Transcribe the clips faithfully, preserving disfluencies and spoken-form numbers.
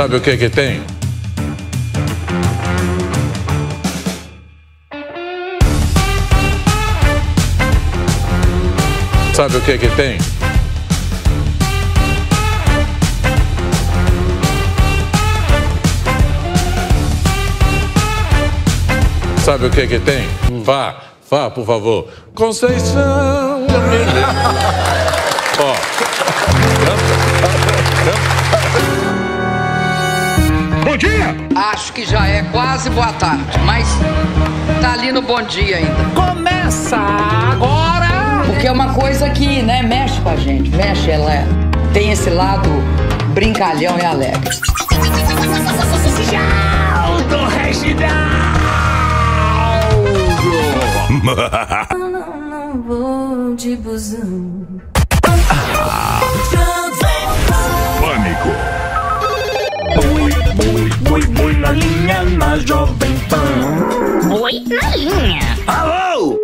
sabe o que que tem? Sabe o que que tem? Sabe o que que tem? Vá, vá, por favor. Conceição... Ó. Bom dia! Acho que já é quase boa tarde, mas tá ali no bom dia ainda. Começa agora! Porque é uma coisa que, né, mexe com a gente, mexe, ela é, tem esse lado brincalhão e alegre. Reginaldo, Reginaldo! Não vou de busão. Pânico. Boi, boi, boi na linha, na Jovem Pan. Boi na linha. Alô?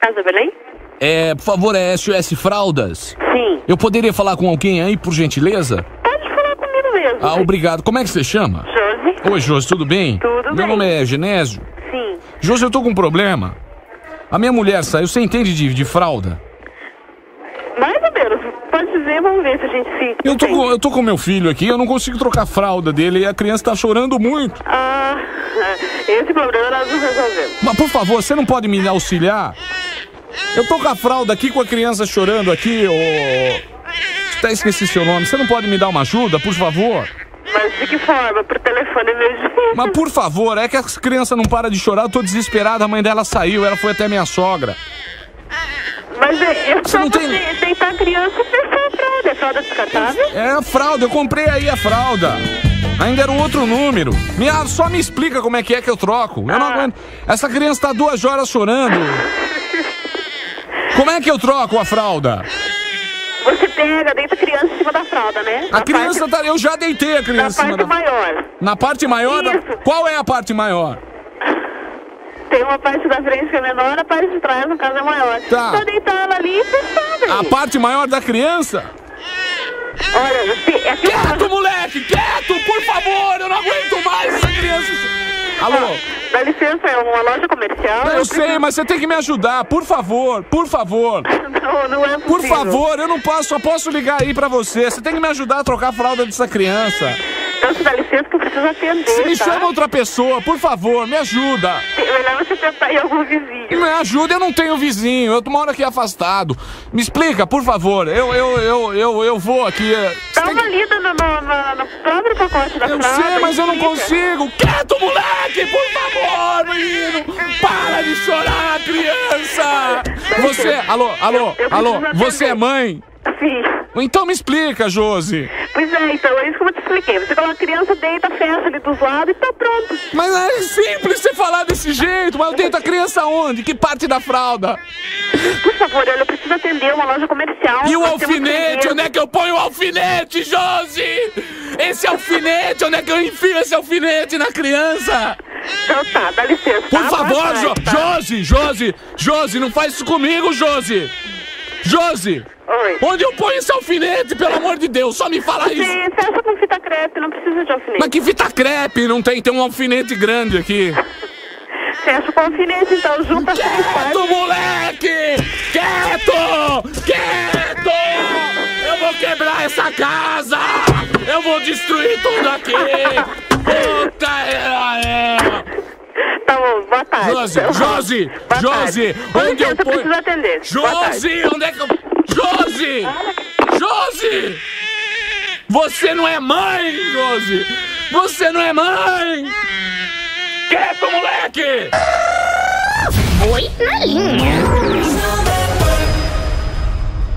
Casa Belém? É, por favor, é S O S Fraldas? Sim. Eu poderia falar com alguém aí, por gentileza? Pode falar comigo mesmo. Ah, obrigado. Como é que você chama? Josi. Oi, Josi, tudo bem? Tudo bem. Meu nome é Genésio. Sim. Josi, eu tô com um problema. A minha mulher saiu, você entende de, de fralda? Mais ou menos, pode dizer, vamos ver se a gente se... Eu tô, com, eu tô com meu filho aqui, eu não consigo trocar a fralda dele e a criança tá chorando muito. Ah, esse problema nós não resolvemos. Mas por favor, você não pode me auxiliar? Eu tô com a fralda aqui com a criança chorando aqui, ô... Oh... Até esqueci seu nome, você não pode me dar uma ajuda, por favor? Mas de que forma? Por telefone mesmo? Mas por favor, é que a criança não para de chorar, eu tô desesperada, a mãe dela saiu, ela foi até minha sogra. Mas eu você não tem... deitar a criança e pensar a fralda. É fralda descartável? É a fralda, eu comprei aí a fralda. Ainda era um outro número. Minha... Só me explica como é que é que eu troco. Eu ah. não aguento. Essa criança tá duas horas chorando. Como é que eu troco a fralda? Você pega, deita a criança em cima da fralda, né? A na criança parte... tá... Eu já deitei a criança na em cima da... Na parte maior. Na parte maior? Isso. Da... Qual é a parte maior? Tem uma parte da frente que é menor, a parte de trás, no caso, é maior. Tá. Só deitar ela ali e pensar. A parte maior da criança? Olha, se, é que... Quieto, moleque! Quieto, por favor! Eu não aguento mais essa criança! Alô? Ah, dá licença, é uma loja comercial? Não, eu, eu sei, preciso... mas você tem que me ajudar, por favor, por favor. Não, não é possível. Por favor, eu não posso, só posso ligar aí pra você. Você tem que me ajudar a trocar a fralda dessa criança. Então, se dá licença que eu preciso atender, se me tá? chama outra pessoa, por favor, me ajuda. Melhor você tentar em algum vizinho. Me ajuda, eu não tenho vizinho, eu tô uma hora aqui afastado. Me explica, por favor, eu, eu, eu, eu, eu vou aqui... Dá uma que... lida no, no, no próprio pacote da fralda. Eu sei, mas eu não consigo. Quieto, moleque, por favor, menino. Para de chorar, criança. Você, alô, alô, eu, eu alô, você é mãe? Sim. Então me explica, Josi. Pois é, então, é isso que eu te expliquei. Você coloca a criança, deita, fecha ali dos lados e tá pronto. Mas é simples você falar desse jeito, mas eu deito a criança onde? Que parte da fralda? Por favor, olha, eu preciso atender uma loja comercial. E o alfinete, onde é que eu ponho o alfinete, Josi? Esse alfinete, onde é que eu enfio esse alfinete na criança? Então tá, dá licença. Por tá, favor, vai, jo tá. Josi, Josi, Josi, não faz isso comigo, Josi. Josi! Oi. Onde eu ponho esse alfinete, pelo amor de Deus? Só me fala isso! Sim, você acha com fita crepe, não precisa de alfinete. Mas que fita crepe? Não tem, tem um alfinete grande aqui. Você acha com alfinete, então junta as três partes. Quieto, moleque! Quieto! Quieto! Eu vou quebrar essa casa! Eu vou destruir tudo aqui! Puta ela é! Tá bom, boa tarde. Josi, Josi, boa Josi, tarde. Onde eu ponho... preciso atender. Josi, onde é que eu... Josi! Josi! Você não é mãe, Josi! Você não é mãe! Quieto, moleque! Oi, na linha.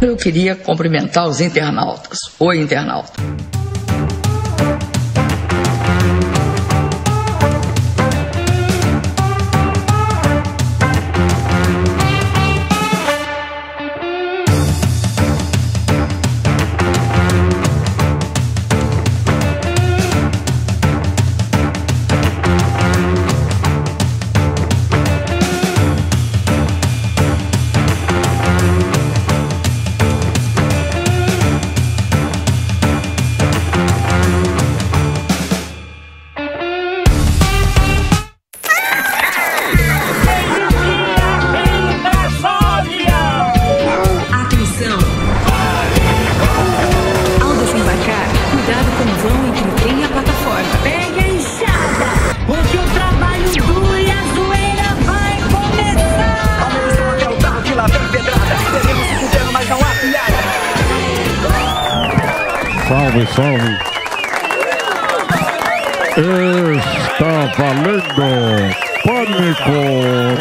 Eu queria cumprimentar os internautas. Oi, internauta. Salve, salve. Está valendo Pânico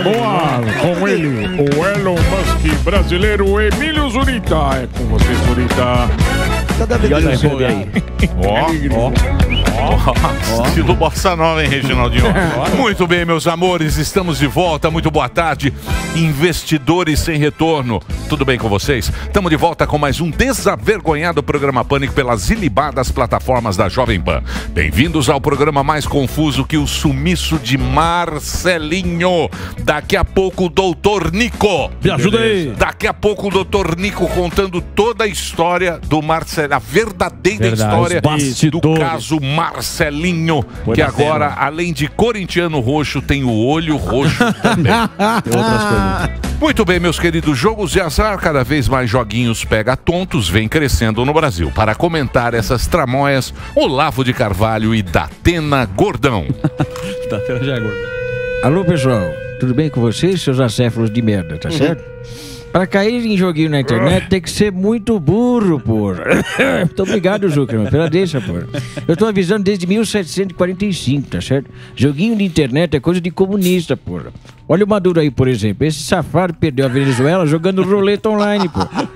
no ar. Com ele, o Elon Musk brasileiro, Emílio Zurita. É com você, Zurita. Cada vez mais aí. Ó, ó. Oh, oh. Estilo bossa nova, hein, Reginaldinho? Muito bem, meus amores, estamos de volta. Muito boa tarde, investidores sem retorno. Tudo bem com vocês? Estamos de volta com mais um desavergonhado programa Pânico pelas ilibadas plataformas da Jovem Pan. Bem-vindos ao programa mais confuso que o sumiço de Marcelinho. Daqui a pouco o doutor Nico. Me ajuda aí. Daqui a pouco o doutor Nico contando toda a história do Marcelinho, a verdadeira Verdade, história do caso Marcelinho. Marcelinho, Foi que agora, cena. além de corintiano roxo, tem o olho roxo também. Tem outras coisas. Muito bem, meus queridos, jogos de azar, cada vez mais joguinhos pega tontos, vem crescendo no Brasil. Para comentar essas tramóias, Olavo de Carvalho e Datena Gordão. Datena já é gordão. Alô, pessoal, tudo bem com vocês, seus acéfalos de merda, tá certo? Para cair em joguinho na internet tem que ser muito burro, porra. Muito obrigado, Zuckerman, pela deixa, porra. Eu tô avisando desde mil setecentos e quarenta e cinco, tá certo? Joguinho de internet é coisa de comunista, porra. Olha o Maduro aí, por exemplo. Esse safado perdeu a Venezuela jogando roleta online, porra.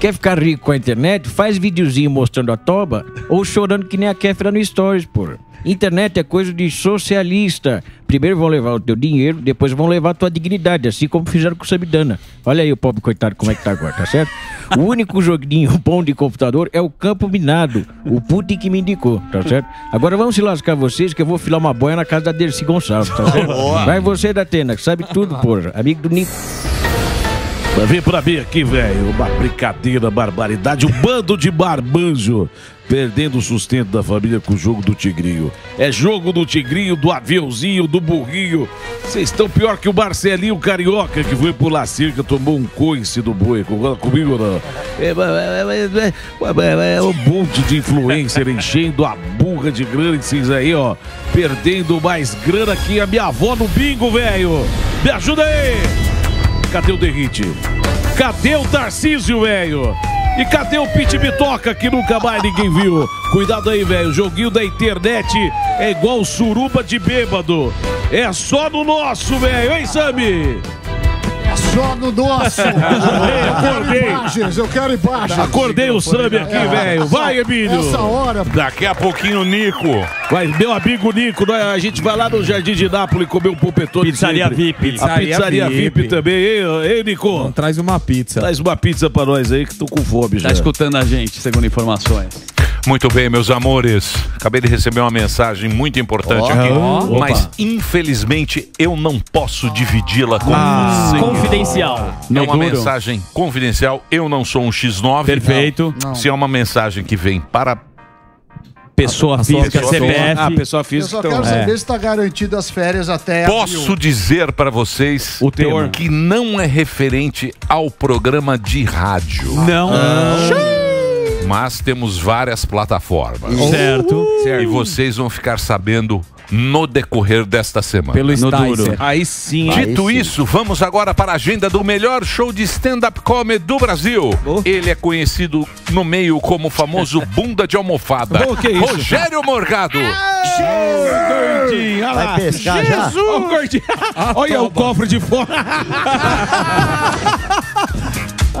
Quer ficar rico com a internet? Faz videozinho mostrando a toba ou chorando que nem a Kéfera no Stories, porra. Internet é coisa de socialista. Primeiro vão levar o teu dinheiro, depois vão levar a tua dignidade, assim como fizeram com o Samidana. Olha aí o pobre coitado como é que tá agora, tá certo? O único joguinho bom de computador é o Campo Minado. O Putin que me indicou, tá certo? Agora vamos se lascar vocês, que eu vou filar uma boia na casa da Dercy Gonçalves, tá certo? Vai você, Datena, que sabe tudo, porra. Amigo do Nico. Vai vir pra mim aqui, velho. Uma brincadeira, barbaridade. Um bando de barbanjo perdendo o sustento da família com o jogo do tigrinho. É jogo do tigrinho, do aviãozinho, do burrinho. Vocês estão pior que o Marcelinho Carioca, que foi pular cerca, tomou um coice do boi. Comigo não. É um monte de influencer enchendo a burra de grana e cinza aí, ó. Perdendo mais grana que a minha avó no bingo, velho. Me ajuda aí! Cadê o Derrite? Cadê o Tarcísio, velho? E cadê o Pit Bitoca que nunca mais ninguém viu? Cuidado aí, velho. O joguinho da internet é igual suruba de bêbado. É só no nosso, velho. Hein, Sammy? É só no nosso. Acordei, acordei. Eu quero imagens, eu quero imagens. Acordei o Sammy aqui, é, velho. Vai, Emílio. Essa hora. Daqui a pouquinho, Nico. Vai, meu amigo Nico. A gente vai lá no Jardim de Nápoles comer um polpetone. Pizzaria V I P. Pizzaria a pizzaria V I P, V I P também. Ei, ei, Nico. Então, traz uma pizza. Traz uma pizza pra nós aí, que tô com fome já. Tá escutando a gente, segundo informações. Muito bem, meus amores. Acabei de receber uma mensagem muito importante oh, aqui, oh, mas opa. infelizmente eu não posso dividi-la com ah, você. Confidencial. É uma mensagem confidencial. Eu não sou um X nove. Perfeito. Não, não. Se é uma mensagem que vem para pessoa física, C P F. Ah, pessoa física. Eu só quero saber se está garantido as férias até... Posso dizer para vocês o teor que não é referente ao programa de rádio. Não. Ah. Mas temos várias plataformas. Certo. certo. E vocês vão ficar sabendo no decorrer desta semana. Pelo Instagram. Aí sim. Dito Aí isso, sim. vamos agora para a agenda do melhor show de stand-up comedy do Brasil. Oh. Ele é conhecido no meio como o famoso bunda de almofada. Oh, que é isso? Rogério Morgado. Jesus! Gordinho, olha lá. Vai pescar Jesus! Já? Oh, gordinho. Olha o cofre de fora.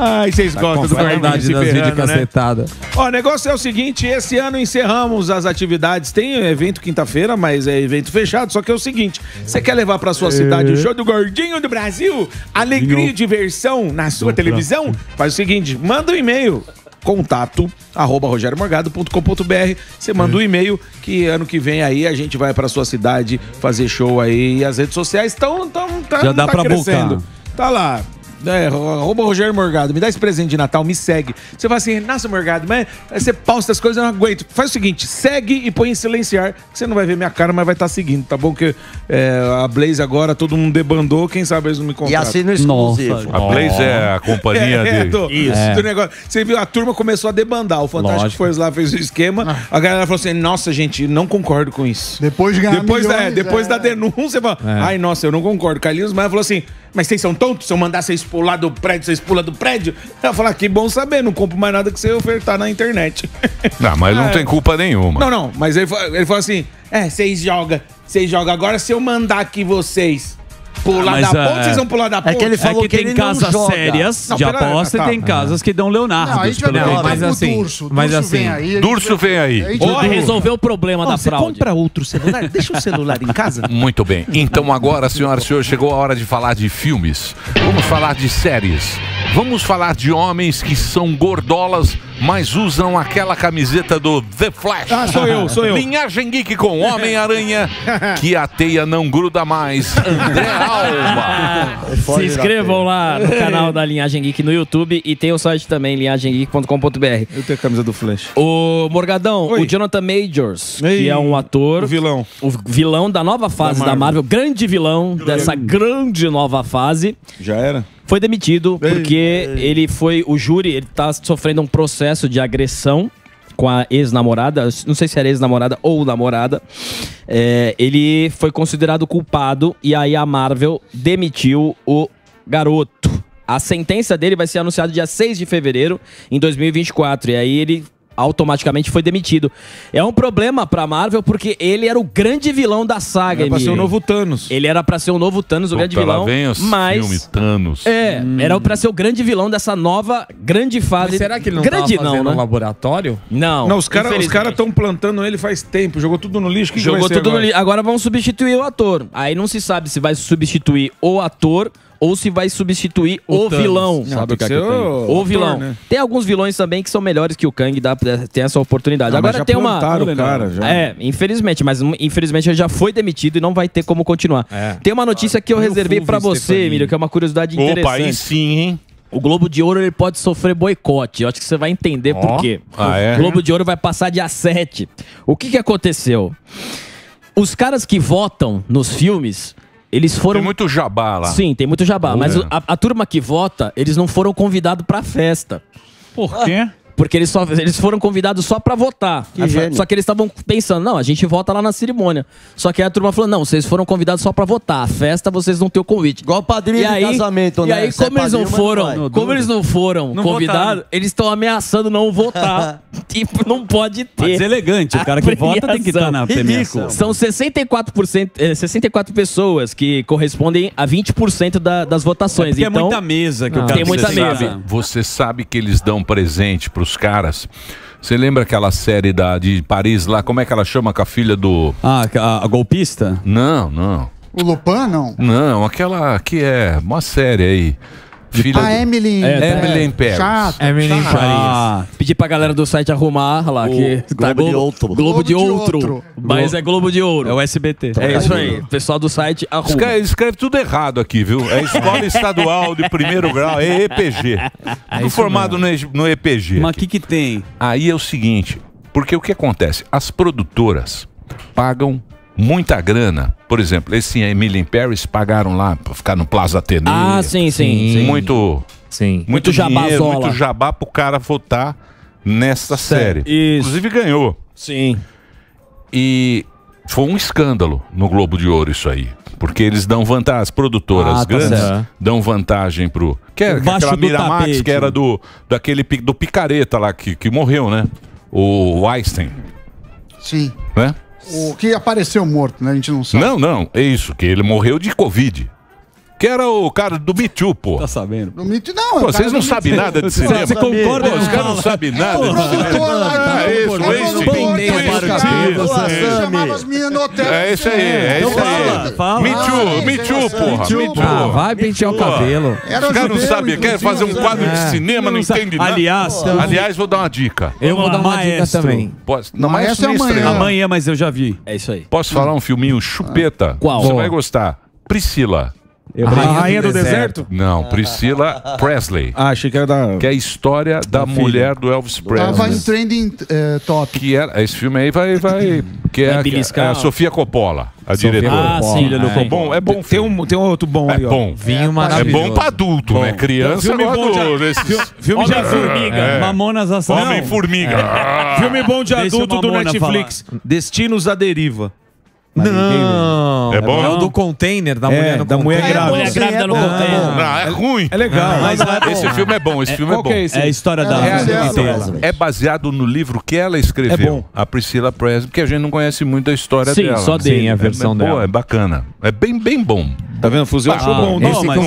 Ai, vocês tá gostam do verdade se das videocacetada. Né? Ó, o negócio é o seguinte, esse ano encerramos as atividades. Tem evento quinta-feira, mas é evento fechado. Só que é o seguinte, você quer levar pra sua é. cidade o show do Gordinho do Brasil? Alegria e diversão na sua Não, televisão? Não. Faz o seguinte, manda um e-mail. Contato, arroba rogério morgado ponto com ponto br. Você manda um e-mail que ano que vem aí a gente vai pra sua cidade fazer show aí. E as redes sociais estão... Tá, Já dá tá pra crescendo. Bocar. Tá lá. É, arroba Rogério Morgado, me dá esse presente de Natal, me segue. Você fala assim, nossa, Morgado, mas você pausa as coisas, eu não aguento. Faz o seguinte, segue e põe em silenciar, que você não vai ver minha cara, mas vai estar tá seguindo, tá bom? Porque é, a Blaze agora, todo mundo debandou, quem sabe eles não me contratam. E assim no exclusivo. Nossa, a Blaze oh. é a companhia é, dele. É, do, Isso. É. Do negócio. Você viu, a turma começou a debandar, o Fantástico foi lá, fez o esquema, ah. a galera falou assim, nossa, gente, não concordo com isso. Depois de ganhar Depois, milhões, da, depois é. da denúncia, fala, é. ai, nossa, eu não concordo. Carlinhos Maia falou assim, Mas vocês são tontos? Se eu mandar vocês pular do prédio, vocês pulam do prédio? Ela fala, que bom saber, não compro mais nada que você ofertar na internet. Não, mas não é. tem culpa nenhuma. Não, não, mas ele, ele falou assim, é, vocês jogam, vocês jogam. Agora se eu mandar aqui vocês pular ah, da é... ponte, vocês vão pular da ponte. É que ele falou é que, que tem ele casas não sérias não, de aposta e tá, tem tá, casas é. que dão Leonardo. Não, a gente vai não, mas assim, Durso, mas Durso vem aí. Durso vem aí. Ou resolveu o problema não, da fraude. Você compra outro celular, deixa o celular em casa. Muito bem. Então agora, senhoras e senhores, chegou a hora de falar de filmes. Vamos falar de séries. Vamos falar de homens que são gordolas, mas usam aquela camiseta do The Flash. Ah, sou eu, sou eu. Linhagem Geek com Homem-Aranha, que a teia não gruda mais. André Alba. Se inscrevam lá no canal da Linhagem Geek no YouTube e tem o site também, linhagem geek ponto com ponto br. Eu tenho a camisa do Flash. O Morgadão, Oi. o Jonathan Majors, Ei, que é um ator. O vilão. O vilão da nova fase da Marvel. Da Marvel grande vilão grande. dessa grande nova fase. Já era. Foi demitido porque ei, ei. ele foi... O júri, ele tá sofrendo um processo de agressão com a ex-namorada. Não sei se era ex-namorada ou namorada. É, ele foi considerado culpado e aí a Marvel demitiu o garoto. A sentença dele vai ser anunciada dia seis de fevereiro em dois mil e vinte e quatro. E aí ele... automaticamente foi demitido. É um problema pra Marvel, porque ele era o grande vilão da saga. Ele era pra ser o novo Thanos. Ele era pra ser o novo Thanos, o Puta, grande vilão. Vem os mas filme Thanos. É, hum. era pra ser o grande vilão dessa nova grande fase. Mas será que ele não grande tava fazendo não, né? um laboratório? Não. Não, os caras cara estão plantando ele faz tempo. Jogou tudo no lixo. Que Jogou que tudo agora? no lixo. Agora vão substituir o ator. Aí não se sabe se vai substituir o ator... ou se vai substituir o, o vilão. Não, sabe o que é que tem? O, o vilão. Ator, né? Tem alguns vilões também que são melhores que o Kang, dá, tem essa oportunidade. Não, Agora já tem uma... o cara, já. É, infelizmente, mas infelizmente ele já foi demitido e não vai ter como continuar. É. Tem uma notícia ah, que eu, eu reservei pra você, Emílio, que é uma curiosidade Opa, interessante. Opa, aí sim, hein? O Globo de Ouro ele pode sofrer boicote. Eu acho que você vai entender oh. por quê. Ah, o é? Globo de Ouro vai passar dia sete. O que que aconteceu? Os caras que votam nos filmes... Eles foram... Tem muito jabá lá. Sim, tem muito jabá. Ué. Mas a, a turma que vota, eles não foram convidados pra festa. Por quê? Ah, porque eles, só, eles foram convidados só pra votar. Que a, só que eles estavam pensando, não, a gente vota lá na cerimônia. Só que aí a turma falou, não, vocês foram convidados só pra votar. A festa, vocês não têm o convite. Igual padrinho de casamento, né? E aí, como, é eles, padrinho, não foram, não como eles não foram não convidados, votaram. eles estão ameaçando não votar. Tipo, não pode ter. Mas é elegante, o cara que vota tem que estar na premiação. São sessenta e quatro por cento, é, sessenta e quatro pessoas que correspondem a vinte por cento da, das votações. É, então, é muita mesa que não. o cara tem muita mesa. Sabe, você sabe que eles dão presente pros caras. Você lembra aquela série da, de Paris lá? Como é que ela chama? Com a filha do... Ah, a, a golpista? Não, não. O Lupin, não? Não, aquela que é uma série aí. Filha a Emily, é, Emily é. em Paris. Chato, Emily chato. em Paris. Ah, pedi pra galera do site arrumar lá. O que Globo, tá, Globo de Outro. Globo, Globo de Outro. Outro. Mas é Globo de Ouro. É o S B T. É, é isso aí. O pessoal do site arruma. Escreve, escreve tudo errado aqui, viu? É Escola Estadual de Primeiro Grau. É E P G. É formado no, no E P G. Mas o que que tem? Aí é o seguinte. Porque o que acontece? As produtoras pagam... muita grana. Por exemplo, esse Emily in Paris pagaram lá pra ficar no Plaza Athénée. Ah, sim, sim. sim. Muito, sim. muito, muito jabá, muito jabá pro cara votar nessa série. Isso. Inclusive ganhou. Sim. E foi um escândalo no Globo de Ouro isso aí. Porque eles dão vantagem, as produtoras ah, tá grandes certo. dão vantagem pro... Que era aquela Miramax, tapete, que era do, daquele, do picareta lá que, que morreu, né? O Weinstein. Sim. Né? O que apareceu morto, né? A gente não sabe. Não, não. É isso, que ele morreu de Covid. Que era o cara do Me Too, pô. Tá sabendo? Do Me Too, não. Pô, vocês não sabem nada de cinema. Você concorda? Os caras não sabem nada. É o produtor lá. É isso, é isso aí. É isso aí. Me Too, Me Too, porra. Vai pentear o cabelo. Os caras não sabem. Quer fazer um quadro de cinema, não entende nada. Aliás, aliás, vou dar uma dica. Eu vou dar uma dica também. Não, mas é amanhã. Amanhã, mas eu já vi. É isso aí. Posso falar um filminho chupeta? Qual? Você vai gostar. Priscila. Eu a Rainha do, do deserto? deserto? Não, Priscila Presley. Ah, achei que era da... Que é a história da, da mulher filha. do Elvis Presley. Tava em trending é, top. Que era, esse filme aí vai... vai que é, é a Sofia Coppola, a Sofia diretora. Ah, sim. É bom, é bom filme. Tem um, tem um outro bom é aí, ó. Bom. Vinho maravilhoso. É bom pra adulto, bom. né? Criança filme bom de adulto. Esses... Filme de Homem-Formiga. É. Mamonas Assassinas. Homem-Formiga. É. Filme bom de adulto do Netflix. Falar. Destinos à Deriva. Não. É bom? É o do container, da mulher é, no da container. Mulher grávida. É, mulher grávida no container. Não, não, é ruim. É legal. Não, mas é esse filme é bom, esse é, filme é bom. É, é a história é, da... É, é baseado no livro que ela escreveu, é a Priscilla Presley, porque a gente não conhece muito a história Sim, dela. Sim, só tem a versão é, dela. Pô, é bacana. É bem, bem bom. Tá vendo? Fuzil achou bom. Não, mas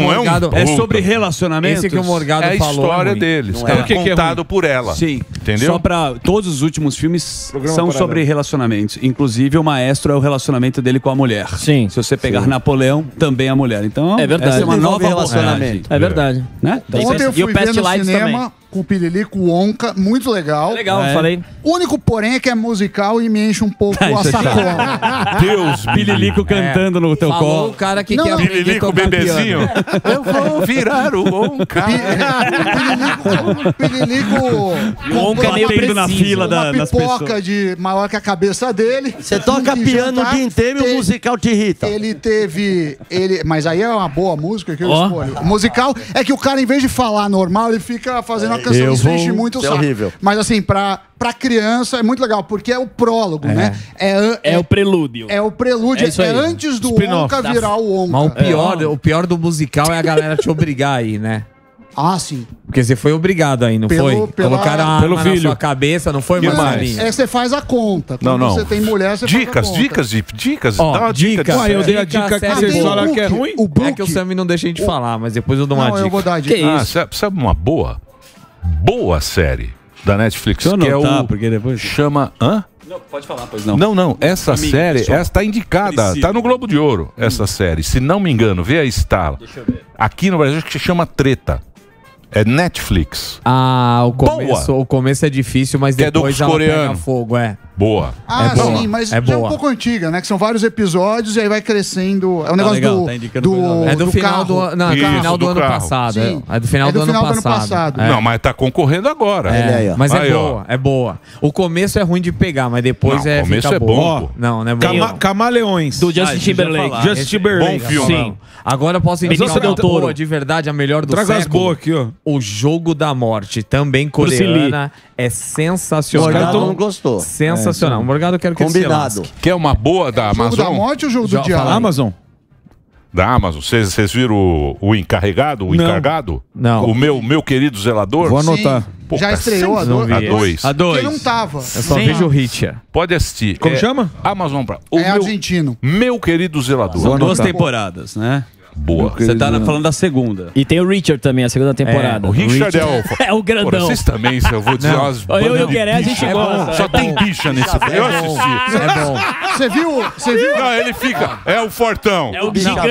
é sobre relacionamentos. Esse que o Morgado falou. É a história deles. É contado por ela. Sim. Entendeu? Só pra... Todos os últimos filmes são sobre relacionamentos. Inclusive, o Maestro é o relacionamento dele com a mulher. Sim. Se você pegar Sim. Napoleão, também a mulher. Então, é verdade. Essa é uma nova relacionamento. É verdade. Né? Então, ontem eu fui e ver o no cinema também. Com o Pirilico, o Onca, muito legal. É legal, é. falei. O único porém é que é musical e me enche um pouco tá, a sacola. Deus, Pirilico cantando é. no teu Falou colo. O cara que Não, quer Pirilico, bebezinho. Eu vou virar o Onca. Pirilico, Pirilico. O Onca meio na fila da, das pessoas. Uma pipoca de maior que a cabeça dele. Você toca piano o dia inteiro e o musical te irrita. Ele teve... Ele, mas aí é uma boa música que eu oh. escolho. O musical é que o cara, em vez de falar normal, ele fica fazendo... É. Canção, isso enche muito o saco. Horrível. Mas assim, pra, pra criança é muito legal, porque é o prólogo, é. né? É, é, é o prelúdio. É o prelúdio, é, é antes do Onca virar o Onca. Mas o pior, é. o pior do musical é a galera te obrigar aí, né? Ah, sim. Porque você foi obrigado aí, não pelo, foi? Pela, Colocaram a pelo filho. na sua cabeça, não foi, Marcelinho? É, você faz a conta. Quando não, não. você tem mulher, você dicas, faz a dicas, conta. Dicas, oh, dá dicas. Dicas. Ué, eu dei a dica que vocês falaram que é ruim. É que o Sammy não deixa a gente falar, mas depois eu dou uma dica. Não, eu vou dar a dica. Sabe uma boa? Boa série da Netflix, que é o... porque depois... Chama... Hã? Não, pode falar, pois não. Não, não. Essa Amigo, série, essa tá indicada. Precisa. Tá no Globo de Ouro, essa hum. série. Se não me engano, vê a Estala. Deixa eu ver. Aqui no Brasil, acho que se chama Treta. É Netflix. Ah, o começo, boa. O começo é difícil, mas que depois é ela pega fogo, é. Boa. Ah, é boa. Sim, mas é, boa. Já é um pouco antiga, né? Que são vários episódios e aí vai crescendo. É um negócio ah, legal, do, tá do... É do, do final carro. do, não, Isso, final do, do ano carro. passado. Sim. É do final, é do, do, final ano do ano passado. É. Não, mas tá concorrendo agora. É. É. Mas aí, é boa, ó. é boa. O começo é ruim de pegar, mas depois não, é o começo fica é bom. Não, não é bom. Cama Camaleões. Do Justin Timberlake. Justin Timberlake. Bom filme. Sim. Agora eu posso indicar uma boa, de verdade, a melhor do século. Traga as boas aqui, ó. O Jogo da Morte, também coreana, é sensacional. O Morgado não gostou. Sensacional. É, o Morgado eu quero que Combinado. Ele se Quer uma boa da é, Amazon? Jogo da Morte ou Jogo do Diabo? Da Amazon. Da Amazon. Vocês viram o, o encarregado, o não. encargado? Não. O meu, meu querido zelador? Vou anotar. Pô, Já estreou a dois. A dois. Quem não tava? Eu só Sim. vejo o Hitcher. Pode assistir. Como é, chama? Amazon. Pra, o é meu, argentino. Meu querido zelador. São duas temporadas, né? Boa. Você tá falando da segunda. E tem o Richard também, a segunda temporada. É, o Richard é o... é o grandão. Pô, vocês também, se eu vou dizer umas... Eu e o Gueré, a gente gosta. É Só é tem bicha nesse filme. É eu assisti. É bom. Você viu? Você viu? Não, ele fica... É o fortão. É o gigante.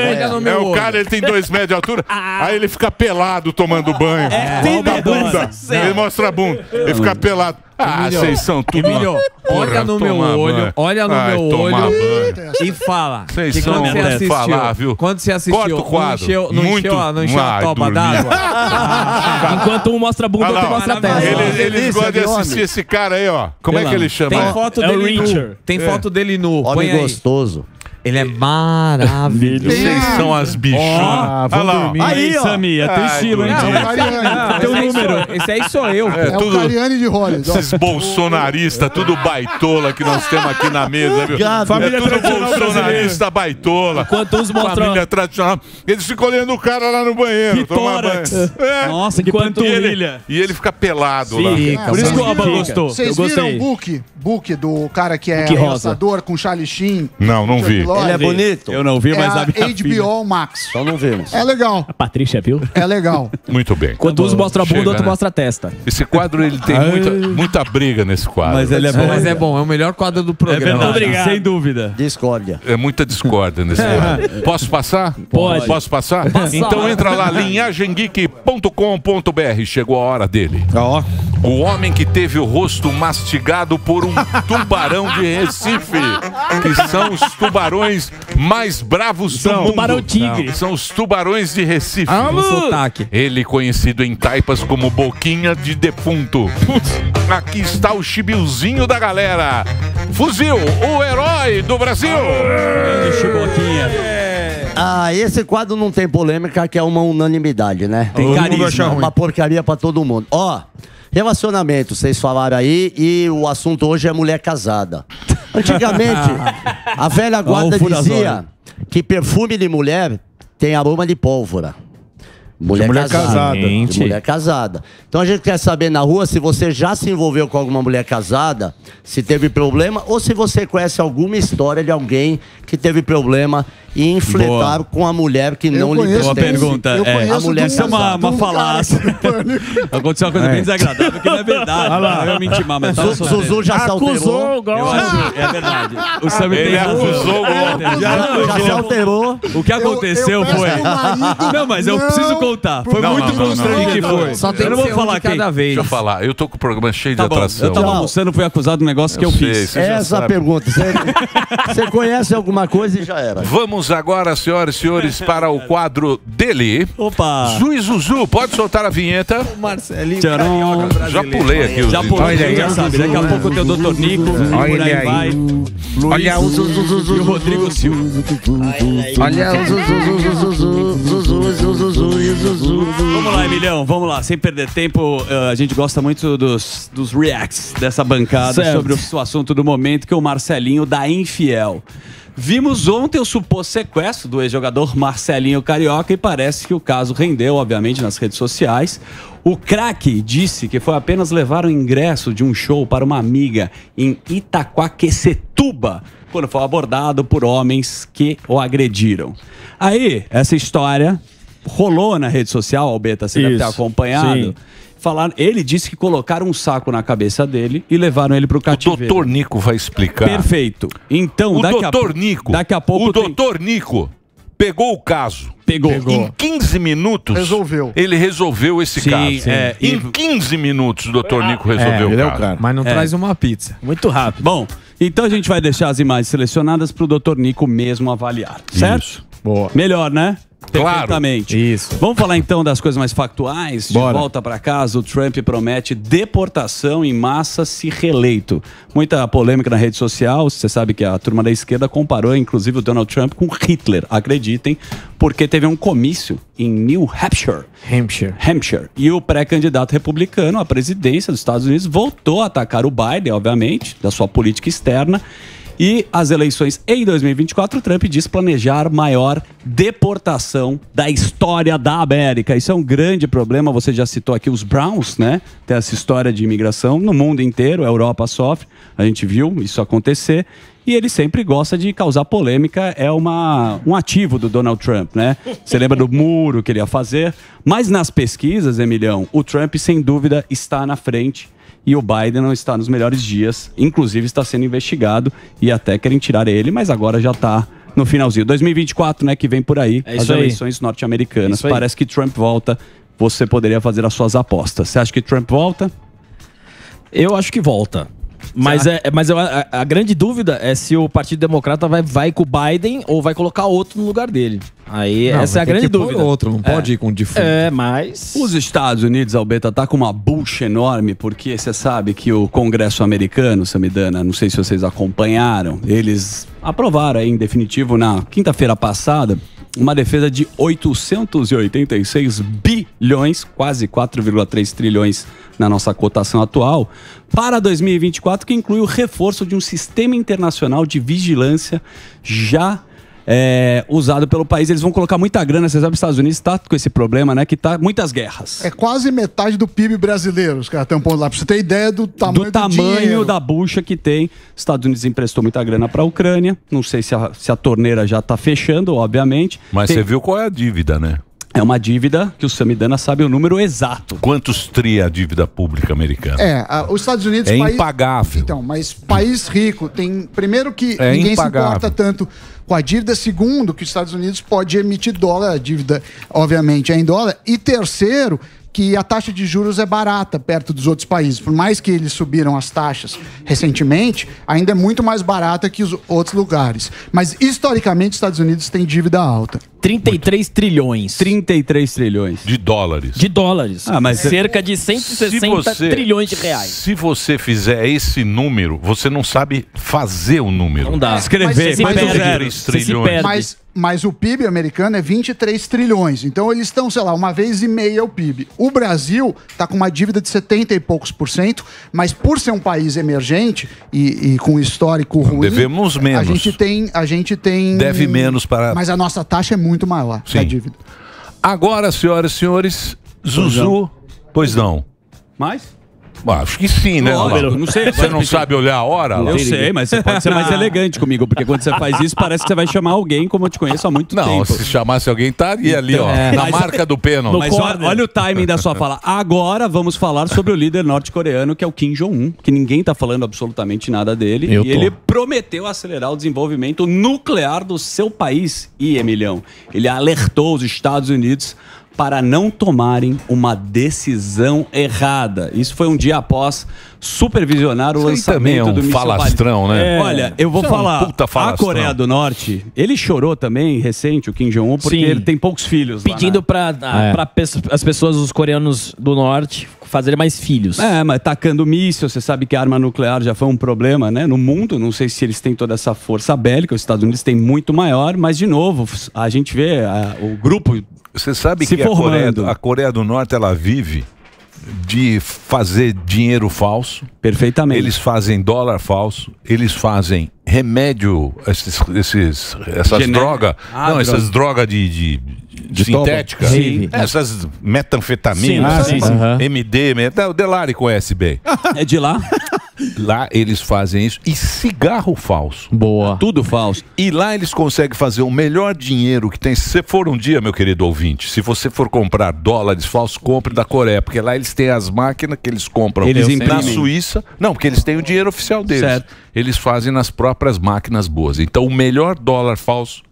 É o cara, ele tem dois metros de altura. Aí ele fica pelado tomando banho. É, rouba a bunda. Ele mostra a bunda. Ele fica pelado. Ah, vocês são tudo uma... Olha no meu olho, olha no meu olho e fala. Vocês são falar, viu? Quando você assistiu, não encheu, não muito, encheu, não encheu a toba d'água? Enquanto um mostra a bunda, outro mostra a testa. Eles, eles gostam de assistir esse cara aí, ó. Como é que ele chama? Tem foto é dele nu. Tem foto é. dele nu. Põe Homem aí. gostoso. Ele é maravilhoso. Vocês são as bichonas. Ah, vamos ah, dormir. Aí, ó. Sammy, é teu estilo, hein? É teu número. Esse aí sou eu. É, é tudo, o Cariani de Hollywood. Esses bolsonaristas, tudo baitola que nós temos aqui na mesa, viu? Gado. Família é tudo bolsonarista, baitola. Enquanto os mostram... Família tradicional. Eles ficam olhando o cara lá no banheiro. Tórax. É. Nossa, que panturrilha. E, e ele fica pelado Sim, lá. Fica, Por isso que o Alba gostou. Vocês viram o book, book do cara que é arrasador com Charlie Sheen? Não, não vi. Ele é bonito. Eu não vi, é mas a minha H B O Max. Só não vemos. É legal. A Patrícia viu? É legal. Muito bem. Quando um mostra a bunda, o outro né? mostra a testa. Esse quadro, ele tem muita, muita briga nesse quadro. Mas ele é bom. É, mas é bom. É o melhor quadro do programa. É Obrigado. Sem dúvida. Discórdia. É muita discórdia nesse quadro. É. Posso passar? Pode. Posso passar? Passa. Então entra lá, linhagem geek ponto com ponto b r. Chegou a hora dele. Ó. O homem que teve o rosto mastigado por um tubarão de Recife. Que são os tubarões mais bravos são do mundo. Tubarão tigre. Não. São os tubarões de Recife. Ele conhecido em Taipas como Boquinha de Defunto. Aqui está o chibiozinho da galera. Fuzil, o herói do Brasil. Ah, esse quadro não tem polêmica, que é uma unanimidade, né? Tem carisma. Uma porcaria pra todo mundo. Ó, relacionamento, vocês falaram aí, e o assunto hoje é mulher casada. Antigamente, a velha guarda dizia que perfume de mulher tem aroma de pólvora. Mulher, mulher casada. casada. Mulher casada. Então a gente quer saber na rua se você já se envolveu com alguma mulher casada, se teve problema, ou se você conhece alguma história de alguém que teve problema e infletar Boa. com a mulher que eu não lhe pertence. Boa pergunta. Eu é. A mulher isso é uma, uma falácia. Aconteceu uma coisa é. bem desagradável, que não é verdade. Olha lá. Eu menti, mas o Zuzu já se alterou. O gol. É verdade. O Samir Ele acusou o gol. Já se alterou. O que aconteceu eu, eu foi... Não, mas eu não. preciso contar. Foi não, muito constrangedor. que foi. Só tem eu não vou falar aqui. Cada vez. Deixa eu falar. Eu tô com o programa cheio tá de bom. atração. Eu tava almoçando, fui acusado do negócio que eu fiz. Essa pergunta. Você conhece alguma coisa e já era. Vamos agora, senhoras e senhores, para o quadro dele. Opa! Zuizuzu, pode soltar a vinheta. O Marcelinho Carioca, já pulei aqui. Já pulei, já, já sabe. Daqui a pouco tem o doutor Nico. Olha aí. Vai. Luiz, olha o Zuzuzu. E o Rodrigo Silva. Olha o Zuzuzu. Vamos lá, Emilhão. Vamos lá. Sem perder tempo, a gente gosta muito dos, dos reacts dessa bancada certo. sobre o assunto do momento, que é o Marcelinho da Infiel. Vimos ontem o suposto sequestro do ex-jogador Marcelinho Carioca e parece que o caso rendeu, obviamente, nas redes sociais. O craque disse que foi apenas levar o ingresso de um show para uma amiga em Itaquaquecetuba, quando foi abordado por homens que o agrediram. Aí, essa história rolou na rede social, Albeta, você deve ter acompanhado. Sim. Falaram, ele disse que colocaram um saco na cabeça dele e levaram ele para o cativeiro. O doutor Nico vai explicar. Perfeito. Então, o daqui, doutor a Nico, daqui a pouco... O doutor tem... Nico pegou o caso. Pegou. pegou. Em quinze minutos... Resolveu. Ele resolveu esse sim, caso. Sim. É, em quinze minutos o doutor Nico resolveu é, o caso. É o cara. Mas não é. traz uma pizza. Muito rápido. Bom, então a gente vai deixar as imagens selecionadas para o doutor Nico mesmo avaliar. Certo? Isso. Boa. Melhor, né? Perfeitamente. Claro. Isso. Vamos falar então das coisas mais factuais. De Bora. volta para casa, o Trump promete deportação em massa se reeleito. Muita polêmica na rede social. Você sabe que a turma da esquerda comparou, inclusive, o Donald Trump com Hitler, acreditem, porque teve um comício em New Hampshire. Hampshire. Hampshire. E o pré-candidato republicano à presidência dos Estados Unidos voltou a atacar o Biden, obviamente, da sua política externa. E as eleições em dois mil e vinte e quatro, o Trump diz planejar maior deportação da história da América. Isso é um grande problema, você já citou aqui os Browns, né? Tem essa história de imigração no mundo inteiro, a Europa sofre, a gente viu isso acontecer. E ele sempre gosta de causar polêmica, é uma, um ativo do Donald Trump, né? Você lembra do muro que ele ia fazer? Mas nas pesquisas, Emilhão, o Trump sem dúvida está na frente. E o Biden não está nos melhores dias, inclusive está sendo investigado e até querem tirar ele, mas agora já está no finalzinho. dois mil e vinte e quatro, né, que vem por aí, é as eleições norte-americanas. É Parece que Trump volta, você poderia fazer as suas apostas. Você acha que Trump volta? Eu acho que volta. Mas, é, mas eu, a, a grande dúvida é se o Partido Democrata vai, vai com o Biden ou vai colocar outro no lugar dele. Aí não, essa é a grande dúvida. Outro, não é. pode ir com o defunto. É, mas... Os Estados Unidos, Albeta, tá com uma bucha enorme, porque você sabe que o Congresso americano, Samidana, não sei se vocês acompanharam, eles aprovaram aí, em definitivo, na quinta-feira passada, uma defesa de oitocentos e oitenta e seis bilhões, quase quatro vírgula três trilhões na nossa cotação atual, para dois mil e vinte e quatro, que inclui o reforço de um sistema internacional de vigilância já é, usado pelo país. Eles vão colocar muita grana, vocês sabem, os Estados Unidos está com esse problema, né, que tá muitas guerras. É quase metade do P I B brasileiro, os caras estão pondo lá, para você ter ideia do tamanho do, do tamanho dinheiro. da bucha que tem. Os Estados Unidos emprestou muita grana para a Ucrânia, não sei se a, se a torneira já está fechando, obviamente. Mas tem... você viu qual é a dívida, né? É uma dívida que o Samidana sabe o número exato. Quantos tri a dívida pública americana? É, a, os Estados Unidos... É país, impagável. Então, mas país rico tem... Primeiro que é ninguém impagável. se importa tanto com a dívida. Segundo, que os Estados Unidos pode emitir dólar. A dívida, obviamente, é em dólar. E terceiro... que a taxa de juros é barata perto dos outros países. Por mais que eles subiram as taxas recentemente, ainda é muito mais barata que os outros lugares. Mas, historicamente, os Estados Unidos têm dívida alta. trinta e três trilhões. trinta e três trilhões. De dólares. De dólares. Ah, mas cerca é... de cento e sessenta trilhões de reais. Se você fizer esse número, você não sabe fazer o número. Não dá. Escrever, mas trinta e três trilhões. Mas, mas o P I B americano é vinte e três trilhões. Então eles estão, sei lá, uma vez e meia o P I B. O Brasil está com uma dívida de setenta e poucos por cento, mas por ser um país emergente e, e com histórico ruim... Devemos menos. A gente tem... A gente tem... Deve menos para... Mas a nossa taxa é muito maior, sim, da dívida. Agora, senhoras e senhores, Zuzu, pois não. Mais? Acho que sim, né? Não, não, não sei. Você não sabe olhar a hora? Eu sei, mas você pode ser mais elegante comigo, porque quando você faz isso, parece que você vai chamar alguém, como eu te conheço há muito não, tempo. Não, se chamasse alguém, estaria ali, ó, é, na mas, marca do pênalti. Mas olha, olha o timing da sua fala. Agora vamos falar sobre o líder norte-coreano, que é o Kim Jong-un, que ninguém tá falando absolutamente nada dele. Eu e tô. Ele prometeu acelerar o desenvolvimento nuclear do seu país. E, Emilhão, ele alertou os Estados Unidos para não tomarem uma decisão errada. Isso foi um dia após supervisionar o Isso lançamento é um do míssil falastrão, Bali, né? É. Olha, eu vou Isso falar, é um a Coreia do Norte, ele chorou também, recente, o Kim Jong-un, porque sim, ele tem poucos filhos. Pedindo para né? as pessoas, os coreanos do Norte, fazerem mais filhos. É, mas tacando míssil, você sabe que a arma nuclear já foi um problema, né? No mundo, não sei se eles têm toda essa força bélica, os Estados Unidos têm muito maior, mas de novo, a gente vê a, o grupo... Você sabe que a Coreia, a Coreia do Norte, ela vive de fazer dinheiro falso. Perfeitamente. Eles fazem dólar falso, eles fazem remédio, esses, esses, essas Gené... drogas. Ah, não, droga. Essas drogas de, de, de sintética. Sim. Essas metanfetaminas, sim, sim. Uhum. M D, o Delari conhece bem. É de lá? Lá eles fazem isso. E cigarro falso. Boa. Tudo falso. E lá eles conseguem fazer o melhor dinheiro que tem. Se você for um dia, meu querido ouvinte, se você for comprar dólares falsos, compre da Coreia. Porque lá eles têm as máquinas que eles compram. Eles imprimem. Na Suíça. Não, porque eles têm o dinheiro oficial deles. Certo. Eles fazem nas próprias máquinas boas. Então o melhor dólar falso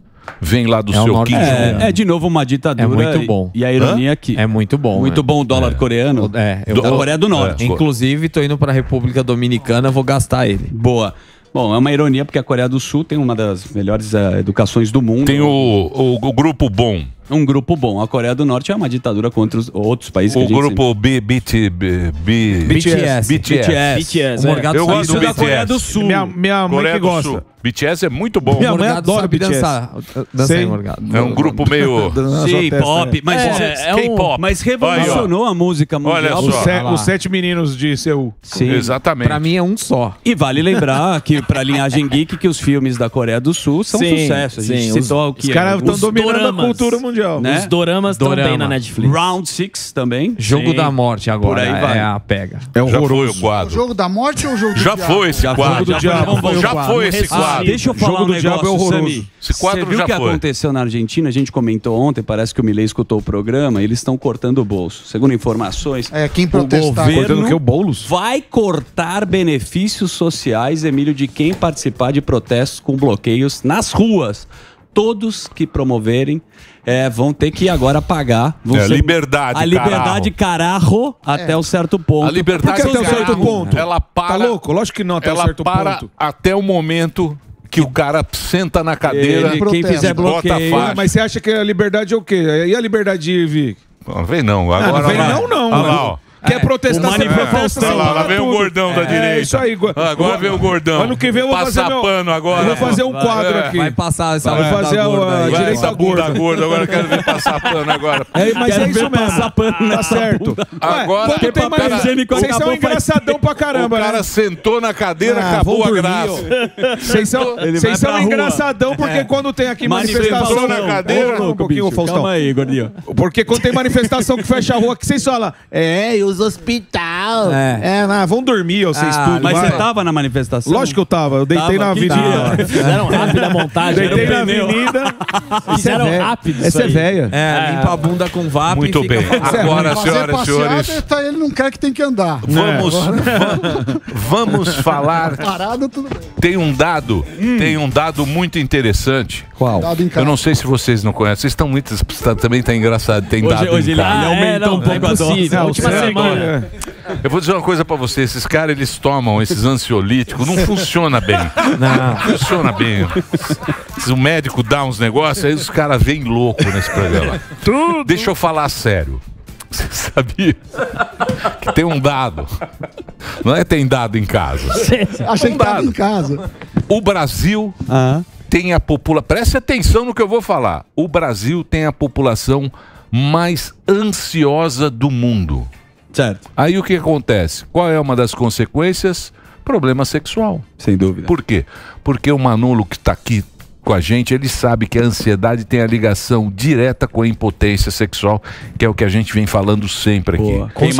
vem lá do é seu Kim Jong-un. É, é de novo uma ditadura. É muito bom. E, e a ironia aqui. É muito bom. Muito né? bom o dólar é. coreano. É, eu, da eu, Coreia do Norte. É. Inclusive, tô indo para a República Dominicana, vou gastar ele. Boa. Bom, é uma ironia porque a Coreia do Sul tem uma das melhores uh, educações do mundo. Tem o, o, o grupo bom. Um grupo bom. A Coreia do Norte é uma ditadura contra os outros países. O que a gente grupo B, B, B, B, BTS. BTS. BTS. O é. Eu gosto do da B T S. Coreia do Sul. Minha, minha mãe Coreia que gosta. Sul. B T S é muito bom. Minha mãe adora B T S. Dançar. Dança aí, é um grupo meio... Sim, pop. Mas é, é um... K-pop. Mas revolucionou aí, a música mundial. Olha só. Se, os sete meninos de Seul. Sim. Exatamente. Pra mim é um só. E vale lembrar que pra linhagem geek que os filmes da Coreia do Sul são sim, um sucesso. A gente sim, citou aqui. Os caras estão dominando a cultura mundial. Né? Os doramas também na Netflix. Round seis também. Jogo sim, da Morte agora. Por aí vai. É a pega. É já foi o quadro. O Jogo da Morte ou o Jogo do já Diabo? Já foi esse quadro. Já, já, foi, já quadro. foi esse quadro. Ah, deixa eu falar jogo um do negócio, Diabo é Sami. Esse quadro já foi. Você viu o que aconteceu na Argentina? A gente comentou ontem, parece que o Milei escutou o programa. Eles estão cortando o bolso. Segundo informações, é, quem protestar, o governo que o Boulos? vai cortar benefícios sociais, Emílio, de quem participar de protestos com bloqueios nas ruas. Todos que promoverem é, vão ter que agora pagar. Vão é, ser liberdade, a liberdade cararro, cararro até é. um certo ponto. A liberdade até um certo ponto. Ela para. Tá louco? Lógico que não, até ela um certo para ponto. Até o momento que o cara senta na cadeira. Ele, quem fizer bloqueio. Ah, mas você acha que a liberdade é o quê? E a liberdade de vir? Não vem não. Agora, ah, não vem não, não. Ah, lá, ó. Quer é, protestar, você protesta. É, lá, lá vem tudo. o gordão é, da direita. É isso aí. Agora vem o gordão. Ano que vem eu vou passar fazer meu, pano agora. Eu vou fazer um vai, quadro é, aqui. Vai passar essa Vou fazer a, gorda, a, a direita gorda. gorda. Agora eu quero ver passar pano agora. É, mas quero é isso mesmo. Pano tá certo. Ué, agora tem papel mais... higiênico. Vocês são engraçadão pra caramba, né? O cara sentou na cadeira, ah, acabou a graça. Vocês são engraçadão porque quando tem aqui manifestação na cadeira... Um pouquinho, Faustão. Calma aí, gordinho. Porque quando tem manifestação que fecha a rua, que vocês falam... É, eu os hospital. É, é não, vão dormir, vocês ah, tudo. Mas vai. Você tava na manifestação? Lógico que eu tava. Eu deitei tava, na avenida. Fizeram rápido a montagem. Deitei na avenida. Fizeram é rápido Essa é velha. É, é, limpa a bunda com V A P. Muito bem. Agora, senhoras e senhores... Tá, ele não quer que tem que andar. Vamos, é. vamos falar... Parado, tudo bem. Tem um dado, hum. tem um dado muito interessante. Qual? Eu não sei se vocês não conhecem. Vocês estão muito... Também tá engraçado. Tem hoje, dado hoje em ele, ele aumentou é, não, um pouco é a dose. Na última semana dona. Eu vou dizer uma coisa pra você. Esses caras, eles tomam esses ansiolíticos. Não funciona bem. Não, não funciona bem. Se o médico dá uns negócios, aí os caras vêm louco nesse programa. Tudo. Deixa eu falar sério. Você sabia que tem um dado? Não é tem dado em casa. Achei um que dado em casa. O Brasil ah. tem a população... Preste atenção no que eu vou falar. O Brasil tem a população mais ansiosa do mundo. Certo. Aí o que acontece? Qual é uma das consequências? Problema sexual. Sem dúvida. Por quê? Porque o Manolo que está aqui com a gente, ele sabe que a ansiedade tem a ligação direta com a impotência sexual, que é o que a gente vem falando sempre aqui. Tem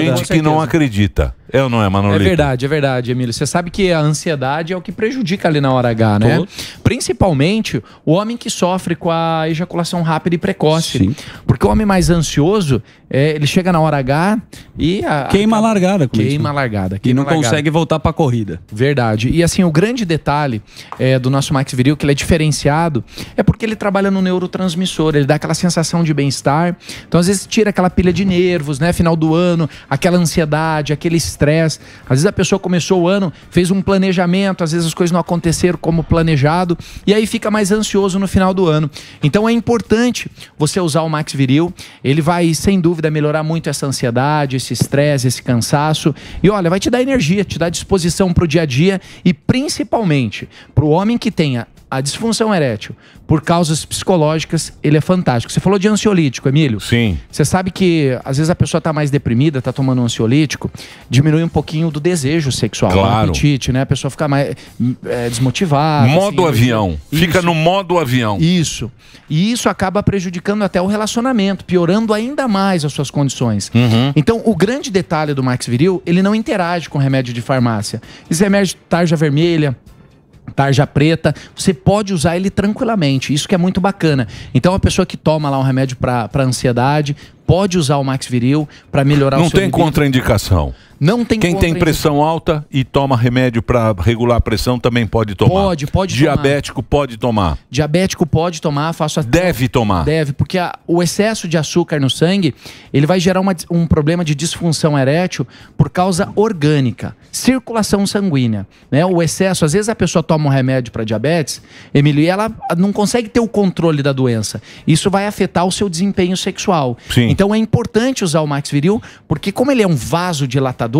gente que não acredita. É ou não é, Manolito? É verdade, é verdade, Emílio. Você sabe que a ansiedade é o que prejudica ali na hora H, né? Todo. Principalmente o homem que sofre com a ejaculação rápida e precoce. Sim. Porque o homem mais ansioso, é, ele chega na hora H e... A, queima a largada. Com queima a largada. Queima e não largada. Consegue voltar pra corrida. Verdade. E assim, o grande detalhe é, do nosso Max Viril, que ele é diferenciado, é porque ele trabalha no neurotransmissor, ele dá aquela sensação de bem-estar. Então, às vezes, tira aquela pilha de nervos, né? Final do ano, aquela ansiedade, aquele estresse. Às vezes a pessoa começou o ano, fez um planejamento, às vezes as coisas não aconteceram como planejado e aí fica mais ansioso no final do ano. Então é importante você usar o Max Viril. Ele vai, sem dúvida, melhorar muito essa ansiedade, esse estresse, esse cansaço. E olha, vai te dar energia, te dar disposição pro dia a dia e principalmente pro homem que tenha a disfunção erétil por causas psicológicas, ele é fantástico. Você falou de ansiolítico, Emílio. Sim. Você sabe que às vezes a pessoa tá mais deprimida, tá tomando um ansiolítico, diminui um pouquinho do desejo sexual, claro. O apetite, né? A pessoa fica mais é, desmotivada. Modo assim, avião. Isso. Fica no modo avião. Isso. E isso acaba prejudicando até o relacionamento, piorando ainda mais as suas condições. Uhum. Então, o grande detalhe do Max Viril, ele não interage com remédio de farmácia. Esse remédio de tarja vermelha, tarja preta, você pode usar ele tranquilamente, isso que é muito bacana. Então a pessoa que toma lá um remédio para ansiedade, pode usar o Max Viril para melhorar não o seu libido. Não tem contraindicação. Não tem. Quem tem pressão alta e toma remédio para regular a pressão também pode tomar. Pode, pode Diabético tomar. pode tomar. Diabético pode tomar, faço até... Deve tomar. Deve, porque a, o excesso de açúcar no sangue, ele vai gerar uma, um problema de disfunção erétil por causa orgânica, circulação sanguínea, né? O excesso, às vezes a pessoa toma um remédio para diabetes, Emílio, e ela não consegue ter o controle da doença. Isso vai afetar o seu desempenho sexual. Sim. Então é importante usar o Max Viril, porque como ele é um vasodilatador,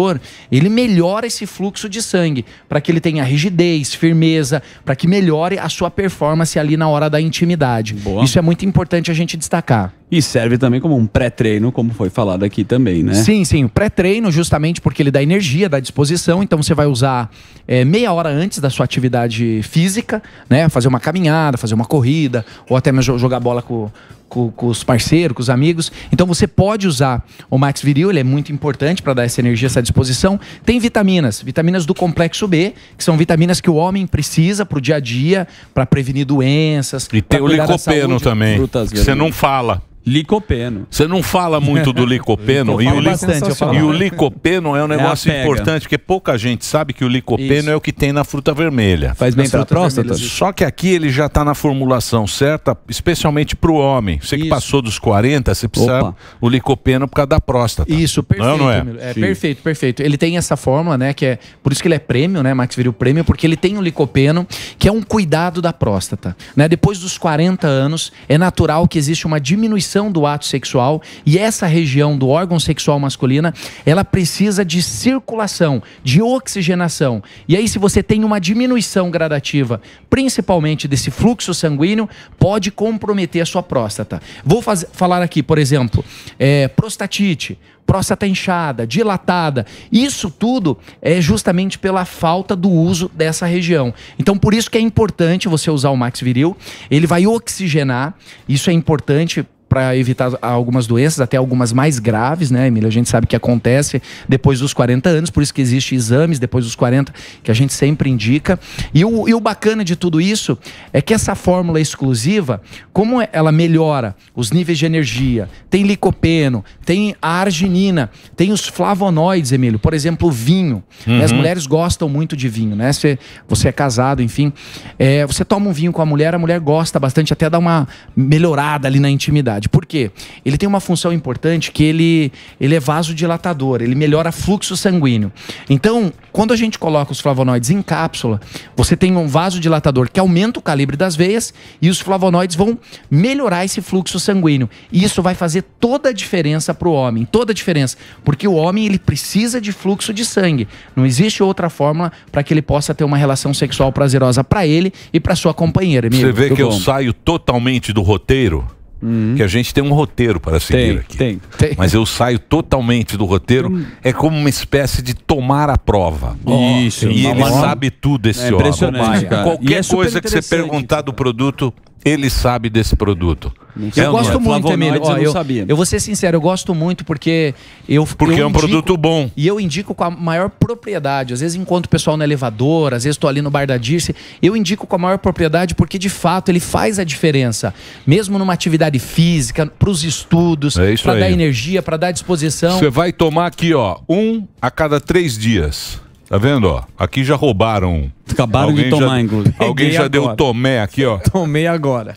ele melhora esse fluxo de sangue, para que ele tenha rigidez, firmeza, para que melhore a sua performance ali na hora da intimidade. Boa. Isso é muito importante a gente destacar. E serve também como um pré-treino, como foi falado aqui também, né? Sim, sim. O pré-treino, justamente porque ele dá energia, dá disposição. Então você vai usar é, meia hora antes da sua atividade física, né? Fazer uma caminhada, fazer uma corrida, ou até mesmo jogar bola com, com, com os parceiros, com os amigos. Então você pode usar o Max Viril, ele é muito importante para dar essa energia, essa disposição. Tem vitaminas, vitaminas do complexo B, que são vitaminas que o homem precisa pro dia a dia, para prevenir doenças. E tem o licopeno também, frutas, que você não fala. Licopeno. Você não fala muito do licopeno. e, o li... bastante, e o licopeno é um negócio é importante, porque pouca gente sabe que o licopeno Isso. é o que tem na fruta vermelha. Faz bem pra próstata. Só que aqui ele já tá na formulação certa, especialmente pro homem. Você Isso. que passou dos quarenta, você precisa Opa. o licopeno por causa da próstata. Isso, perfeito. Não, não é? É, perfeito, perfeito. Ele tem essa fórmula, né, que é, por isso que ele é prêmio, né, Max Viril prêmio, porque ele tem o licopeno, que é um cuidado da próstata, né? Depois dos quarenta anos, é natural que existe uma diminuição do ato sexual e essa região do órgão sexual masculina, ela precisa de circulação, de oxigenação. E aí, se você tem uma diminuição gradativa, principalmente desse fluxo sanguíneo, pode comprometer a sua próstata. Vou fazer, falar aqui, por exemplo, é, prostatite, próstata inchada, dilatada. Isso tudo é justamente pela falta do uso dessa região. Então, por isso que é importante você usar o Max Viril. Ele vai oxigenar, isso é importante para evitar algumas doenças, até algumas mais graves, né, Emílio? A gente sabe que acontece depois dos quarenta anos, por isso que existem exames depois dos quarenta, que a gente sempre indica. E o, e o bacana de tudo isso é que essa fórmula exclusiva, como ela melhora os níveis de energia, tem licopeno, tem a arginina, tem os flavonoides, Emílio, por exemplo, vinho. Uhum. As mulheres gostam muito de vinho, né? Você, você é casado, enfim, é, você toma um vinho com a mulher, a mulher gosta bastante, até dá uma melhorada ali na intimidade. verdade. Por quê? Ele tem uma função importante que ele, ele é vasodilatador, ele melhora fluxo sanguíneo. Então, quando a gente coloca os flavonoides em cápsula, você tem um vasodilatador que aumenta o calibre das veias e os flavonoides vão melhorar esse fluxo sanguíneo. E isso vai fazer toda a diferença para o homem, toda a diferença. Porque o homem, ele precisa de fluxo de sangue. Não existe outra fórmula para que ele possa ter uma relação sexual prazerosa para ele e para sua companheira. Você vê que eu saio totalmente do roteiro, uhum. que a gente tem um roteiro para seguir tem, aqui. Tem, tem. Mas eu saio totalmente do roteiro, uhum. é como uma espécie de tomar a prova. Oh, isso. E ele sabe tudo, esse homem. É impressionante, cara. Qualquer coisa que você perguntar do produto, ele sabe desse produto. Eu gosto muito, Emílio. Ó, eu, eu, eu vou ser sincero, eu gosto muito porque eu Porque eu é um indico, produto bom. E eu indico com a maior propriedade. Às vezes encontro o pessoal no elevador, às vezes estou ali no bar da Dirce. Eu indico com a maior propriedade porque, de fato, ele faz a diferença. Mesmo numa atividade física, para os estudos, é para dar energia, para dar disposição. Você vai tomar aqui, ó, um a cada três dias. Tá vendo, ó? Aqui já roubaram. Acabaram alguém de tomar, já, inclusive. Alguém já agora. deu tomé aqui, ó. Tomei agora.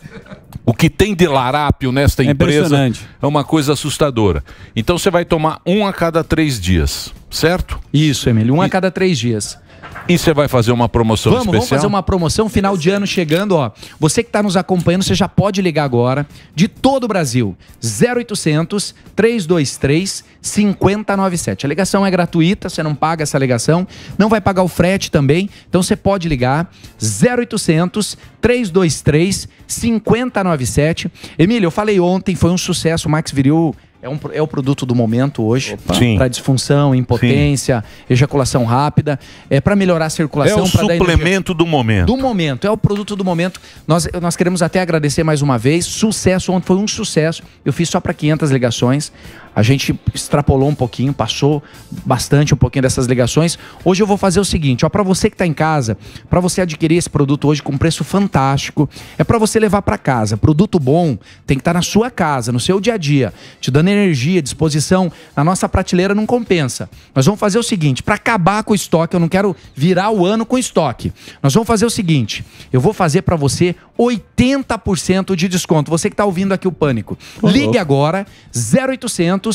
O que tem de larápio nesta é empresa é uma coisa assustadora. Então você vai tomar um a cada três dias, certo? Isso, Emílio. Um e... a cada três dias. E você vai fazer uma promoção vamos, especial? Vamos fazer uma promoção, final de ano chegando, ó. Você que está nos acompanhando, você já pode ligar agora, de todo o Brasil, zero oitocentos, trezentos e vinte e três, cinquenta e nove sete. A ligação é gratuita, você não paga essa ligação, não vai pagar o frete também, então você pode ligar, zero oitocentos, trezentos e vinte e três, cinquenta e nove sete. Emílio, eu falei ontem, foi um sucesso, o Max Viril... É, um, é o produto do momento hoje, para disfunção, impotência, sim. Ejaculação rápida, é para melhorar a circulação. É o suplemento do momento. Do momento, é o produto do momento. Nós, nós queremos até agradecer mais uma vez, sucesso, ontem foi um sucesso, eu fiz só para quinhentas ligações, a gente extrapolou um pouquinho, passou bastante um pouquinho dessas ligações. Hoje eu vou fazer o seguinte, ó, para você que está em casa, para você adquirir esse produto hoje com preço fantástico, é para você levar para casa, produto bom tem que estar na sua casa, no seu dia a dia, te dando energia, disposição, na nossa prateleira não compensa. Nós vamos fazer o seguinte, para acabar com o estoque, eu não quero virar o ano com estoque. Nós vamos fazer o seguinte, eu vou fazer para você oitenta por cento de desconto. Você que está ouvindo aqui o Pânico. Uhum. Ligue agora, zero oitocentos, trezentos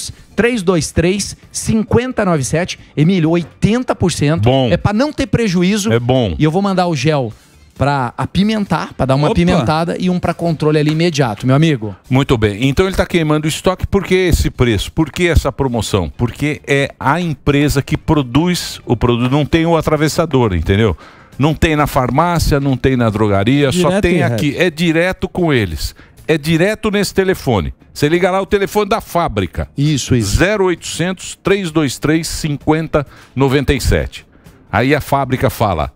e vinte e três, cinquenta e nove sete. Emílio, oitenta por cento. Bom. É para não ter prejuízo. É bom. E eu vou mandar o gel para apimentar, para dar uma Opa. apimentada e um para controle ali imediato, meu amigo. Muito bem. Então ele está queimando o estoque. Por que esse preço? Por que essa promoção? Porque é a empresa que produz o produto. Não tem o atravessador, entendeu? Não tem na farmácia, não tem na drogaria, direto só tem aqui. É direto com eles. É direto nesse telefone. Você liga lá o telefone da fábrica. Isso, isso. zero oitocentos, trezentos e vinte e três, cinquenta e nove sete. Aí a fábrica fala...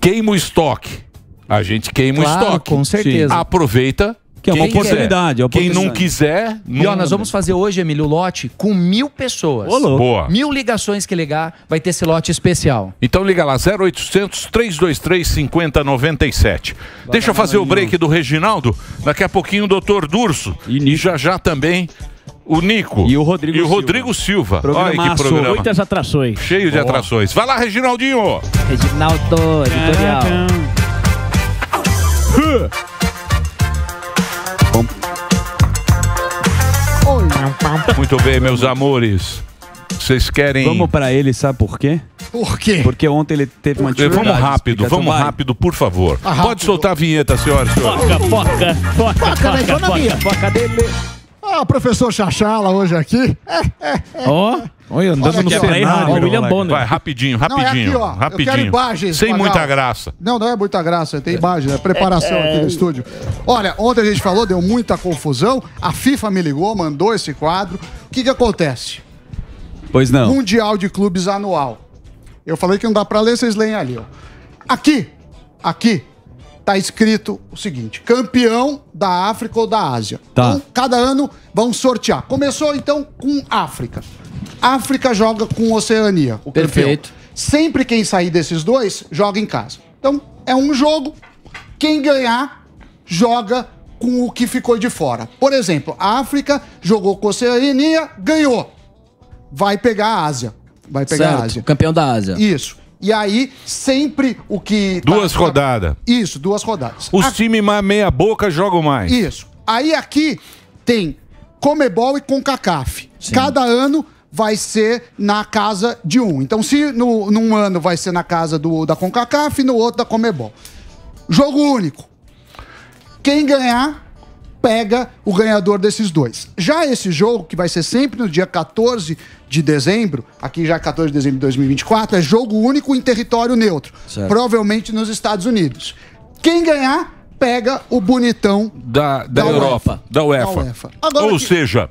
Queima o estoque. A gente queima claro, o estoque. Com certeza. Sim. Aproveita. Que é uma oportunidade, é uma oportunidade. Quem não quiser... Não... E ó, nós vamos fazer hoje, Emílio, o lote com mil pessoas. Olô. Boa. Mil ligações que ligar, vai ter esse lote especial. Então liga lá, zero oitocentos, trezentos e vinte e três, cinquenta e nove sete. Deixa eu fazer o break do Reginaldo. Daqui a pouquinho o doutor Durso. E, e já já também... O Nico. E o Rodrigo, e o Rodrigo Silva. Silva. Olha que programa. Muitas atrações. Cheio de Boa. atrações. Vai lá, Reginaldinho. Reginaldo, editorial. Muito bem, meus amores. Vocês querem... Vamos pra ele, sabe por quê? Por quê? Porque ontem ele teve uma dificuldade. Vamos rápido, vamos rápido, por favor. Ah, rápido. Pode soltar a vinheta, senhoras e senhores. Foca, foca, foca, foca, foca, foca, foca, foca dele. Ah, o professor Chachala hoje aqui. Ó, oh, olha, andando no cenário. William Bonner. Vai, rapidinho, rapidinho. Não, é aqui, ó. Rapidinho. Eu quero imagens. Sem muita calma. graça. Não, não é muita graça, tem imagens, é preparação aqui no estúdio. Olha, ontem a gente falou, deu muita confusão. A FIFA me ligou, mandou esse quadro. O que que acontece? Pois não. Mundial de Clubes Anual. Eu falei que não dá pra ler, vocês leem ali, ó. Aqui, aqui. Tá escrito o seguinte, campeão da África ou da Ásia. Tá. Então, cada ano vão sortear. Começou, então, com África. África joga com Oceania. O Perfeito. Campeão. Sempre quem sair desses dois, joga em casa. Então, é um jogo. Quem ganhar, joga com o que ficou de fora. Por exemplo, a África jogou com Oceania, ganhou. Vai pegar a Ásia. Vai pegar certo, a Ásia. Campeão da Ásia. Isso. E aí, sempre o que... Duas tá... rodadas. Isso, duas rodadas. Os aqui... times mais meia boca jogam mais. Isso. Aí aqui, tem Comebol e CONCACAF. Sim. Cada ano vai ser na casa de um. Então, se no, num ano vai ser na casa do, da CONCACAF, no outro da Comebol. Jogo único. Quem ganhar, pega o ganhador desses dois. Já esse jogo, que vai ser sempre no dia quatorze de dezembro, aqui já é quatorze de dezembro de dois mil e vinte e quatro, é jogo único em território neutro. Certo. Provavelmente nos Estados Unidos. Quem ganhar, pega o bonitão da, da, da Europa, UEFA. Da UEFA. Da UEFA. Agora, ou que... seja,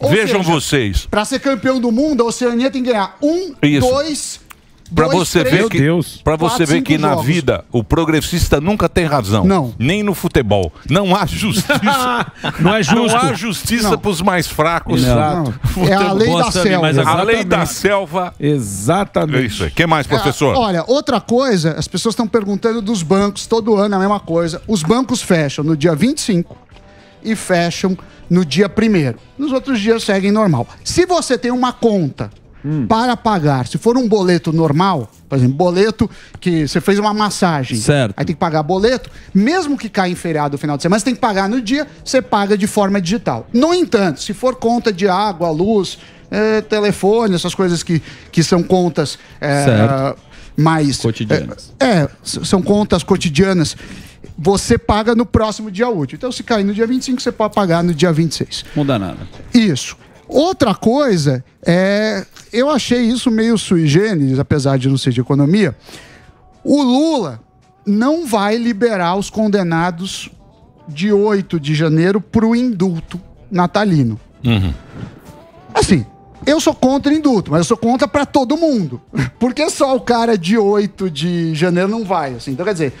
ou vejam seja, vocês. Para ser campeão do mundo, a Oceania tem que ganhar um, Isso. dois... Pra dois, você três, ver que, pra você quatro, ver que na jogos. vida o progressista nunca tem razão. Não. Nem no futebol. Não há justiça. Não é justo. Não há justiça não. pros mais fracos. Exato. Não. É a lei da selva. A lei da selva. Exatamente. É isso aí. O que mais, professor? É, olha, outra coisa, as pessoas estão perguntando dos bancos, todo ano é a mesma coisa. Os bancos fecham no dia vinte e cinco e fecham no dia primeiro. Nos outros dias seguem normal. Se você tem uma conta... Hum. Para pagar, se for um boleto normal, por exemplo, boleto que você fez uma massagem, certo. Aí tem que pagar boleto, mesmo que caia em feriado no final de semana, você tem que pagar no dia, você paga de forma digital. No entanto, se for conta de água, luz, é, telefone, essas coisas que, que são contas é, mais... Cotidianas. É, é, são contas cotidianas. Você paga no próximo dia útil. Então, se cair no dia vinte e cinco, você pode pagar no dia vinte e seis. Não dá nada. Isso. Outra coisa, é, eu achei isso meio sui generis, apesar de não ser de economia. O Lula não vai liberar os condenados de oito de janeiro para o indulto natalino. Uhum. Assim, eu sou contra indulto, mas eu sou contra para todo mundo. Porque só o cara de oito de janeiro não vai. Assim. Então, quer dizer,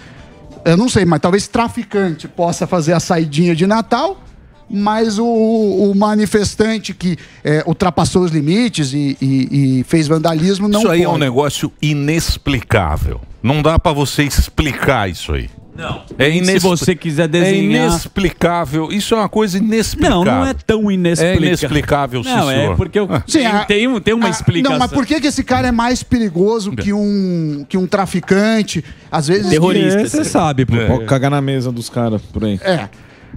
eu não sei, mas talvez traficante possa fazer a saidinha de Natal... Mas o, o manifestante que é, ultrapassou os limites e, e, e fez vandalismo não. Isso aí pode. É um negócio inexplicável. Não dá para você explicar isso aí. Não. É inesp... Se você quiser desenhar... É inexplicável. Isso é uma coisa inexplicável. Não, não é tão inexplicável. É inexplicável, senhor. Não, é porque eu... Sim, a... tem, tem uma a... explicação. Não, mas por que, que esse cara é mais perigoso que um, que um traficante? Às vezes... Terrorista. Que... É, você sabe. É. Pode cagar na mesa dos caras por aí. É.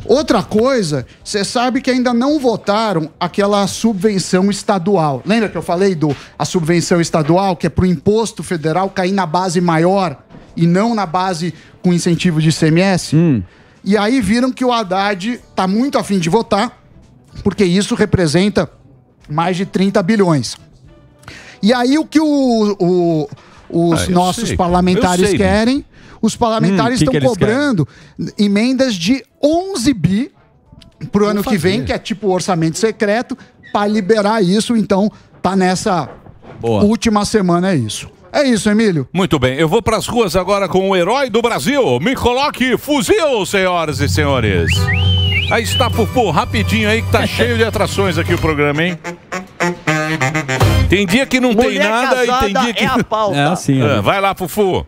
Outra coisa, você sabe que ainda não votaram aquela subvenção estadual. Lembra que eu falei do a subvenção estadual, que é pro imposto federal cair na base maior e não na base com incentivo de I C M S? Hum. E aí viram que o Haddad tá muito afim de votar, porque isso representa mais de trinta bilhões. E aí o que o, o, os ah, nossos sei. parlamentares querem... Os parlamentares hum, que estão que cobrando querem? emendas de onze bi pro ano que vem, que é tipo orçamento secreto, para liberar isso. Então, tá nessa Boa. última semana, é isso. É isso, Emílio. Muito bem. Eu vou para as ruas agora com o herói do Brasil. Me coloque fuzil, senhoras e senhores. Aí está, Pupu, rapidinho aí que tá cheio de atrações aqui o programa, hein? Tem dia que não Mulher tem nada e tem dia que... É a pauta. É assim, é. Vai lá, Pupu.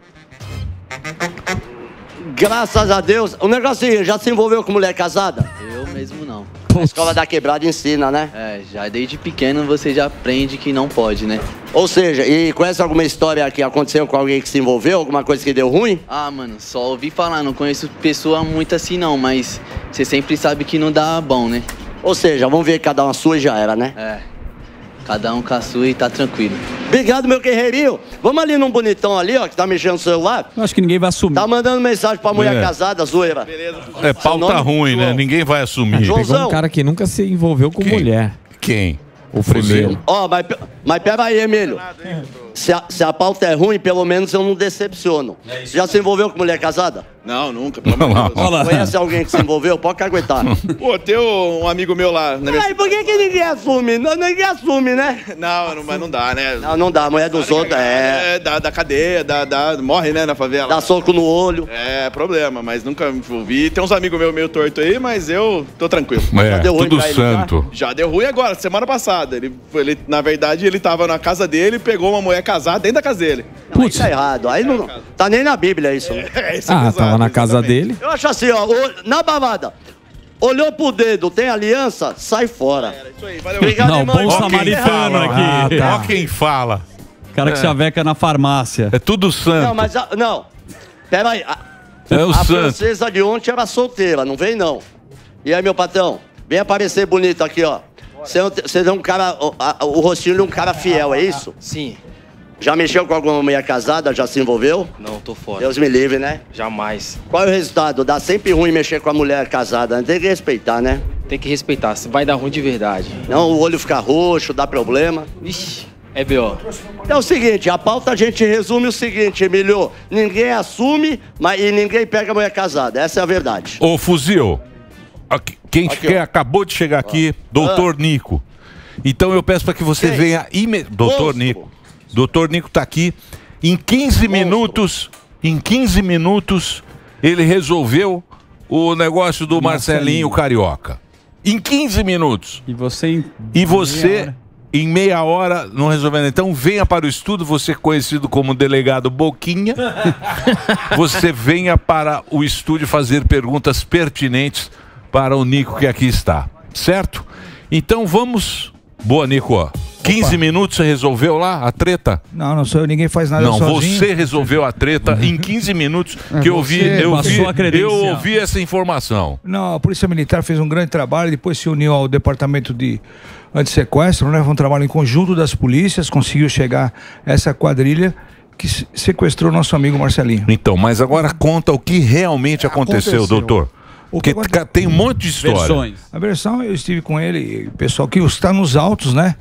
Graças a Deus. O negocinho, já se envolveu com mulher casada? Eu mesmo não. A escola da quebrada ensina, né? É, já desde pequeno você já aprende que não pode, né? Ou seja, e conhece alguma história que aconteceu com alguém que se envolveu? Alguma coisa que deu ruim? Ah, mano, só ouvi falar, não conheço pessoa muito assim não, mas você sempre sabe que não dá bom, né? Ou seja, vamos ver cada uma sua e já era, né? É. Cada um com a sua e tá tranquilo. Obrigado, meu guerreirinho. Vamos ali num bonitão ali, ó, que tá mexendo no celular. Acho que ninguém vai assumir. Tá mandando mensagem pra mulher é. casada, zoeira. Beleza. É pauta ruim, João. né? Ninguém vai assumir. Pegou um cara que nunca se envolveu com Quem? mulher. Quem? O primeiro. Ó, oh, mas, mas pera aí, Emílio. Se a, se a pauta é ruim, pelo menos eu não decepciono. É isso, Já cara. se envolveu com mulher casada? Não, nunca. Pelo não, não. Deus. Conhece alguém que se envolveu? Pode caguetar. Pô, tem um amigo meu lá. Na minha... Ai, por que, que ninguém assume? Não, ninguém assume, né? Não, não, mas não dá, né? Não, não dá. A mulher dos outros é... é da, da cadeia, da, da... morre, né, na favela. Dá soco no olho. É, problema, mas nunca me envolvi. Tem uns amigos meus meio torto aí, mas eu tô tranquilo. É, já deu ruim tudo santo. Ele, já? já deu ruim agora, semana passada. Ele, ele, na verdade, ele tava na casa dele, pegou uma mulher casado dentro da casa dele. Putz, isso é errado. Aí não, tá nem na Bíblia isso. É, é, isso é ah, pesado, tava na casa exatamente. dele. Eu acho assim, ó, na babada. Olhou pro dedo, tem aliança, sai fora. É, isso aí, valeu. Obrigado, não, irmão. Bom samaritano aqui. Ah, tá. Ó quem fala. Cara que é. chaveca na farmácia. É tudo santo. Não, mas a, não. Pera aí. A, é o a santo. princesa de ontem era solteira, não vem não. E aí, meu patrão? Vem aparecer bonito aqui, ó. Você é um cara, o, a, o rostinho de um cara fiel, é isso? Sim. Já mexeu com alguma mulher casada? Já se envolveu? Não, tô fora. Deus me livre, né? Jamais. Qual é o resultado? Dá sempre ruim mexer com a mulher casada. Tem que respeitar, né? Tem que respeitar. Se vai dar ruim de verdade. Não, o olho fica roxo, dá problema. Ixi, é B O. Então é o seguinte, a pauta a gente resume o seguinte, Emílio. Ninguém assume mas, e ninguém pega a mulher casada. Essa é a verdade. Ô, Fuzil, aqui, quem aqui, quer, acabou de chegar aqui, ah. doutor ah. Nico. Então eu peço para que você quem? venha... Ime... doutor Nico. Doutor Nico tá aqui, em quinze minutos, em quinze minutos, ele resolveu o negócio do Marcelinho, Marcelinho Carioca. Em quinze minutos. E você, em, e você meia em meia hora não resolvendo. Então venha para o estudo, você conhecido como delegado Boquinha. Você venha para o estúdio fazer perguntas pertinentes para o Nico que aqui está, certo? Então vamos... Boa, Nico, ó. quinze minutos você resolveu lá a treta? Não, não sou eu, ninguém faz nada não, sozinho. Não, você resolveu a treta em quinze minutos que eu ouvi, eu ouvi, eu ouvi essa informação. Não, a Polícia Militar fez um grande trabalho, depois se uniu ao Departamento de Antissequestro, né? Foi um trabalho em conjunto das polícias, conseguiu chegar essa quadrilha que sequestrou nosso amigo Marcelinho. Então, mas agora conta o que realmente aconteceu, aconteceu. doutor. Porque tem um monte de história. Versões. A versão, eu estive com ele, pessoal que está nos autos, né?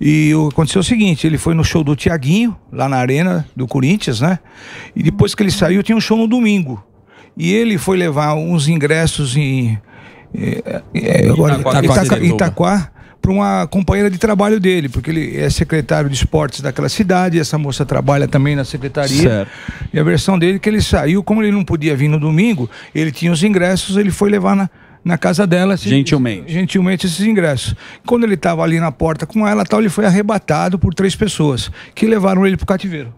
E aconteceu o seguinte, ele foi no show do Thiaguinho, lá na Arena do Corinthians, né? E depois que ele saiu, tinha um show no domingo. E ele foi levar uns ingressos em... É, é, agora, Itaquá, Itaquá para uma companheira de trabalho dele, porque ele é secretário de esportes daquela cidade, essa moça trabalha também na secretaria. Certo. E a versão dele é que ele saiu, como ele não podia vir no domingo, ele tinha os ingressos, ele foi levar na, na casa dela. Gentilmente. Gentilmente esses ingressos. Quando ele estava ali na porta com ela, tal, ele foi arrebatado por três pessoas, que levaram ele para o cativeiro.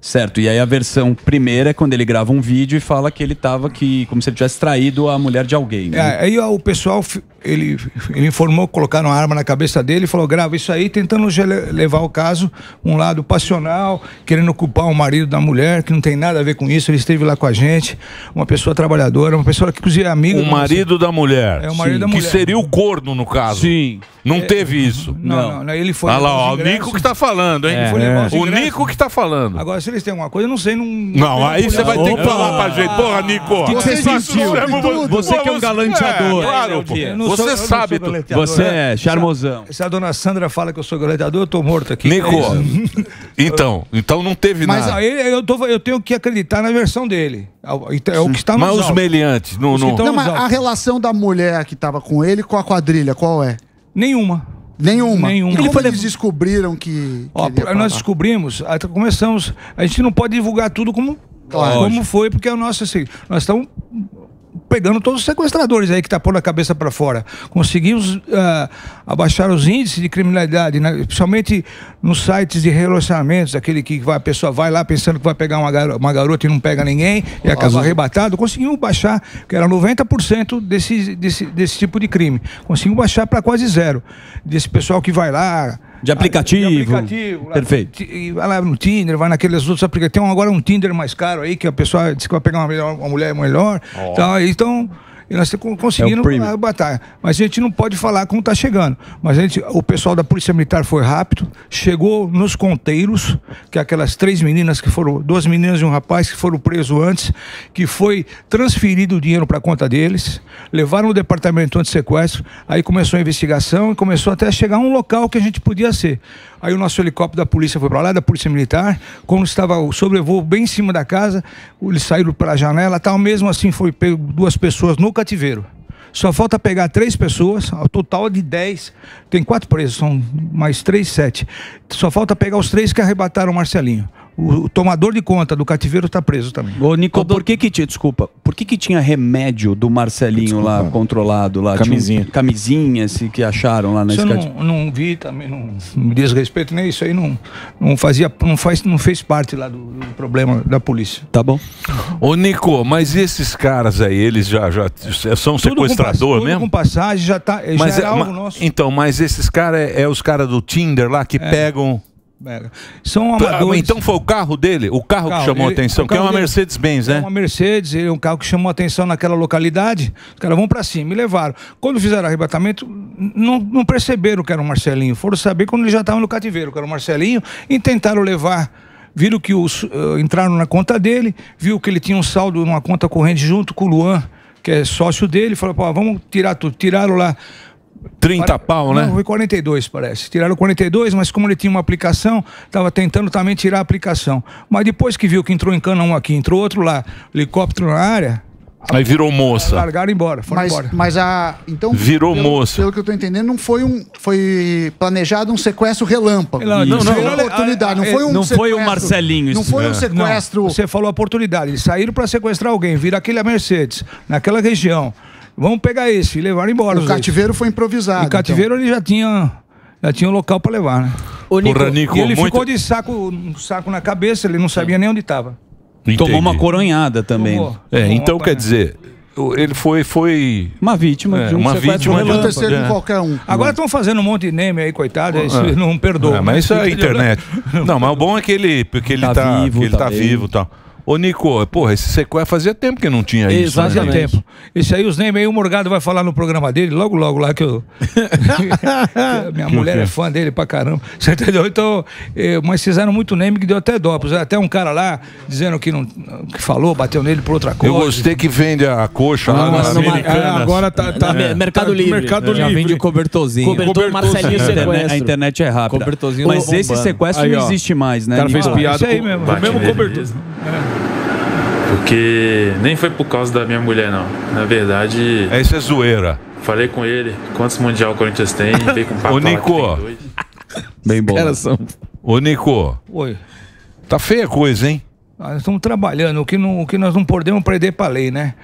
Certo, e aí a versão primeira é quando ele grava um vídeo e fala que ele tava aqui, como se ele tivesse traído a mulher de alguém, né? É, aí o pessoal, ele, ele informou, colocaram a arma na cabeça dele e falou, grava isso aí, tentando levar o caso um lado passional, querendo culpar o marido da mulher, que não tem nada a ver com isso, ele esteve lá com a gente, uma pessoa trabalhadora, uma pessoa que inclusive é amiga... O marido da mulher, é, o marido da mulher, que seria o corno no caso. Sim. Não é, teve isso. Não, não, não, ele foi... Ah lá, ó, o Nico que tá falando, hein? É, é. O Nico que tá falando. Agora, se eles têm alguma coisa, eu não sei, não... Não, aí você vai ter que falar pra gente. Porra, Nico! Que você sentiu? Você que é um galanteador. É, claro, pô. Você sabe tudo. Você é charmosão. Se a dona Sandra fala que eu sou galanteador, eu tô morto aqui. Nico, então, então não teve nada. Mas eu, tô, eu tenho que acreditar na versão dele. É o que está nos autos. Mas os meliantes, não... Não, mas a relação da mulher que tava com ele com a quadrilha, qual é? Nenhuma. Nenhuma. Nenhuma. E como falei... eles descobriram que... Ó, nós descobrimos, começamos... A gente não pode divulgar tudo como, claro, como foi, porque é o nosso... Assim, nós estamos pegando todos os sequestradores aí que tá pondo a cabeça para fora. Conseguimos uh, abaixar os índices de criminalidade, né? Principalmente nos sites de relacionamentos, aquele que vai, a pessoa vai lá pensando que vai pegar uma, garo uma garota e não pega ninguém, e acaba ah, arrebatado. Conseguimos baixar, que era noventa por cento desse, desse, desse tipo de crime. Conseguimos baixar para quase zero. Desse pessoal que vai lá... De aplicativo. De aplicativo. Perfeito. Vai lá no Tinder, vai naqueles outros aplicativos. Tem agora um Tinder mais caro aí, que a pessoa disse que vai pegar uma, melhor, uma mulher melhor. Oh. Então, então, nós conseguimos é batalha. Mas a gente não pode falar como está chegando. Mas a gente, o pessoal da Polícia Militar foi rápido, chegou nos conteiros, que é aquelas três meninas que foram, duas meninas e um rapaz que foram presos antes, que foi transferido o dinheiro para a conta deles, levaram o departamento anti-sequestro, aí começou a investigação e começou até a chegar a um local que a gente podia ser. Aí o nosso helicóptero da polícia foi para lá, da Polícia Militar, quando estava o sobrevoo bem em cima da casa, eles saíram para a janela, tal, mesmo assim foi pego duas pessoas no cativeiro. Só falta pegar três pessoas, ao total de dez, tem quatro presos, são mais três, sete. Só falta pegar os três que arrebataram o Marcelinho. O tomador de conta do cativeiro está preso também. Ô, Nico, por que que tinha, desculpa, por que que tinha remédio do Marcelinho desculpa. lá, controlado lá? Camisinha. Tinha, camisinha, se, que acharam lá na escadinha. Eu não, não vi também, não, não me desrespeito nem isso aí, não, não fazia, não faz, não fez parte lá do, do problema da polícia. Tá bom. Ô, Nico, mas esses caras aí, eles já, já são sequestrador mesmo? Tudo com passagem, já tá, já era algo nosso. Então, mas esses caras, é, é os caras do Tinder lá que é. pegam... Era. São amadores. Então foi o carro dele? O carro, carro que chamou ele, a atenção? Que é uma Mercedes-Benz, né? É uma Mercedes, é um carro que chamou a atenção naquela localidade. Os caras vão pra cima e levaram. Quando fizeram arrebatamento, não, não perceberam que era o Marcelinho. Foram saber quando ele já estava no cativeiro, que era o Marcelinho, e tentaram levar. Viram que os, uh, entraram na conta dele, viu que ele tinha um saldo numa conta corrente junto com o Luan, que é sócio dele, falou, pô, vamos tirar tudo. Tiraram lá trinta pau, né? Não, foi quarenta e dois, parece. Tiraram quarenta e dois, mas como ele tinha uma aplicação, estava tentando também tirar a aplicação. Mas depois que viu que entrou em cana um aqui, entrou outro lá, helicóptero na área... Aí virou moça. Largaram embora, foram mas, embora. Mas a... Então, virou pelo, moça. Pelo que eu tô entendendo, não foi um... Foi planejado um sequestro relâmpago. Não, não, não. Foi oportunidade, não foi um Não foi o Marcelinho. Não foi um sequestro... Não, você falou oportunidade. Eles saíram para sequestrar alguém, viram aquele Mercedes, naquela região. Vamos pegar esse e levaram embora. O cativeiro dois. Foi improvisado. O cativeiro então. Ele já tinha... Já tinha um local para levar, né? O Nico, Porra, Nico, e ele muito... ficou de saco, um saco na cabeça, ele não sabia nem onde estava. Entendi. Tomou uma coronhada também. Tomou. É, Tomou então quer dizer, ele foi, foi... uma vítima é, de um uma vítima relâmpago. Acontecer com qualquer um. Agora estão fazendo um monte de meme aí, coitado, ah, isso não perdoa. É, mas isso é a internet. Não, mas o bom é que ele, porque ele tá, tá vivo, que ele tá, tá vivo e tal. Ô, Nico, porra, esse sequestro fazia tempo que não tinha isso. Fazia né? tempo. Esse aí, os Neyman, o Morgado vai falar no programa dele, logo, logo lá que eu... Minha mulher é fã dele pra caramba. Você entendeu? Então, eh, mas fizeram muito Neyman que deu até dó. Até um cara lá, dizendo que não... Que falou, bateu nele por outra coisa. Eu gostei que vende a coxa não, lá no Americanas. Agora tá... tá é, mercado tá, Livre. Mercado já Livre. Vende o cobertorzinho. Cobertor, Marcelinho, sequestro. A internet é rápida. Cobertorzinho. Mas bombando. Esse sequestro aí, não existe mais, né? O cara fez ah, piada com... mesmo. O mesmo cobertor. Porque nem foi por causa da minha mulher, não. Na verdade... Essa é zoeira. Falei com ele, quantos mundial o Corinthians tem, veio com papo. Ô, Nico. Bem bom. São... Ô, Nico. Oi. Tá feia a coisa, hein? Nós estamos trabalhando. O que, não, o que nós não podemos perder pra lei, né?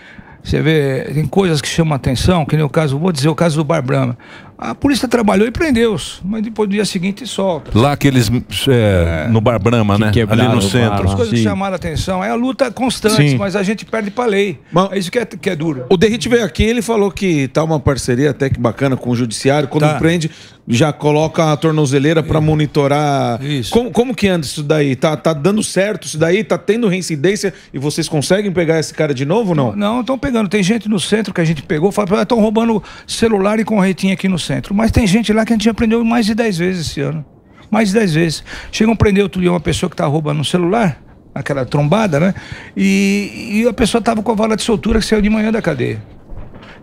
Você vê, tem coisas que chamam a atenção, que nem o caso, vou dizer o caso do Bar Brahma. A polícia trabalhou e prendeu-os, mas depois do dia seguinte solta. Lá aqueles, é, no Bar Brahma, que né? Ali no centro. As coisas que chamaram a atenção, é a luta constante, sim, mas a gente perde pra lei. Mas é isso que é, que é duro. O Derrit veio aqui, ele falou que tá uma parceria até que bacana com o judiciário, quando tá. prende, já coloca a tornozeleira pra monitorar. Isso. Como, como que anda isso daí? Tá, tá dando certo isso daí? Tá tendo reincidência e vocês conseguem pegar esse cara de novo ou não? Não, estão pegando. Tem gente no centro que a gente pegou, fala, estão roubando celular e corretinha aqui no centro. Mas tem gente lá que a gente já prendeu mais de dez vezes esse ano. Mais de dez vezes. Chegam a prender outro dia uma pessoa que está roubando um celular, aquela trombada, né? E, e a pessoa estava com a vara de soltura que saiu de manhã da cadeia.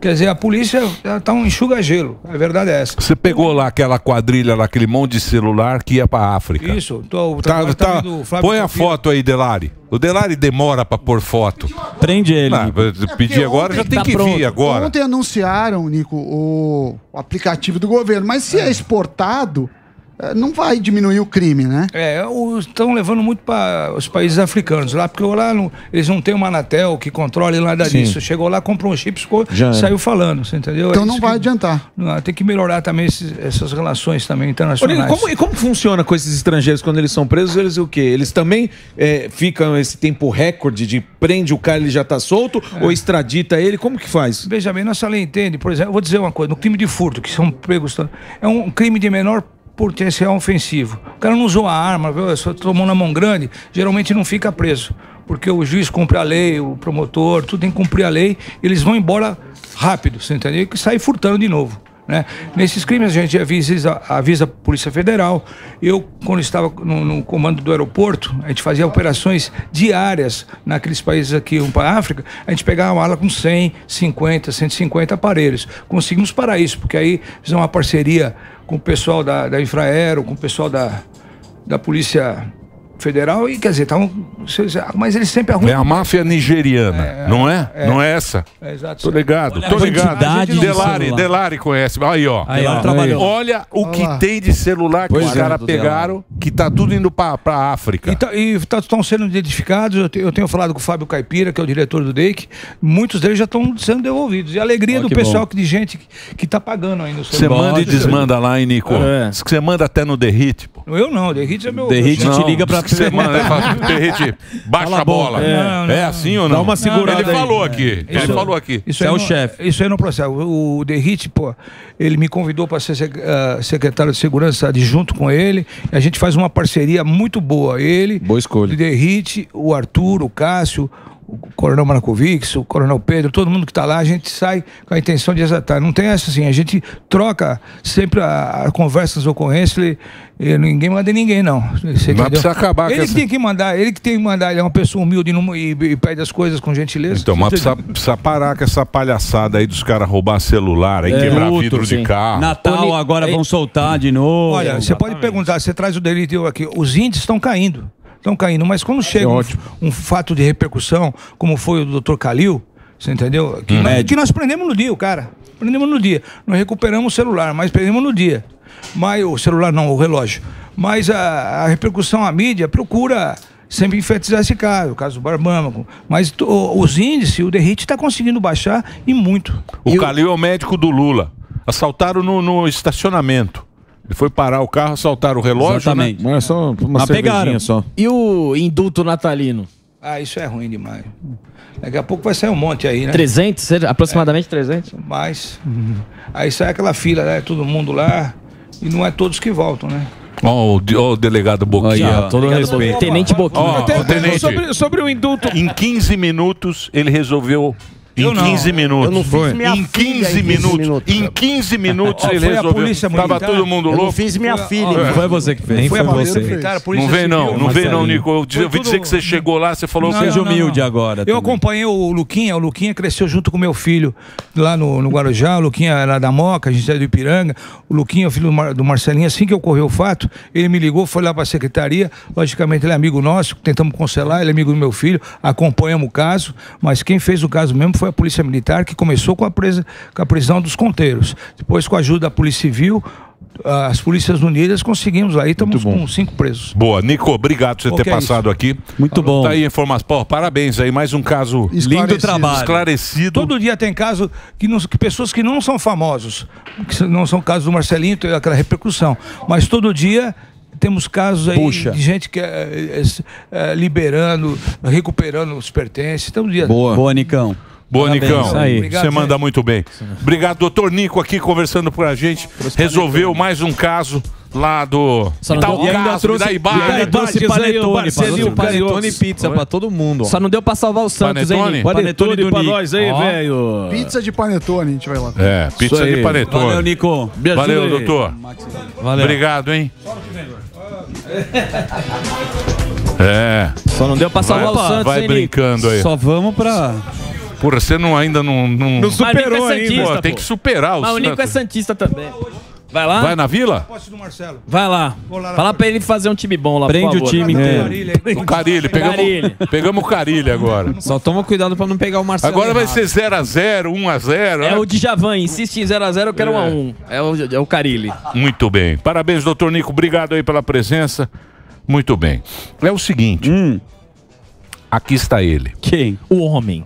Quer dizer, a polícia está um enxuga-gelo. A verdade é essa. Você pegou lá aquela quadrilha, lá, aquele monte de celular que ia para a África. Isso. Tô, tá, tá, do Flávio põe Topino. A foto aí, Delari. O Delari demora para pôr foto. Prende ele. Não, é pedir agora, ontem, já tem tá que pronto. Vir agora. Ontem anunciaram, Nico, o aplicativo do governo. Mas se é, é exportado... Não vai diminuir o crime, né? É, estão levando muito para os países africanos lá, porque lá não, eles não têm uma Anatel que controle nada sim. disso. Chegou lá, comprou um chip, ficou, saiu falando, você entendeu? Então é não vai que, adiantar. Não, tem que melhorar também esses, essas relações também internacionais. Olha, como, e como funciona com esses estrangeiros quando eles são presos? Eles o quê? Eles também é, ficam esse tempo recorde de prende o cara, ele já está solto, é. Ou extradita ele? Como que faz? Veja bem, nossa lei entende, por exemplo, eu vou dizer uma coisa, no crime de furto, que são pegos, é um crime de menor potencial ofensivo. O cara não usou a arma, viu? Só tomou na mão grande, geralmente não fica preso, porque o juiz cumpre a lei, o promotor, tudo tem que cumprir a lei, eles vão embora rápido, você entendeu? E sai furtando de novo, né? Nesses crimes a gente avisa, avisa a Polícia Federal. Eu, quando estava no, no comando do aeroporto, a gente fazia operações diárias naqueles países aqui, um para a África, a gente pegava uma ala com cem, cinquenta, cento e cinquenta aparelhos. Conseguimos parar isso, porque aí fizemos uma parceria com o pessoal da, da Infraero, com o pessoal da, da Polícia Federal, e quer dizer, tá um, mas eles sempre arrumam. É a máfia nigeriana, é, não é? é? Não é essa? É, exato. Tô ligado, olha, tô ligado. Delari, Delari conhece. Aí, ó. Aí, ó Delari. Olha o que olá. Tem de celular que pois os caras é, pegaram, Delari. Que tá tudo indo pra, pra África. E estão tá, sendo identificados, eu, te, eu tenho falado com o Fábio Caipira, que é o diretor do D E I C, muitos deles já estão sendo devolvidos. E a alegria olha, do que pessoal, que, de gente que, que tá pagando ainda o celular. Você manda e desmanda lá, hein, Nico? Você é. Manda até no Derrit, pô. Eu não, o Derrit é meu... Derrit te liga pra semana, ele fala, Perrete, baixa fala a bola. É, não, não, é assim ou não? Dá uma segurada. Ele falou aqui. Ele falou aqui. Isso é o chefe. Isso aí não processa. O Derrite, pô, ele me convidou para ser secretário de segurança adjunto com ele. A gente faz uma parceria muito boa. Ele, boa escolha. O Derrite, o Arthur, o Cássio, o Coronel Maracovics, o Coronel Pedro, todo mundo que está lá, a gente sai com a intenção de exatar. Não tem essa assim, a gente troca sempre a, a conversa, as ocorrências, ele, ele, ninguém manda em ninguém, não. Você vai precisar acabar ele com Ele que essa... tem que mandar, ele que tem que mandar, ele é uma pessoa humilde não, e, e pede as coisas com gentileza. Então, mas precisa, precisa parar com essa palhaçada aí dos caras roubar celular, aí é, quebrar outro, vidro sim. de carro. Natal Poli... agora aí... vão soltar de novo. Olha, você pode perguntar, você traz o delito aqui, os índices estão caindo. Estão caindo, mas quando chega é um, um fato de repercussão, como foi o doutor Calil, você entendeu? Que, hum. nós, que nós prendemos no dia, o cara. Prendemos no dia. Não recuperamos o celular, mas prendemos no dia. Mas, o celular não, o relógio. Mas a, a repercussão, a mídia procura sempre enfatizar esse caso, o caso do Barbâmaco. Mas o, os índices, o Derrite está conseguindo baixar e muito. O Calil é o médico do Lula. Assaltaram no, no estacionamento. Ele foi parar o carro, assaltar o relógio. Exatamente. Né? Mas só uma cervejinha só. E o indulto natalino? Ah, isso é ruim demais. Daqui a pouco vai sair um monte aí, né? trezentos, aproximadamente é. trezentos. Mas, uhum. aí sai aquela fila, né? Todo mundo lá. E não é todos que voltam, né? Ó, oh, oh, o delegado Boquinha. Oh, yeah. Todo delegado respeito. Tenente Boquinha. Oh, Até, oh, tenente. Sobre, sobre o indulto. Em quinze minutos, ele resolveu... Em quinze minutos. Eu não fiz minha em quinze minutos. Em quinze minutos ele resolveu. Tava todo mundo louco. Eu não fiz minha filha. Não foi você que fez. Foi a polícia militar. Não vem não, não vem não, Nico. Eu ouvi dizer que você chegou lá, você falou que seja humilde agora. Eu acompanhei o Luquinha. O Luquinha cresceu junto com meu filho lá no, no Guarujá. O Luquinha era da Moca, a gente era do Ipiranga. O Luquinha, o filho do Marcelinho, assim que ocorreu o fato, ele me ligou, foi lá para a secretaria. Logicamente ele é amigo nosso, tentamos conselhar, ele é amigo do meu filho, acompanhamos o caso, mas quem fez o caso mesmo foi foi a polícia militar, que começou com a, presa, com a prisão dos conteiros. Depois, com a ajuda da polícia civil, as polícias unidas, conseguimos aí. Estamos com cinco presos. Boa, Nico, obrigado por você Qual ter passado é aqui. Muito Falou. Bom. Tá aí informação. Pô, parabéns aí, mais um caso lindo trabalho. Esclarecido. Todo dia tem caso que, não, que pessoas que não são famosos, que não são casos do Marcelinho, tem aquela repercussão. Mas todo dia... Temos casos aí Puxa. de gente que é, é, é, liberando, recuperando os pertences. Estamos dia. Boa. Boa, Nicão. Boa, Parabéns, Nicão. Aí. Obrigado, Você gente. manda muito bem. Obrigado, doutor Nico, aqui conversando com a gente. Resolveu mais um caso lá do Só tal deu... caso da Ibarra. Trouxe panetone, parceiro, panetone e pizza Oi? pra todo mundo. Ó. Só não deu pra salvar o Santos, panetone? hein? Panetone, panetone do pra Nico. nós aí, velho. Pizza de panetone, a gente vai lá. É, pizza de panetone. Valeu, Nico. Beijo Valeu, aí. doutor. Valeu. Obrigado, hein? É. Só não deu pra salvar vai, o Santos, Vai hein, brincando aí. Só vamos pra... Porra, você não, ainda não... Não, não superou é ainda. Pô, pô. Tem que superar o Mas o Nico é santista também. Vai lá? Vai na Vila? Vai lá. lá Fala pra ele fazer um time bom lá, Prende por favor. Prende o time. É. Carilho, o Carilho. Pegamos, Carilho. pegamos o Carilho agora. Só toma cuidado pra não pegar o Marcelo. Agora vai ser zero a zero, um a zero. É o Djavan, insiste em zero a zero, eu quero é. um a um. É o, é o Carilho. Muito bem. Parabéns, doutor Nico. Obrigado aí pela presença. Muito bem. É o seguinte. Hum. Aqui está ele. Quem? O homem.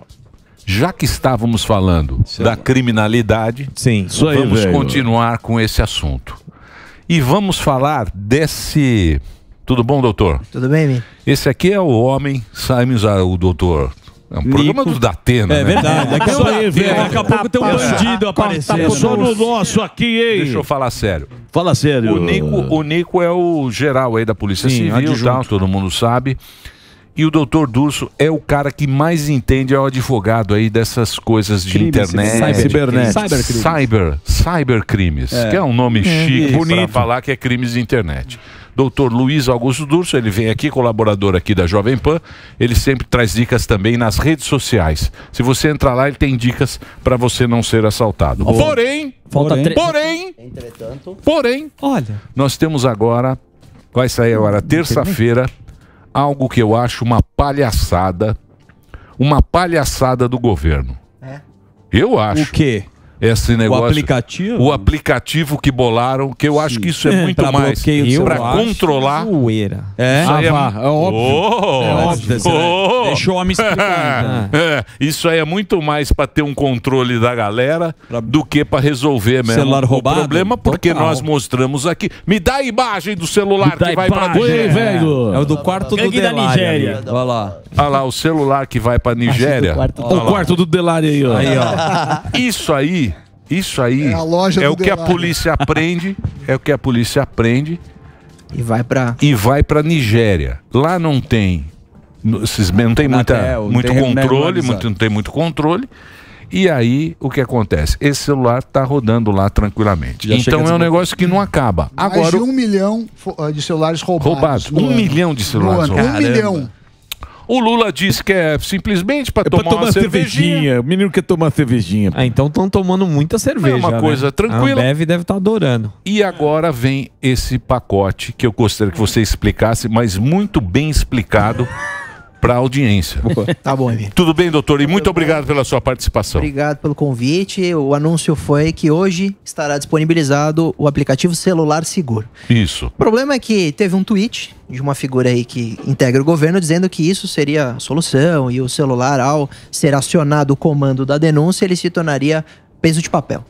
Já que estávamos falando Seu... da criminalidade, Sim, isso aí, vamos velho. continuar com esse assunto. E vamos falar desse... Tudo bom, doutor? Tudo bem, mim? Esse aqui é o homem, Simons, o doutor... É um Nico. programa do Datena, é, né? É verdade. Daqui a pouco tem um bandido aparecendo. Só no nosso aqui, hein? Deixa eu falar sério. Fala sério. O Nico, o Nico é o geral aí da Polícia Sim, Civil, tal, todo mundo sabe... E o doutor Durso é o cara que mais entende, é o advogado aí dessas coisas de Crime, internet. Cibernética. Cyber, cybercrimes. É. Que é um nome é, chique é, para falar que é crimes de internet. Doutor Luiz Augusto Durso, ele vem aqui, colaborador aqui da Jovem Pan. Ele sempre traz dicas também nas redes sociais. Se você entrar lá, ele tem dicas para você não ser assaltado. Boa. Porém, Falta porém, tre... porém, Entretanto... porém, olha, nós temos agora, vai sair agora terça-feira, algo que eu acho uma palhaçada, uma palhaçada do governo. É? Eu acho. O quê? esse negócio. O aplicativo? O aplicativo que bolaram, que eu Sim. acho que isso é, é muito mais para controlar. É, ah, é... Vá, é óbvio. Oh, é óbvio. Oh, deixa o homem explicar. É, isso aí é muito mais para ter um controle da galera pra... do que para resolver mesmo. Celular roubado? O problema porque Total. nós mostramos aqui. Me dá a imagem do celular que vai para velho. É o do quarto do Delari. Da Nigéria. Olha lá. Olha lá, o celular que vai para Nigéria. O quarto do Delari aí, ó. Aí, ó. Isso aí Isso aí é, a loja é o que a polícia aprende, é o que a polícia aprende e vai pra e vai pra Nigéria. Lá não tem, não tem muita, muito controle, muito, não tem muito controle. E aí o que acontece? Esse celular tá rodando lá tranquilamente. Já então é um negócio que não acaba. Agora, mais de um milhão de celulares roubados. roubados. Um milhão de celulares roubados. Um milhão. O Lula disse que é simplesmente para é tomar, tomar uma cervejinha. cervejinha. O menino quer tomar cervejinha. Ah, então estão tomando muita cerveja. É uma né? coisa tranquila. A Ambev deve estar tá adorando. E agora vem esse pacote que eu gostaria que você explicasse, mas muito bem explicado para a audiência. Tá bom, Emílio. Tudo bem, doutor? E muito obrigado pela sua participação. Obrigado pelo convite. O anúncio foi que hoje estará disponibilizado o aplicativo Celular Seguro. Isso. O problema é que teve um tweet de uma figura aí que integra o governo, dizendo que isso seria a solução e o celular, ao ser acionado o comando da denúncia, ele se tornaria peso de papel.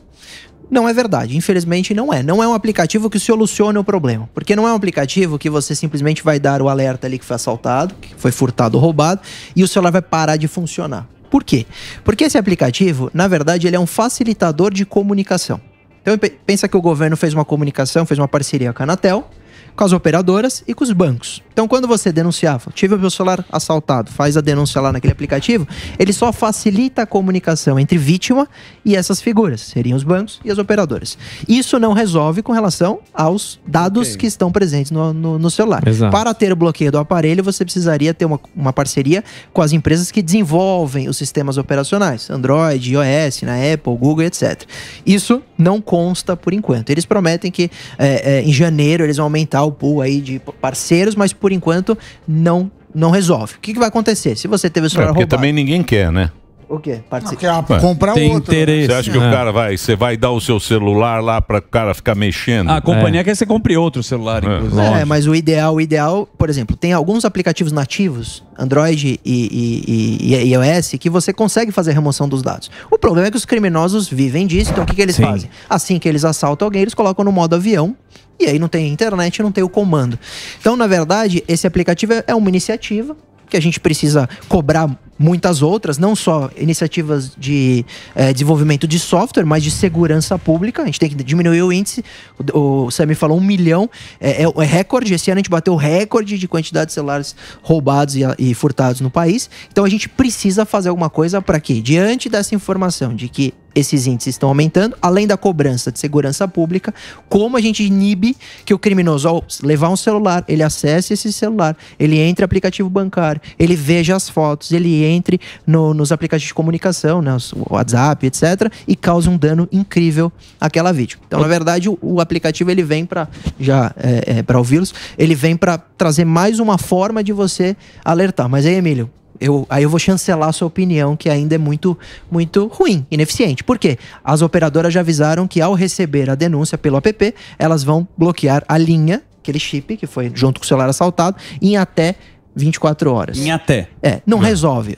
Não é verdade, infelizmente não é. Não é um aplicativo que soluciona o problema. Porque não é um aplicativo que você simplesmente vai dar o alerta ali que foi assaltado, que foi furtado ou roubado, e o celular vai parar de funcionar. Por quê? Porque esse aplicativo, na verdade, ele é um facilitador de comunicação. Então pensa que o governo fez uma comunicação, fez uma parceria com a Anatel, com as operadoras e com os bancos. Então, quando você denunciava, tive o meu celular assaltado, faz a denúncia lá naquele aplicativo, ele só facilita a comunicação entre vítima e essas figuras, seriam os bancos e as operadoras. Isso não resolve com relação aos dados okay. que estão presentes no, no, no celular. Exato. Para ter o bloqueio do aparelho, você precisaria ter uma, uma parceria com as empresas que desenvolvem os sistemas operacionais, Android, iOS, na Apple, Google, etcétera. Isso não consta por enquanto. Eles prometem que é, é, em janeiro eles vão aumentar o pool aí de parceiros, mas por enquanto não, não resolve. O que, que vai acontecer? Se você teve o celular é, porque roubado... Porque também ninguém quer, né? O quê? Participa. Não, comprar tem outro. Interesse. Você acha que ah. o cara vai... Você vai dar o seu celular lá para o cara ficar mexendo? A companhia é. quer que você compre outro celular, inclusive. É, é, mas o ideal, o ideal... Por exemplo, tem alguns aplicativos nativos, Android e, e, e, e iOS, que você consegue fazer a remoção dos dados. O problema é que os criminosos vivem disso. Então, o que, que eles Sim. fazem? Assim que eles assaltam alguém, eles colocam no modo avião. E aí não tem internet, não tem o comando. Então, na verdade, esse aplicativo é uma iniciativa que a gente precisa cobrar muitas outras, não só iniciativas de é, desenvolvimento de software, mas de segurança pública. A gente tem que diminuir o índice. O, o Samir falou um milhão. É, é, é recorde. Esse ano a gente bateu o recorde de quantidade de celulares roubados e, e furtados no país. Então a gente precisa fazer alguma coisa para que, diante dessa informação de que esses índices estão aumentando, além da cobrança de segurança pública, como a gente inibe que o criminoso, ao levar um celular, ele acesse esse celular, ele entre no aplicativo bancário, ele veja as fotos, ele entre no, nos aplicativos de comunicação, né, o WhatsApp, etcétera, e cause um dano incrível àquela vítima. Então, na verdade, o, o aplicativo ele vem para já é, é, para ouvi-los, ele vem para trazer mais uma forma de você alertar. Mas aí, Emílio, Eu, aí eu vou chancelar a sua opinião, que ainda é muito, muito ruim, ineficiente. Por quê? As operadoras já avisaram que, ao receber a denúncia pelo app, elas vão bloquear a linha, aquele chip que foi junto com o celular assaltado, em até vinte e quatro horas. Em até. É, não, não. resolve.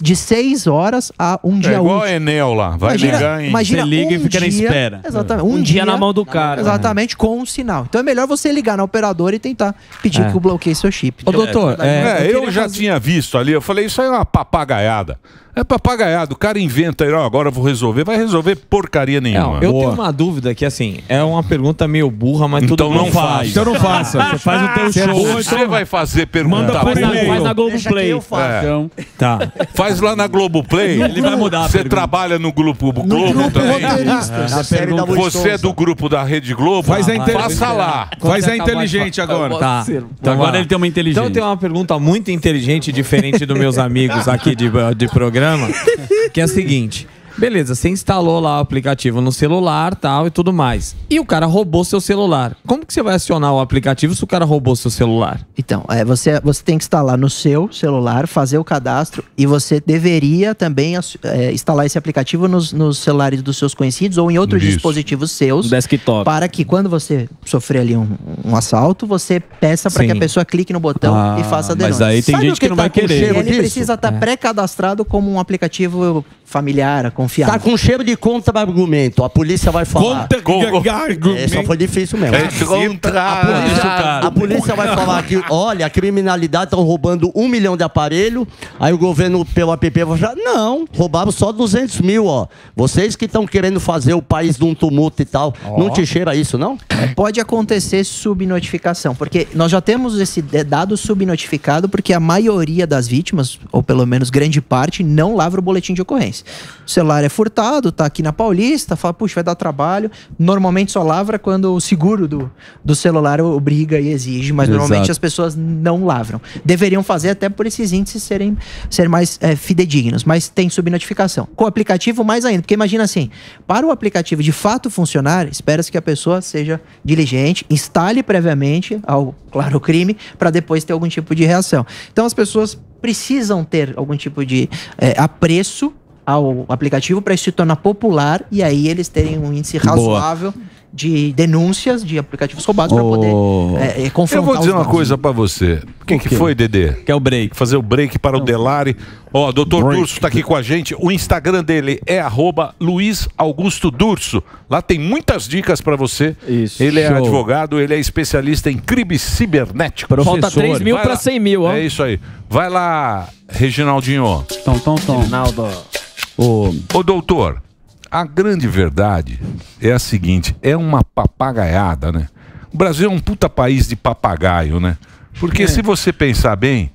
De seis horas a um é dia útil. É igual a Enel lá. Vai imagina, ligar em... Imagina você liga um e fica dia, na espera. Exatamente. Um, um dia, dia na mão do cara. Exatamente, é. com um sinal. Então é melhor você ligar na operadora e tentar pedir é. que eu bloqueie seu chip. Então, ô, doutor... É, é, é, eu, eu já fazer... tinha visto ali, eu falei, isso aí é uma papagaiada. É papagaiado, o cara inventa, oh, agora eu vou resolver, vai resolver porcaria nenhuma. Não, eu Boa. tenho uma dúvida que, assim, é uma pergunta meio burra, mas então tudo não bem. faz. Então não faça, você faz o teu show. Você então... vai fazer pergunta por e-mail. Faz na Globoplay. É. Então... Tá. Faz lá na Globoplay. Ele vai mudar. Você trabalha no Grupo Globo, no grupo também. É. Você é do grupo da Rede Globo? Faz a inter... Passa lá. Quando faz a inteligente agora. Tá. Então agora ele tem uma inteligente. Então eu tenho uma pergunta muito inteligente, diferente dos meus amigos aqui de, de programa. Que é a seguinte, Beleza, você instalou lá o aplicativo no celular, tal e tudo mais. E o cara roubou seu celular. Como que você vai acionar o aplicativo se o cara roubou seu celular? Então, é, você, você tem que instalar no seu celular, fazer o cadastro. E você deveria também é, instalar esse aplicativo nos, nos celulares dos seus conhecidos ou em outros Isso. dispositivos seus. Desktop. Para que quando você sofrer ali um, um assalto, você peça para que a pessoa clique no botão ah, e faça a denúncia. Mas aí tem Sabe gente que, que não tá vai querer. Ele disso? precisa estar tá é. pré-cadastrado como um aplicativo familiar, confiável. Tá com cheiro de contra-argumento. A polícia vai falar. Contra-argumento. É, só foi difícil mesmo. É contra... A polícia, a polícia vai falar que, olha, a criminalidade estão roubando um milhão de aparelho. Aí o governo, pelo A P P, vai falar, não, roubaram só duzentos mil, ó. Vocês que estão querendo fazer o país de um tumulto e tal. Oh. Não te cheira isso, não? Pode acontecer subnotificação, porque nós já temos esse dado subnotificado, porque a maioria das vítimas, ou pelo menos grande parte, não lavra o boletim de ocorrência. O celular é furtado, tá aqui na Paulista, fala, puxa, vai dar trabalho. Normalmente só lavra quando o seguro do, do celular obriga e exige, mas Exato. normalmente as pessoas não lavram. Deveriam fazer até por esses índices serem, serem mais é, fidedignos, mas tem subnotificação. Com o aplicativo mais ainda, porque imagina assim, para o aplicativo de fato funcionar, espera-se que a pessoa seja diligente, instale previamente ao, claro, o crime, para depois ter algum tipo de reação. Então as pessoas precisam ter algum tipo de é, apreço ao aplicativo para isso se tornar popular e aí eles terem um índice razoável Boa. de denúncias de aplicativos roubados oh. para poder é, é, confrontar. Eu vou dizer uma casos. coisa para você. Quem que foi, Dedê? Que é o break. Fazer o break para Não. o Delari. Ó, oh, doutor Durso está aqui com a gente. O Instagram dele é arroba Luiz Augusto Durso. Lá tem muitas dicas para você. Isso. Ele é Show. advogado, ele é especialista em crime cibernético. Professor. Falta três mil para cem mil. Ó. É isso aí. Vai lá, Reginaldinho. Tom, tom, tom. Reginaldo. Ô, Ô doutor, a grande verdade é a seguinte, é uma papagaiada, né? O Brasil é um puta país de papagaio, né? Porque é. se você pensar bem,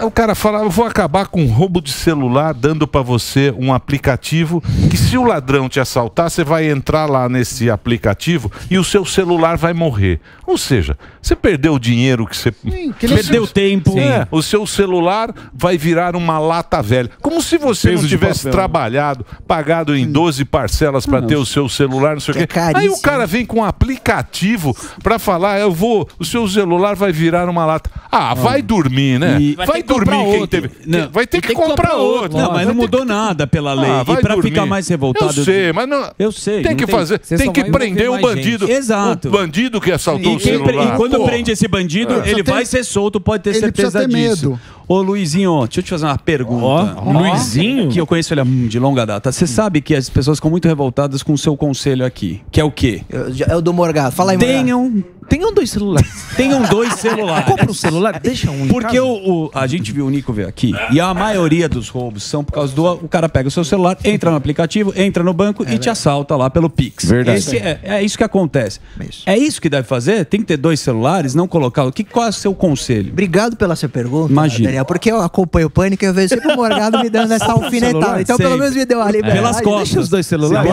o cara fala, eu vou acabar com um roubo de celular dando pra você um aplicativo que se o ladrão te assaltar, você vai entrar lá nesse aplicativo e o seu celular vai morrer. Ou seja, você perdeu o dinheiro que você... Sim, que perdeu seu... tempo. É, o seu celular vai virar uma lata velha. Como se você Peso não tivesse trabalhado, pagado em doze parcelas para ter o seu celular, não sei o quê. É Aí o cara vem com um aplicativo para falar, eu vou, o seu celular vai virar uma lata. Ah, vai ah. dormir, né? E... Vai, vai dormir quem outro. teve. Não. Vai ter que, que comprar, comprar outro. outro. Não, mas vai não mudou que... nada pela lei. Ah, e para ficar mais revoltado... Eu sei, mas não... Eu sei. Tem que tem... fazer... Você tem que prender o bandido. Gente. Exato. O bandido que assaltou o celular. E quando Porra. prende esse bandido, é. ele tem... vai ser solto, pode ter ele certeza ter disso. Medo. Ô, Luizinho, deixa eu te fazer uma pergunta. Oh, oh. Luizinho? Que eu conheço ele de longa data. Você sabe que as pessoas ficam muito revoltadas com o seu conselho aqui. Que é o quê? É o do Morgado. Fala aí, Morgado. Tenham... Tenham dois celulares. Tenham dois celulares. Compra um celular, deixa um. Porque o, o, a gente viu o Nico ver aqui, e a maioria dos roubos são por causa do... O cara pega o seu celular, entra no aplicativo, entra no banco é e verdade. te assalta lá pelo Pix. Verdade. Esse é, é isso que acontece. Isso. É isso que deve fazer? Tem que ter dois celulares, não colocar... O que, qual é o seu conselho? Obrigado pela sua pergunta, Imagina. Daniel. Porque eu acompanho o Pânico e eu vejo sempre o Morgado me dando essa alfinetada. Então sempre. pelo menos me deu a liberdade. Pelas costas. Deixa os dois celulares.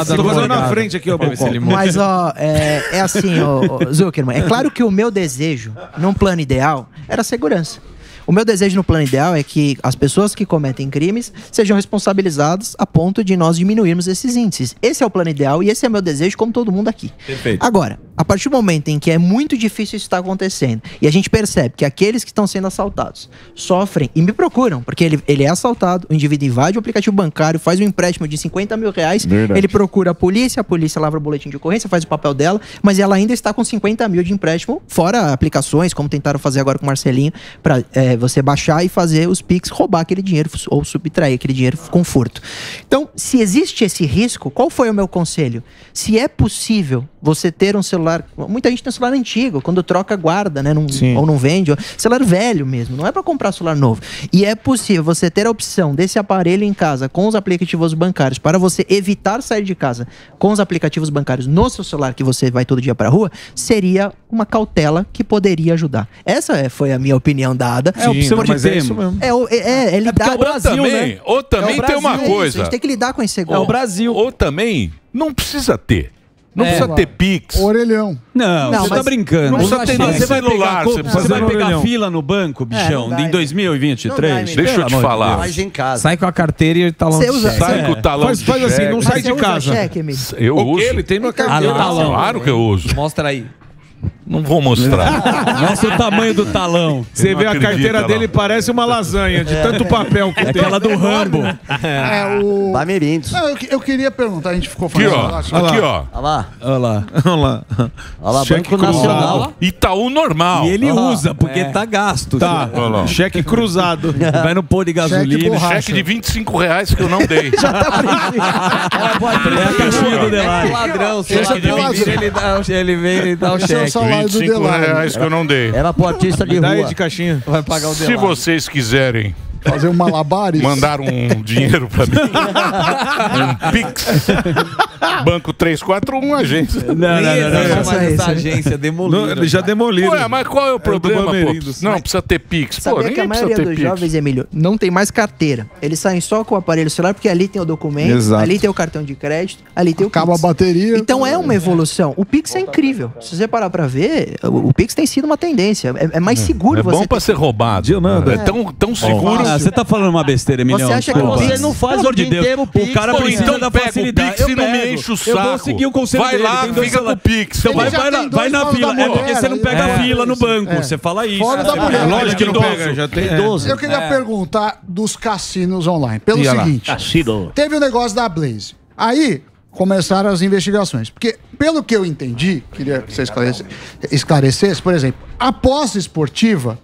Estou fazendo na frente aqui, ó. Mas, ó, é, é assim, ó... Zuckerman, é claro que o meu desejo, num plano ideal, era segurança. O meu desejo no plano ideal é que as pessoas que cometem crimes sejam responsabilizadas a ponto de nós diminuirmos esses índices. Esse é o plano ideal e esse é o meu desejo, como todo mundo aqui. Perfeito. Agora, a partir do momento em que é muito difícil isso estar acontecendo e a gente percebe que aqueles que estão sendo assaltados sofrem e me procuram, porque ele, ele é assaltado, o indivíduo invade o aplicativo bancário, faz um empréstimo de cinquenta mil reais, Verdade. ele procura a polícia, a polícia lavra o boletim de ocorrência, faz o papel dela, mas ela ainda está com cinquenta mil de empréstimo, fora aplicações, como tentaram fazer agora com o Marcelinho, para é, você baixar e fazer os Pix, roubar aquele dinheiro ou subtrair aquele dinheiro com furto. Então, se existe esse risco, qual foi o meu conselho? Se é possível você ter um celular Muita gente tem um celular antigo, quando troca guarda, né? Não, ou não vende, ou... celular velho mesmo, não é para comprar celular novo. E é possível você ter a opção desse aparelho em casa com os aplicativos bancários para você evitar sair de casa com os aplicativos bancários no seu celular que você vai todo dia para a rua, seria uma cautela que poderia ajudar. Essa é, foi a minha opinião dada. Sim, é opção não, de mas é isso mesmo. É, é, é, é lidar é o Brasil, ou também, né? Ou também é o Brasil, tem uma é coisa. Isso, a gente tem que lidar com a insegurança. É o Brasil. Ou também não precisa ter. Não é. precisa ter Pix. Orelhão. Não, não você tá brincando. Não precisa ter nem celular. Você, você vai pegar orelhão. fila no banco, bichão, é, dá, em dois mil e vinte e três? Deixa eu te falar. Sai com a carteira e talão de cheque. Sai com o talão de cheque. Faz assim, não sai de casa. Eu uso. Ele tem uma carteira. Claro que eu uso. Mostra aí. Não vou mostrar. Nossa, o tamanho do talão. Você vê a carteira dele, parece uma lasanha, de tanto papel que tem. Aquela do Rambo. É o... Bamirintos. Eu queria perguntar, a gente ficou falando... Aqui, ó. Aqui, ó. Olha lá. Olha lá. Olha lá. Banco Nacional. Itaú normal. E ele usa, porque tá gasto. Tá. Cheque cruzado. Vai no pôr de gasolina. Cheque de vinte e cinco reais que eu não dei. Já tá brincando. É a caixinha do Delari. Ladrão. Cheque de vinte e cinco reais. Ele vem e dá o cheque. vinte e cinco reais que eu não dei. Era pro artista de rua. De caixinha. Vai pagar o Delari. Se vocês quiserem fazer um malabares, mandaram um dinheiro pra mim. Um Pix. Banco três quatro um, agência. Não, não, não, não, não. Essa agência demoliu. Já demoliram. Ué, mas qual é o problema, é pô? Não, precisa ter Pix. Pô, ninguém que a maioria dos Pix. jovens, Emílio, não tem mais carteira. Eles saem só com o aparelho celular, porque ali tem o documento, Exato. ali tem o cartão de crédito, ali tem o Acaba Pix. a bateria. Então é uma evolução. O Pix é incrível. Se você parar pra ver, o Pix tem sido uma tendência. É, é mais seguro é você... É bom pra ter... ser roubado. Nada. É tão, tão seguro... Ah, você tá falando uma besteira, Emiliano. Você acha que você não faz o ordem inteiro, o Pix? O cara precisa então da facilidade. O Pix não me enche o saco. Eu vou seguir o conselho dele. Vai lá, fica no Pix. Então vai, vai, na, vai na fila. É porque você não pega é, a fila no banco. É. Você fala isso. Fora da mulher. É, lógico que não pega. Já tem idoso. Eu queria é. perguntar dos cassinos online. Pelo Sim, seguinte. Cassino. Teve o um negócio da Blaze. Aí começaram as investigações. Porque, pelo que eu entendi, queria que você esclarecesse, esclarecesse por exemplo, a aposta esportiva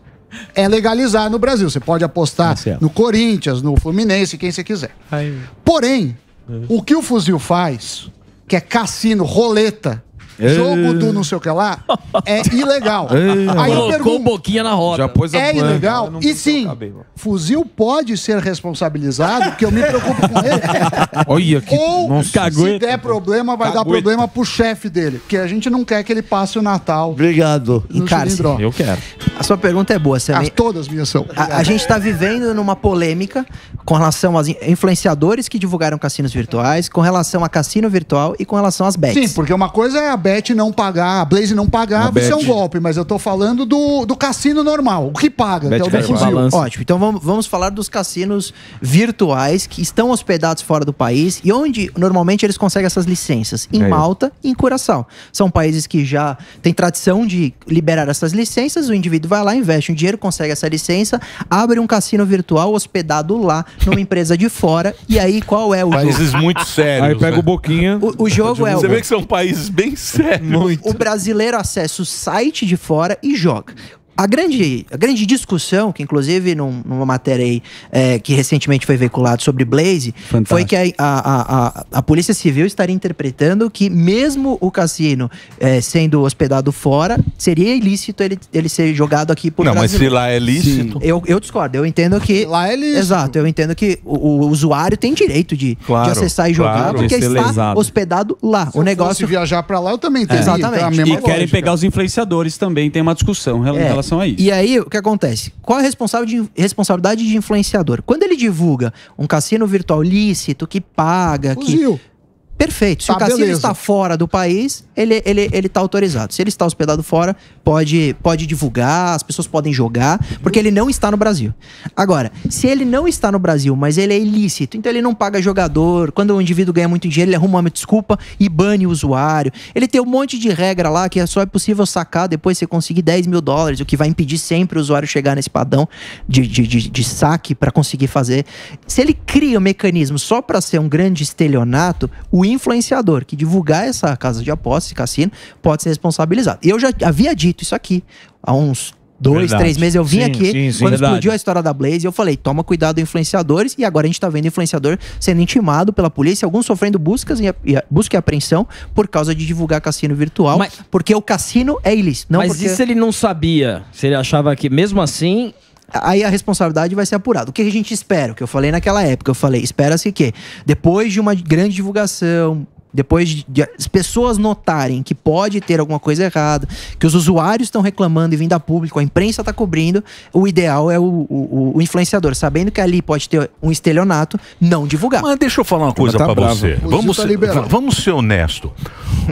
é legalizar no Brasil. Você pode apostar Marcelo. no Corinthians, no Fluminense, quem você quiser. Aí. Porém, é. o que o Fuzil faz, que é cassino, roleta, é. jogo do não sei o que lá, é ilegal. É. Aí eu pergunto, boquinha na roda. Já pôs a é planta. ilegal? E sim, cabelo. Fuzil pode ser responsabilizado, que eu me preocupo com ele. Olha que... Ou, nossa, se cagueta. der problema, vai cagueta. dar problema pro chefe dele. Porque a gente não quer que ele passe o Natal. Obrigado. Em cárcere. Eu quero. A sua pergunta é boa, Samir. Todas minhas são. A, a gente está vivendo numa polêmica com relação aos influenciadores que divulgaram cassinos virtuais, com relação a cassino virtual e com relação às bets. Sim, porque uma coisa é a bet não pagar, a Blaze não pagar, isso é um golpe, mas eu tô falando do, do cassino normal, o que paga. Bet até o Fuzil. Ótimo, então vamos, vamos falar dos cassinos virtuais que estão hospedados fora do país e onde normalmente eles conseguem essas licenças, em é Malta eu. e em Curaçao. São países que já têm tradição de liberar essas licenças, o indivíduo vai lá, investe um dinheiro, consegue essa licença, abre um cassino virtual hospedado lá numa empresa de fora, e aí qual é o países jogo? Países muito sérios. Aí pega né? o boquinha. O, o jogo é... Você o... vê que são países bem sérios. Muito. O brasileiro acessa o site de fora e joga. A grande, a grande discussão, que inclusive num, numa matéria aí, é, que recentemente foi veiculada sobre Blaze, Fantástico. foi que a, a, a, a Polícia Civil estaria interpretando que mesmo o cassino é, sendo hospedado fora, seria ilícito ele, ele ser jogado aqui por Não, brasileiro. Mas se lá é lícito... Eu, eu discordo, eu entendo que... Lá é lícito. Exato, eu entendo que o, o usuário tem direito de, claro, de acessar e jogar, claro, porque está lesado. hospedado lá. Se o eu negócio... fosse viajar para lá, eu também teria. É. Exatamente. Então, a mesma e lógica. Querem pegar os influenciadores também, tem uma discussão em relação... É. E aí, o que acontece? Qual a responsabilidade de influenciador? Quando ele divulga um cassino virtual lícito, que paga... Fuzil. Que... Perfeito. Se tá, o cassino beleza. está fora do país, ele, ele, ele tá autorizado. Se ele está hospedado fora, pode, pode divulgar, as pessoas podem jogar, porque ele não está no Brasil. Agora, se ele não está no Brasil, mas ele é ilícito, então ele não paga jogador, quando o indivíduo ganha muito dinheiro, ele arruma uma desculpa e bane o usuário. Ele tem um monte de regra lá que só é possível sacar depois você conseguir dez mil dólares, o que vai impedir sempre o usuário chegar nesse padrão de, de, de, de saque para conseguir fazer. Se ele cria um mecanismo só para ser um grande estelionato, o influenciador que divulgar essa casa de apostas, cassino, pode ser responsabilizado. Eu já havia dito isso aqui há uns dois, verdade. três meses. Eu vim sim, aqui, sim, sim, quando verdade. explodiu a história da Blaze, eu falei, toma cuidado, influenciadores. E agora a gente tá vendo influenciador sendo intimado pela polícia, alguns sofrendo buscas e, e, busca e apreensão por causa de divulgar cassino virtual, mas, porque o cassino é ilícito. Não mas porque... isso ele não sabia, se ele achava que mesmo assim... Aí a responsabilidade vai ser apurada. O que a gente espera? O que eu falei naquela época? Eu falei, espera-se que depois de uma grande divulgação, Depois de as pessoas notarem que pode ter alguma coisa errada, que os usuários estão reclamando e vindo a público, a imprensa está cobrindo, o ideal é o, o, o influenciador, sabendo que ali pode ter um estelionato, não divulgar. Mas deixa eu falar uma coisa tá para você. Vamos tá ser, vamos ser honesto.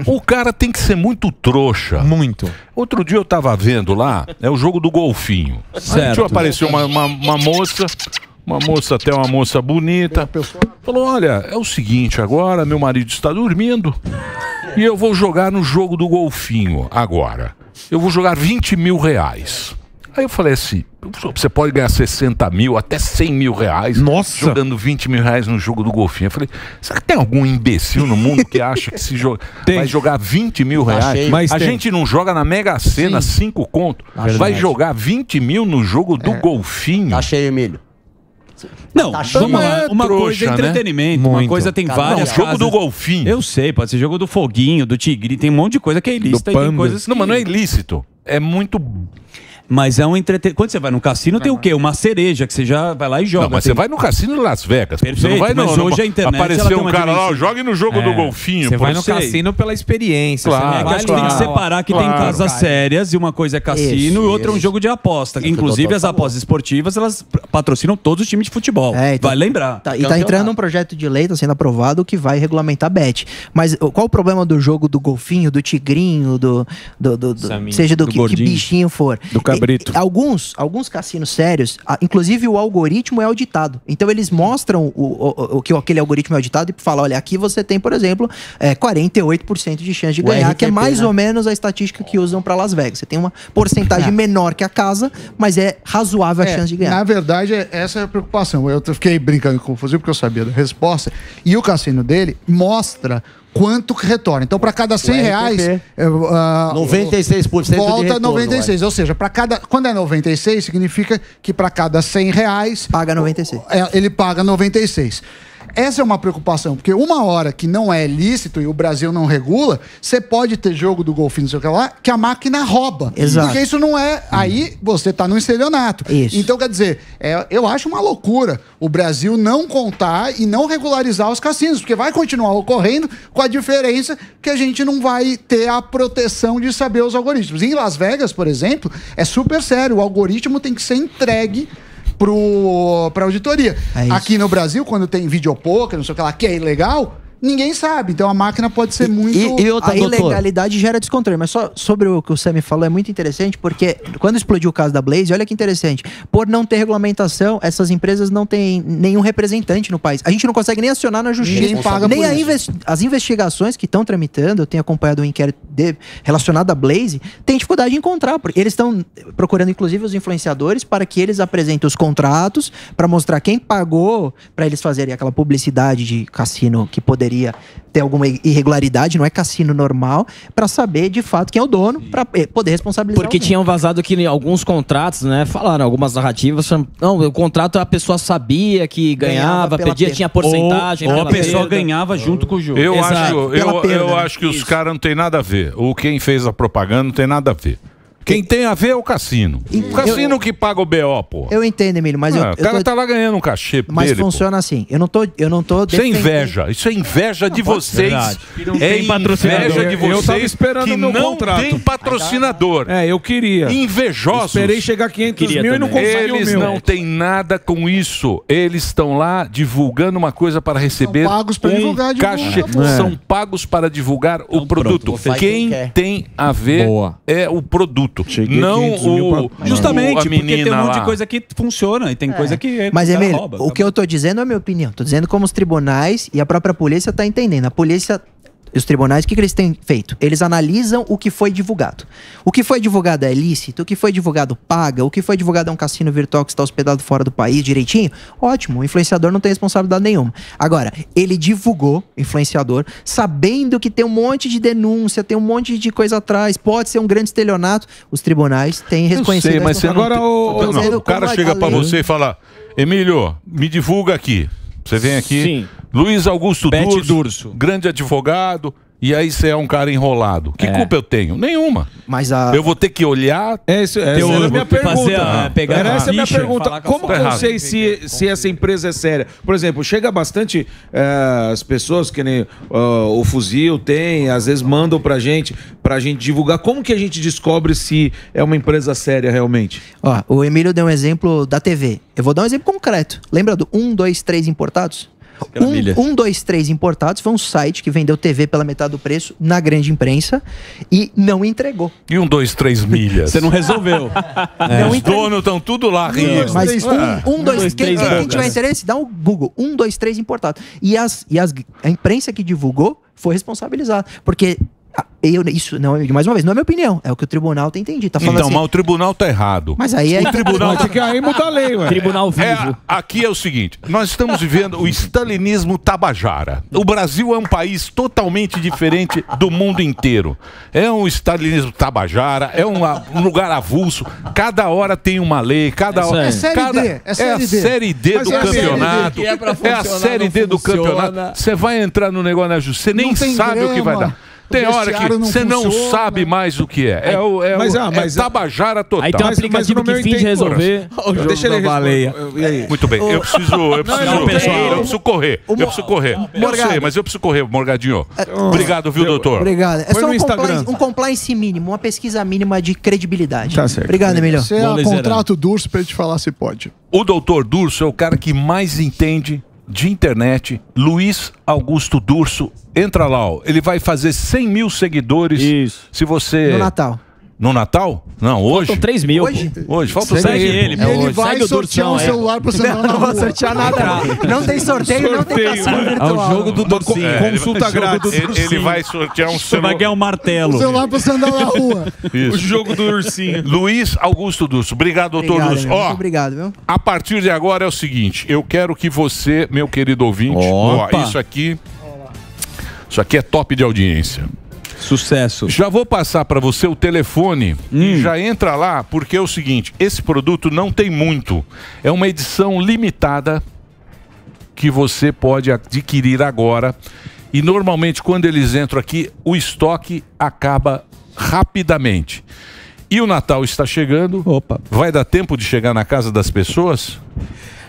O cara tem que ser muito trouxa. Muito. Outro dia eu tava vendo lá, é o jogo do golfinho. Certo. Aí apareceu uma, uma, uma moça... Uma moça, até uma moça bonita. Falou, olha, é o seguinte, agora meu marido está dormindo e eu vou jogar no jogo do golfinho agora. Eu vou jogar vinte mil reais. Aí eu falei assim, você pode ganhar sessenta mil, até cem mil reais. Nossa! Jogando vinte mil reais no jogo do golfinho. Eu falei, será que tem algum imbecil no mundo que acha que se joga, vai jogar vinte mil reais? Achei, mas a tem. gente não joga na Mega Sena cinco conto. Verdade. Vai jogar vinte mil no jogo do é. golfinho. Achei, Emílio. Não, tá vamos lá. Uma trouxa, coisa é entretenimento, né? Uma coisa tem Caramba, várias. Não, jogo casas. do golfinho. Eu sei, pode ser jogo do foguinho, do tigre, tem um monte de coisa que é ilícita. E tem coisas que... Não, mas não é ilícito. É muito. Mas é um entretenimento. Quando você vai no cassino, tem o quê? Uma cereja que você já vai lá e joga. Não, mas tem... você vai no cassino em Las Vegas. Perfeito, você não vai, não, mas hoje não... a internet. Apareceu um cara lá, jogue no jogo é. do golfinho. Você vai no sei. cassino pela experiência. Claro, é que, acho claro, que tem que separar que claro, tem casas cara. sérias e uma coisa é cassino isso, e outra isso. é um jogo de aposta. É Inclusive, as apostas esportivas, elas patrocinam todos os times de futebol. É, então, vai lembrar. Tá, e tá entrando um projeto de lei, tá sendo aprovado, que vai regulamentar bet. Mas qual o problema do jogo do golfinho, do tigrinho, do. do, do, do Saminho, seja do, do que, que bichinho for? Do cara. Alguns, alguns cassinos sérios, inclusive o algoritmo é auditado. Então eles mostram o, o, o que aquele algoritmo é auditado e falam, olha, aqui você tem, por exemplo, é, quarenta e oito por cento de chance de ganhar, R T P, que é mais né? ou menos a estatística que usam para Las Vegas. Você tem uma porcentagem menor que a casa, mas é razoável a é, chance de ganhar. Na verdade, essa é a preocupação. Eu fiquei brincando com o fuzil porque eu sabia da resposta. E o cassino dele mostra... Quanto que retorna? Então, para cada cem reais... Uh, noventa e seis por cento volta de retorno. noventa e seis, vai. Ou seja, para cada... Quando é noventa e seis, significa que para cada cem reais... Paga noventa e seis. Ele paga noventa e seis. Essa é uma preocupação, porque uma hora que não é lícito e o Brasil não regula, você pode ter jogo do golfinho, não sei o que lá, que a máquina rouba. Exato. Porque isso não é... Hum. Aí você tá num estelionato. Isso. Então, quer dizer, é, eu acho uma loucura o Brasil não contar e não regularizar os cassinos, porque vai continuar ocorrendo com a diferença que a gente não vai ter a proteção de saber os algoritmos. Em Las Vegas, por exemplo, é super sério. O algoritmo tem que ser entregue para auditoria. É aqui no Brasil, quando tem videopoker, não sei o que lá, que é ilegal, ninguém sabe. Então a máquina pode ser muito... E, e outra, a doutor. ilegalidade gera descontrole. Mas só sobre o que o Sammy falou, é muito interessante, porque quando explodiu o caso da Blaze, olha que interessante, por não ter regulamentação, essas empresas não têm nenhum representante no país. A gente não consegue nem acionar na justiça. Ninguém paga nem por a inves... As investigações que estão tramitando, eu tenho acompanhado um inquérito de... relacionado à Blaze, tem dificuldade de encontrar, porque eles estão procurando inclusive os influenciadores para que eles apresentem os contratos, para mostrar quem pagou, para eles fazerem aquela publicidade de cassino que poderia ter alguma irregularidade, não é cassino normal, para saber de fato quem é o dono, para poder responsabilizar. Porque alguém. Tinham vazado que em alguns contratos, né, falaram algumas narrativas, não, o contrato a pessoa sabia que ganhava, ganhava perdia, perda. Tinha porcentagem. Ou, ou a pessoa perda. ganhava junto com o jogo. Eu, acho, eu, perda, eu né? acho que Isso. os caras não tem nada a ver. Ou quem fez a propaganda não tem nada a ver. Quem tem a ver é o cassino. O cassino eu, que paga o B O, pô. Eu entendo, Emílio, mas... Ah, eu, o cara eu tô... tá lá ganhando um cachê mas dele, Mas funciona pô. assim. Eu não tô... Eu não tô isso é inveja. Isso é inveja não, de vocês. É inveja de vocês eu tava esperando que meu não contrato. tem patrocinador. É, eu queria. Invejosos. Esperei chegar a quinhentos mil e não conseguiu Eles mil. não têm nada com isso. Eles estão lá divulgando uma coisa para receber... São pagos para um divulgar. Cachê. É. São pagos para divulgar então, o produto. Pronto, quem quem tem a ver Boa. é o produto. Cheguei não o... Pra... Justamente, o porque tem um monte lá. de coisa que funciona e tem é. coisa que Mas, Emílio, rouba, o tá... que eu tô dizendo é a minha opinião. Tô dizendo como os tribunais e a própria polícia tá entendendo. A polícia... Os tribunais, o que, que eles têm feito? Eles analisam o que foi divulgado. O que foi divulgado é lícito, o que foi divulgado paga, o que foi divulgado é um cassino virtual que está hospedado fora do país direitinho. Ótimo, o influenciador não tem responsabilidade nenhuma. Agora, ele divulgou, influenciador, sabendo que tem um monte de denúncia, tem um monte de coisa atrás, pode ser um grande estelionato. Os tribunais têm reconhecido. Eu sei, mas agora o, não, não, o cara chega para você e fala, Emílio, me divulga aqui. Você vem aqui, Sim. Luiz Augusto Durso, Durso, grande advogado, E aí você é um cara enrolado. Que é. culpa eu tenho? Nenhuma. Mas a... Eu vou ter que olhar... É isso, essa eu, era a minha pergunta. A, pegar era essa a minha pergunta. Como que eu sei se, se essa empresa é séria? Por exemplo, chega bastante é, as pessoas que nem uh, o Fuzil tem, às vezes mandam pra gente, pra gente divulgar. Como que a gente descobre se é uma empresa séria realmente? Ó, o Emílio deu um exemplo da T V. Eu vou dar um exemplo concreto. Lembra do um, dois, três Importados? um, dois, três Importados foi um site que vendeu T V pela metade do preço na grande imprensa e não entregou. E um, dois, três Milhas. Você não resolveu. é. Não, os donos estão tudo lá rindo. Mas um, dois, três. Quem, quem, quem tiver interesse, dá um Google. um, dois, três Importados. E, as, e as, a imprensa que divulgou foi responsabilizada. Porque. Eu, isso, não, mais uma vez, não é minha opinião. É o que o tribunal tem entendido. Tá falando então, assim, mas o tribunal tá errado. Mas aí é... O tribunal tem que aí mudar a lei, ué. Tribunal vivo. É, aqui é o seguinte, nós estamos vivendo o stalinismo tabajara. O Brasil é um país totalmente diferente do mundo inteiro. É um stalinismo tabajara, é uma, um lugar avulso. Cada hora tem uma lei, cada hora... É a Série D do campeonato. É a Série D do campeonato. Você vai entrar no negócio na justiça, você nem sabe o que vai dar. Tem hora que você não sabe mais o que é. É, o, é, mas, o, ah, mas, é tabajara total. Aí tem um aplicativo que finge resolver. O jogo Deixa ele baleia. É. Muito bem, eu preciso, eu preciso, não, eu preciso, eu preciso correr. Eu preciso correr. Eu sei, mas eu preciso correr, Morgadinho. Obrigado, viu, doutor? Obrigado. É só um compliance, um compliance mínimo, uma pesquisa mínima de credibilidade. Tá certo. Obrigado, Emílio. Você é o contrato Durso pra ele te falar se pode. O doutor Durso é o cara que mais entende de internet, Luiz Augusto Durso, entra lá, ó. Ele vai fazer cem mil seguidores. Isso. Se você... No Natal. No Natal? Não, hoje. Faltam três mil. Hoje? Hoje, falta segue ele. Ele, é ele vai segue sortear um celular pro celular. Não, não vou sortear nada. Não tem sorteio, sorteio. Não tem caçada virtual. É o jogo do Dursinho. É, consulta grátis. Ele, ele vai sortear um celular. Vai ganhar um martelo. Um celular pra você andar na rua. Isso. O jogo do Ursinho. Luiz Augusto Durso. Obrigado, doutor Durso. Ó, muito obrigado, viu? A partir de agora é o seguinte. Eu quero que você, meu querido ouvinte... Ó, isso aqui... Isso aqui é top de audiência. Sucesso. Já vou passar para você o telefone hum. e já entra lá, porque é o seguinte, esse produto não tem muito. É uma edição limitada que você pode adquirir agora. E normalmente quando eles entram aqui, o estoque acaba rapidamente. E o Natal está chegando. Opa. Vai dar tempo de chegar na casa das pessoas?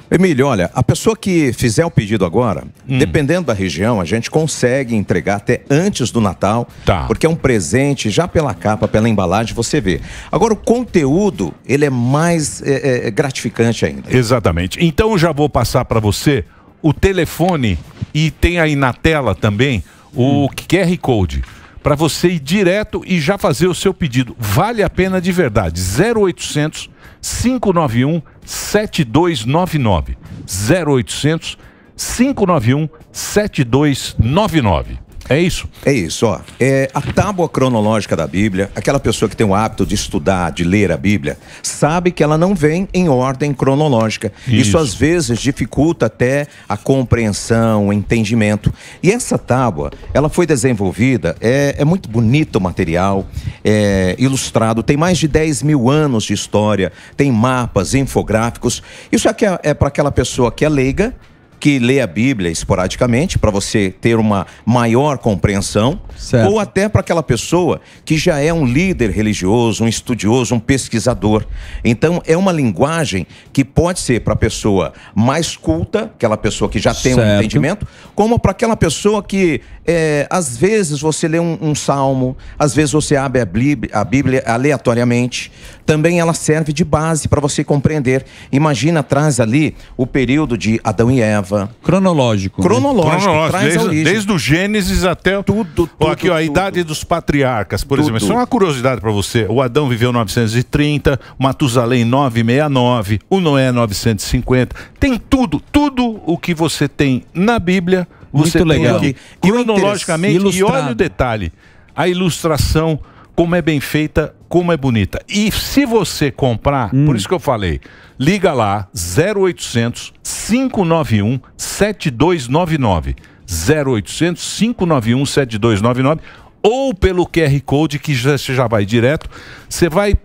Emílio, olha, a pessoa que fizer o pedido agora, hum. dependendo da região, a gente consegue entregar até antes do Natal, tá. Porque é um presente, já pela capa, pela embalagem, você vê. Agora, o conteúdo, ele é mais é, é, gratificante ainda. Exatamente. Então, eu já vou passar para você o telefone e tem aí na tela também o hum. Q R Code, para você ir direto e já fazer o seu pedido. Vale a pena de verdade. zero oitocentos, cinco nove um, sete dois nove nove. zero oitocentos, cinco nove um, sete dois nove nove. É isso? É isso, ó. É a tábua cronológica da Bíblia, aquela pessoa que tem o hábito de estudar, de ler a Bíblia, sabe que ela não vem em ordem cronológica. Isso, isso às vezes dificulta até a compreensão, o entendimento. E essa tábua, ela foi desenvolvida, é, é muito bonito o material, é ilustrado, tem mais de dez mil anos de história, tem mapas, infográficos. Isso aqui é, é para aquela pessoa que é leiga, que lê a Bíblia esporadicamente, para você ter uma maior compreensão, certo. Ou até para aquela pessoa que já é um líder religioso, um estudioso, um pesquisador. Então, é uma linguagem que pode ser para a pessoa mais culta, aquela pessoa que já tem certo. Um entendimento, como para aquela pessoa que, é, às vezes, você lê um, um salmo, às vezes você abre a Bíblia, a Bíblia aleatoriamente. Também ela serve de base para você compreender. Imagina, traz ali o período de Adão e Eva, Cronológico. Cronológico. Cronológico. Traz desde, desde o Gênesis até... Tudo, tudo. Ó, aqui, ó, a tudo. Idade dos patriarcas, por tudo. Exemplo. Só uma curiosidade para você. O Adão viveu novecentos e trinta, Matusalém novecentos e sessenta e nove, o Noé novecentos e cinquenta. Tem tudo, tudo o que você tem na Bíblia. Você Muito tem legal. Aqui, cronologicamente, ilustrado. E olha o detalhe. A ilustração, como é bem feita, como é bonita. E se você comprar, hum. por isso que eu falei... Liga lá, zero oitocentos, cinco nove um, sete dois nove nove, zero oitocentos, cinco nove um, sete dois nove nove, ou pelo Q R Code que já, você já vai direto. Você vai,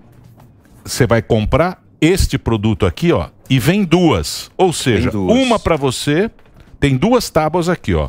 você vai comprar este produto aqui, ó, e vem duas, ou seja, duas. Uma para você, tem duas tábuas aqui, ó,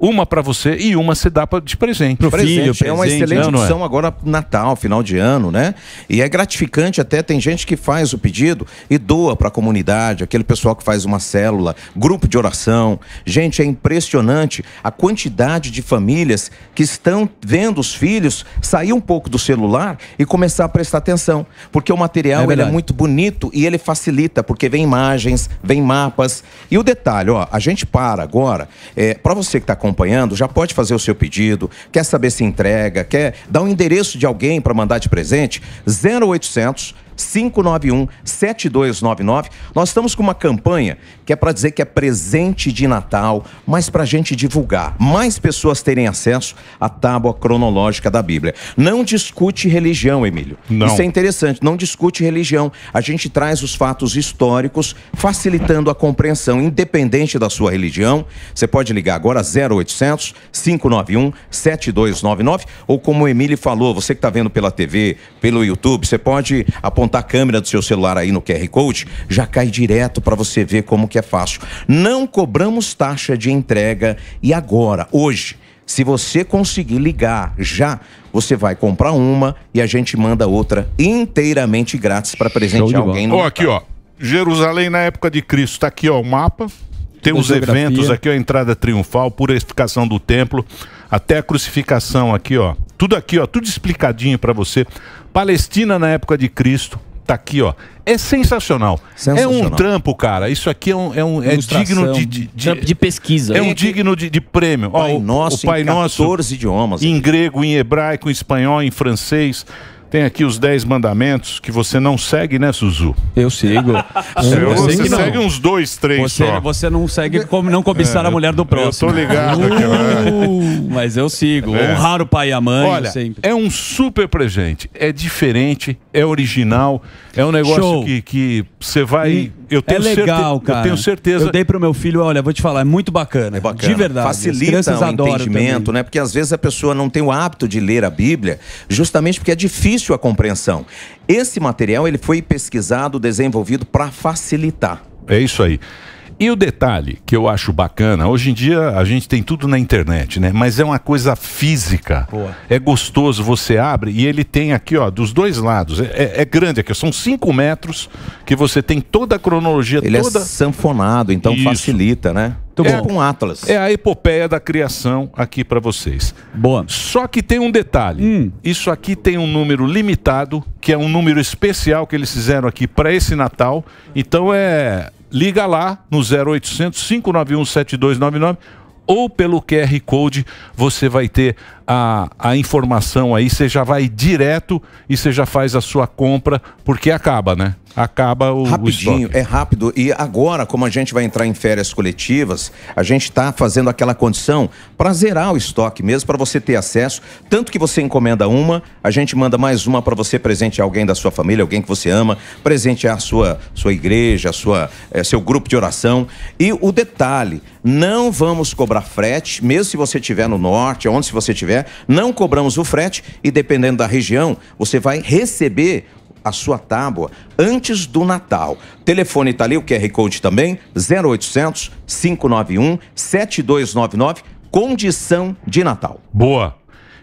uma para você e uma se dá pra, de presente. Pro presente. Filho, presente. É uma excelente não, opção não é? agora Natal, final de ano, né? E é gratificante até, tem gente que faz o pedido e doa para a comunidade, aquele pessoal que faz uma célula, grupo de oração. Gente, é impressionante a quantidade de famílias que estão vendo os filhos sair um pouco do celular e começar a prestar atenção. Porque o material é, ele é muito bonito e ele facilita, porque vem imagens, vem mapas. E o detalhe, ó, a gente para agora, é, para você que está acompanhando, já pode fazer o seu pedido, quer saber se entrega, quer dar um endereço de alguém para mandar de presente, zero oitocentos, cinco nove um, sete dois nove nove. Nós estamos com uma campanha que é para dizer que é presente de Natal, mas para a gente divulgar, mais pessoas terem acesso à tábua cronológica da Bíblia. Não discute religião, Emílio. Não. Isso é interessante, não discute religião. A gente traz os fatos históricos, facilitando a compreensão, independente da sua religião. Você pode ligar agora zero oitocentos, cinco nove um, sete dois nove nove, ou como o Emílio falou, você que está vendo pela T V, pelo YouTube, você pode apontar a câmera do seu celular aí no Q R Code, já cai direto para você ver como que é fácil. Não cobramos taxa de entrega e agora, hoje, se você conseguir ligar já, você vai comprar uma e a gente manda outra inteiramente grátis para presentear alguém. No ó, aqui ó, Jerusalém na época de Cristo, tá aqui ó o mapa, tem os eventos aqui ó, a entrada triunfal, purificação do templo, até a crucificação aqui ó, tudo aqui ó, tudo explicadinho para você. Palestina na época de Cristo, tá aqui, ó. É sensacional. sensacional. É um trampo, cara. Isso aqui é, um, é, um, é digno de, de, de, de pesquisa. É um digno de, de prêmio. Pai ó, o, nosso, o Pai em Nosso, quatorze idiomas. Em grego, em hebraico, em espanhol, em francês. Tem aqui os dez mandamentos que você não segue, né, Suzu? Eu sigo. Eu, você eu segue uns dois, três você, só. Você não segue como não cobiçar é, a mulher do próximo. Eu tô ligado aqui. Uh, mas eu sigo. É. Honrar o pai e a mãe. Olha, sempre. É um super presente. É diferente, é original. É um negócio Show. que você vai... E eu tenho é legal, certe... cara. Eu tenho certeza. Eu dei pro meu filho, olha, vou te falar, é muito bacana. É bacana. De verdade. Facilita o entendimento, também. né? Porque às vezes a pessoa não tem o hábito de ler a Bíblia, justamente porque é difícil a compreensão. Esse material ele foi pesquisado, desenvolvido para facilitar. É isso aí. E o detalhe que eu acho bacana, hoje em dia a gente tem tudo na internet, né? Mas é uma coisa física. Boa. É gostoso, você abre e ele tem aqui, ó, dos dois lados. É, é, é grande aqui, são cinco metros que você tem toda a cronologia. Ele toda... é sanfonado, então isso. facilita, né? É, bom. Um atlas. É a epopeia da criação aqui para vocês. Boa. Só que tem um detalhe. Hum. Isso aqui tem um número limitado, que é um número especial que eles fizeram aqui para esse Natal. Então é... Liga lá no zero oitocentos, cinco nove um, sete dois nove nove ou pelo Q R Code você vai ter a, a informação aí. Você já vai direto e você já faz a sua compra, porque acaba, né? Acaba o Rapidinho, o é rápido. E agora, como a gente vai entrar em férias coletivas, a gente está fazendo aquela condição para zerar o estoque mesmo, para você ter acesso. Tanto que você encomenda uma, a gente manda mais uma para você presentear alguém da sua família, alguém que você ama, presentear a sua, sua igreja, sua, é, seu grupo de oração. E o detalhe, não vamos cobrar frete, mesmo se você estiver no norte, onde se você estiver, não cobramos o frete e dependendo da região, você vai receber a sua tábua antes do Natal. O telefone tá ali, o Q R Code também, zero oitocentos, cinco nove um, sete dois nove nove, condição de Natal. Boa.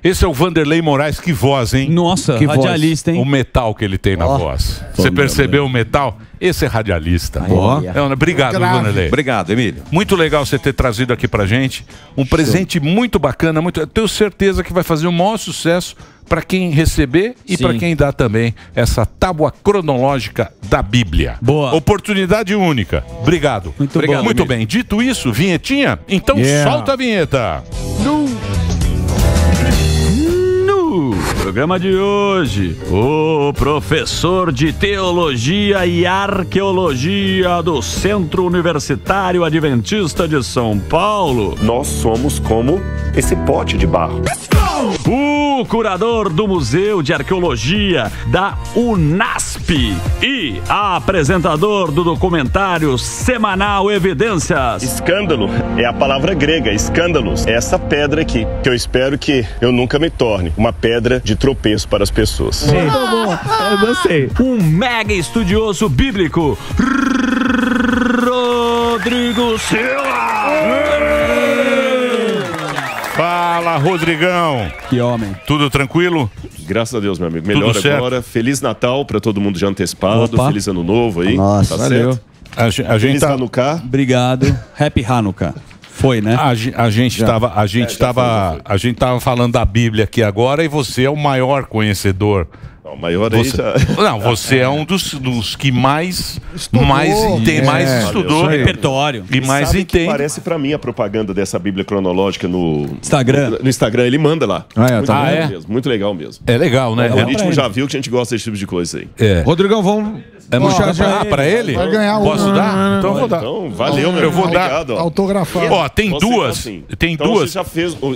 Esse é o Vanderlei Moraes, que voz, hein? Nossa, que radialista, voz. Hein? O metal que ele tem na oh, voz. Você percebeu o metal? Esse é radialista. Boa. É, obrigado, Grave. Vanderlei. Obrigado, Emílio. Muito legal você ter trazido aqui pra gente. Um presente Show. muito bacana. Muito... Eu tenho certeza que vai fazer o maior sucesso para quem receber e para quem dá também essa tábua cronológica da Bíblia. Boa. Oportunidade única. Obrigado. Muito, obrigado, bom, muito bem. Dito isso, vinhetinha? Então yeah. solta a vinheta. No, no programa de hoje, o professor de Teologia e Arqueologia do Centro Universitário Adventista de São Paulo. Nós somos como esse pote de barro. O curador do Museu de Arqueologia da UNASP e apresentador do documentário semanal Evidências. Escândalo é a palavra grega, escândalos. É essa pedra aqui, que eu espero que eu nunca me torne uma pedra de tropeço para as pessoas. Muito bom, eu gostei. Um mega estudioso bíblico, Rodrigo Silva. Fala, Rodrigão. Que homem. Tudo tranquilo? Graças a Deus, meu amigo. Melhor agora. Feliz Natal pra todo mundo já antecipado. Opa. Feliz Ano Novo aí. Nossa, tá valeu. Certo? A, a Feliz gente tá... Hanukkah. Obrigado. Happy Hanukkah. Foi, né? A, a gente estava a gente estava é, a gente tava falando da Bíblia aqui agora e você é o maior conhecedor. Não, maior aí você, já... não, você é um dos, dos que mais estudou, mais tem é, mais estudou o repertório e, e mais entende. Parece para mim a propaganda dessa Bíblia cronológica no Instagram. No, no Instagram ele manda lá. Ah, é, muito, tá, legal é? Mesmo, muito legal mesmo. É legal, né? O ritmo já viu que a gente gosta desse tipo de coisa aí. É. Rodrigão, vamos é puxar já para ele. Vai ganhar um. Posso dar? Então eu vou dar. Então valeu, meu. Eu vou dar. Autografado. Ó, tem você, duas. Assim, tem então duas. Você já fez um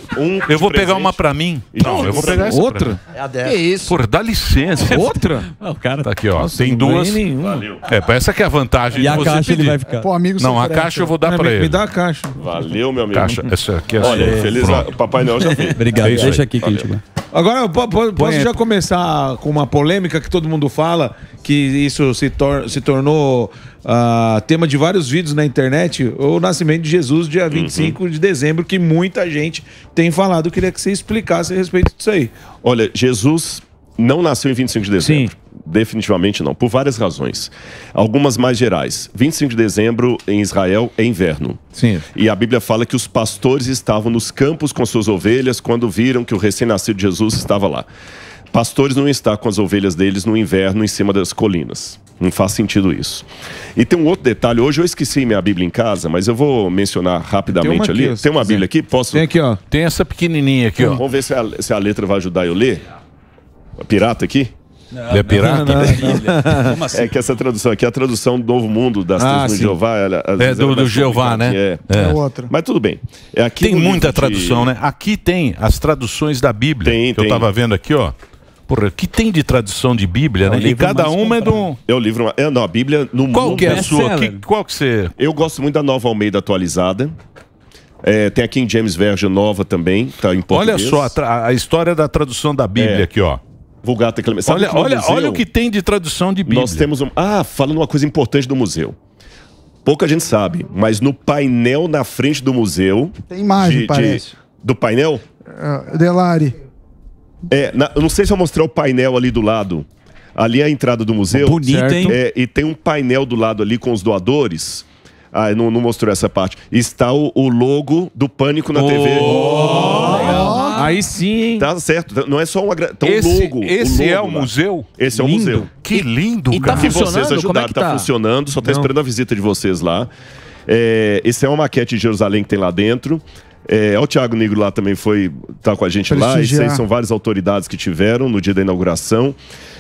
eu vou presente, pegar uma para mim. Não, eu vou pegar essa outra. É a dessa. Que isso? Por dá licença. Outra? O cara tá aqui, ó. Nossa, tem duas. Valeu. É, essa que é a vantagem. E a caixa ele vai ficar. É, pô, amigo não, a caixa eu vou dar pra ele. Me dá a caixa. Valeu, meu amigo. Caixa. Essa aqui é a olha, sua. Feliz a... Papai Noel já fez. Obrigado. É deixa aí. Aqui que valeu. A gente vai. Agora, posso põe já começar com uma polêmica que todo mundo fala, que isso se, tor se tornou uh, tema de vários vídeos na internet, o nascimento de Jesus, dia vinte e cinco uhum. de dezembro, que muita gente tem falado. Eu queria que você explicasse a respeito disso aí. Olha, Jesus... não nasceu em vinte e cinco de dezembro. Sim. Definitivamente não, por várias razões. Algumas mais gerais. vinte e cinco de dezembro em Israel é inverno. Sim. E a Bíblia fala que os pastores estavam nos campos com suas ovelhas quando viram que o recém-nascido Jesus estava lá. Pastores não estão com as ovelhas deles no inverno em cima das colinas. Não faz sentido isso. E tem um outro detalhe. Hoje eu esqueci minha Bíblia em casa, mas eu vou mencionar rapidamente tem ali. Aqui, tem uma Bíblia aqui? Posso? Tem aqui, ó. Tem essa pequenininha aqui, ó. Vamos ver se a, se a letra vai ajudar eu a ler. Pirata aqui? Não, ele é pirata? Não, não, não, não. É que essa tradução aqui é a tradução do Novo Mundo das ah, Três do Jeová. Ela, é do, do Jeová, né? É. É outra. Mas tudo bem. É aqui tem muita tradução, de... né? Aqui tem as traduções da Bíblia. Tem, tem. Eu tava vendo aqui, ó. Porra, que tem de tradução de Bíblia, é né? E cada uma é de um... É o livro... É, não, a Bíblia no mundo... Qual que é a sua? Que, qual que você... Eu gosto muito da Nova Almeida atualizada. É, tem aqui em James Version nova também, tá em português. Olha só a, tra a história da tradução da Bíblia é. Aqui, ó. Vulgata Clemente. Olha, olha, museu, olha o que tem de tradução de Bíblia. Nós temos um... Ah, falando uma coisa importante do museu. Pouca gente sabe, mas no painel na frente do museu... Tem imagem, de, parece. De, do painel? Uh, Delari. É, na, eu não sei se eu mostrar o painel ali do lado. Ali é a entrada do museu. Bonita, hein? É, e tem um painel do lado ali com os doadores... Ah, não, não mostrou essa parte. Está o, o logo do Pânico na oh! T V. Oh! Aí sim, hein? Tá certo. Não é só uma... Então, esse, logo, esse o logo, é o lá. Museu? Esse lindo. É o museu. Que lindo, e, cara. E tá funcionando? Vocês ajudaram, é tá? tá funcionando. Só tá não. esperando a visita de vocês lá. É, esse é uma maquete de Jerusalém que tem lá dentro. É, o Thiago Nigro lá também foi... Tá com a gente lá. Esses aí são várias autoridades que tiveram no dia da inauguração.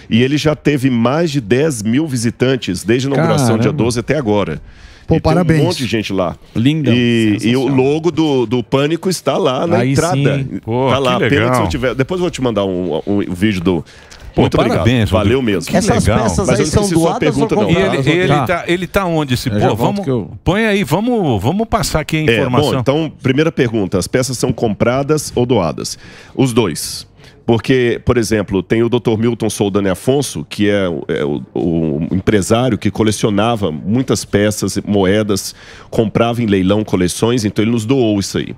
E ele já teve mais de dez mil visitantes desde a inauguração, caramba. Dia doze até agora. Pô, parabéns. Tem um monte de gente lá. Linda. E, e o logo do, do Pânico está lá na aí entrada. Sim. Pô, tá lá. Pena que se eu tiver... Depois eu vou te mandar um, um, um vídeo do... Pô, muito parabéns, obrigado. Valeu mesmo. Que essas legal. Peças mas aí são doadas pergunta, ou não. E ele, ele, tá. Tá, ele tá onde esse pô? Vamos, eu... Põe aí, vamos, vamos passar aqui a informação. É, bom, então, primeira pergunta. As peças são compradas ou doadas? Os dois. Porque, por exemplo, tem o doutor Milton Soldani Afonso, que é, é o, o empresário que colecionava muitas peças, moedas, comprava em leilão coleções, então ele nos doou isso aí.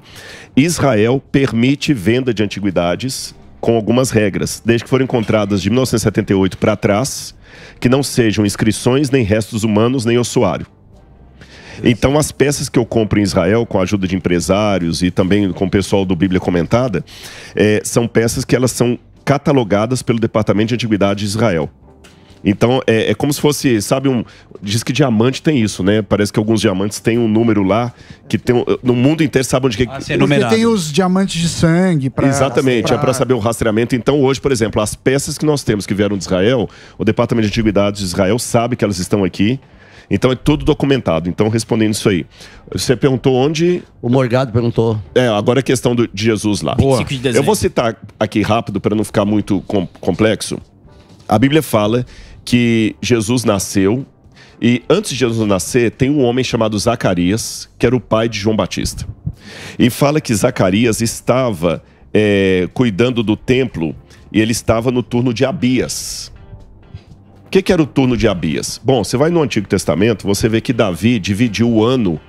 Israel permite venda de antiguidades com algumas regras, desde que foram encontradas de mil novecentos e setenta e oito para trás, que não sejam inscrições, nem restos humanos, nem ossuário. Então as peças que eu compro em Israel, com a ajuda de empresários e também com o pessoal do Bíblia Comentada, é, são peças que elas são catalogadas pelo Departamento de Antiguidades de Israel. Então é, é como se fosse, sabe, um, diz que diamante tem isso, né? Parece que alguns diamantes têm um número lá que tem um, no mundo inteiro sabe onde que ah, é porque tem os diamantes de sangue pra, exatamente, pra... é para saber o rastreamento. Então hoje, por exemplo, as peças que nós temos que vieram de Israel, o Departamento de Antiguidades de Israel sabe que elas estão aqui. Então é tudo documentado. Então, respondendo isso aí. Você perguntou onde... O Morgado perguntou. É, agora a questão do, de Jesus lá. Boa. Eu vou citar aqui rápido para não ficar muito com, complexo. A Bíblia fala que Jesus nasceu. E antes de Jesus nascer, tem um homem chamado Zacarias, que era o pai de João Batista. E fala que Zacarias estava é, cuidando do templo e ele estava no turno de Abias. O que, que era o turno de Abias? Bom, você vai no Antigo Testamento, você vê que Davi dividiu o ano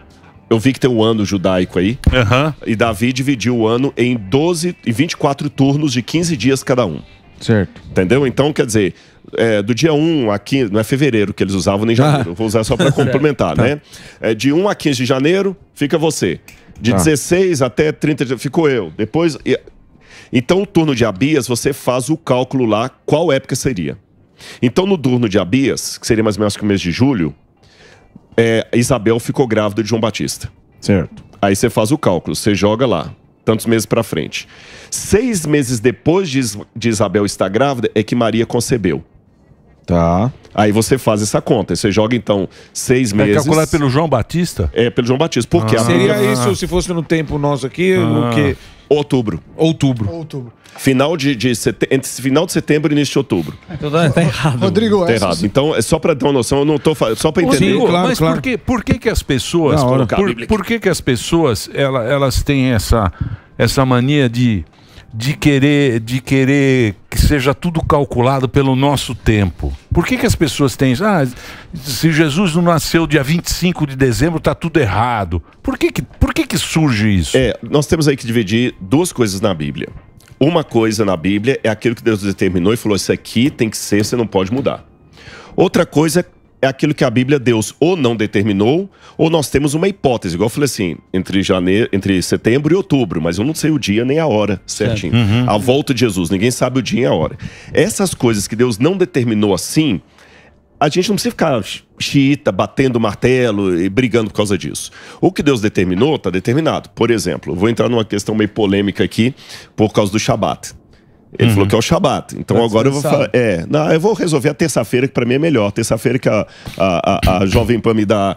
Eu vi que tem um ano judaico aí. Uhum. E Davi dividiu o ano em doze e vinte e quatro turnos de quinze dias cada um. Certo. Entendeu? Então, quer dizer, é, do dia um a quinze... Não é fevereiro que eles usavam, nem janeiro. Ah. Vou usar só para complementar, né? Tá. É, de um a quinze de janeiro, fica você. De tá. dezesseis até trinta de... Ficou eu. Depois... Então, o turno de Abias, você faz o cálculo lá qual época seria. Então, no turno de Abias, que seria mais ou menos que o mês de julho, é, Isabel ficou grávida de João Batista. Certo. Aí você faz o cálculo, você joga lá, tantos meses pra frente. Seis meses depois de, de Isabel estar grávida é que Maria concebeu. Tá. Aí você faz essa conta, você joga então seis é meses. É calculado pelo João Batista? É, pelo João Batista. Por quê? Ah. Seria ah. isso se fosse no tempo nosso aqui, ah. o quê? Outubro. Outubro. Outubro. Final de, de sete... Entre final de setembro e início de outubro. Tá, tá errado. Rodrigo, tá errado. Então, é só para dar uma noção, eu não tô falando. Só para entender. Sim, claro, mas claro. Por, que, por que que as pessoas. Não, por por que que as pessoas ela, elas têm essa, essa mania de, de, querer, de querer que seja tudo calculado pelo nosso tempo? Por que que as pessoas têm isso? Ah, se Jesus não nasceu dia vinte e cinco de dezembro, tá tudo errado. Por que que, por que que surge isso? É, nós temos aí que dividir duas coisas na Bíblia. Uma coisa na Bíblia é aquilo que Deus determinou e falou, isso aqui tem que ser, você não pode mudar. Outra coisa é aquilo que a Bíblia, Deus ou não determinou, ou nós temos uma hipótese, igual eu falei assim, entre, janeiro, entre setembro e outubro, mas eu não sei o dia nem a hora certinho. Uhum. A volta de Jesus, ninguém sabe o dia e a hora. Essas coisas que Deus não determinou assim, a gente não precisa ficar xiita, batendo martelo e brigando por causa disso. O que Deus determinou, está determinado. Por exemplo, vou entrar numa questão meio polêmica aqui por causa do Shabat. Ele uhum. falou que é o Shabat. Então tá agora eu vou falar. É, não, eu vou resolver a terça-feira, que para mim é melhor. Terça-feira que a, a, a, a Jovem Pan me dá.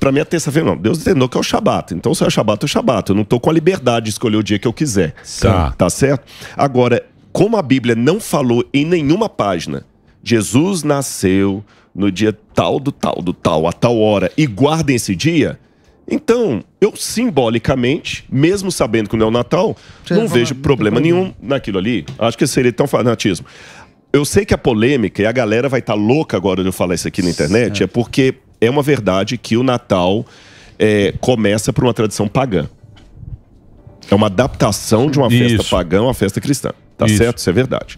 Para mim é terça-feira, não. Deus determinou que é o Shabat. Então se é o Shabat, é o Shabat. Eu não estou com a liberdade de escolher o dia que eu quiser. Tá. Tá certo? Agora, como a Bíblia não falou em nenhuma página. Jesus nasceu no dia tal do tal do tal, a tal hora, e guardem esse dia. Então, eu simbolicamente, mesmo sabendo que não é o Natal, você não vejo falar, problema não nenhum naquilo ali. Acho que seria tão fanatismo. Eu sei que a polêmica, e a galera vai estar tá louca agora de eu falar isso aqui na internet, certo. É porque é uma verdade que o Natal é, começa por uma tradição pagã. É uma adaptação de uma festa isso. pagã a uma festa cristã. Tá isso. certo? Isso é verdade.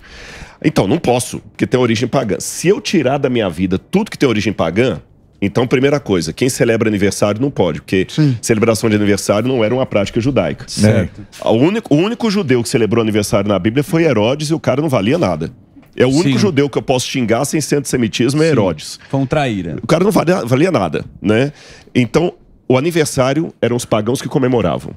Então, não posso, porque tem origem pagã. Se eu tirar da minha vida tudo que tem origem pagã, então, primeira coisa, quem celebra aniversário não pode, porque sim. celebração de aniversário não era uma prática judaica. Certo. Né? O único, o único judeu que celebrou aniversário na Bíblia foi Herodes e o cara não valia nada. É o único sim. judeu que eu posso xingar sem ser antissemitismo é Herodes. Foi um traíra. O cara não valia, valia nada, né? Então, o aniversário eram os pagãos que comemoravam,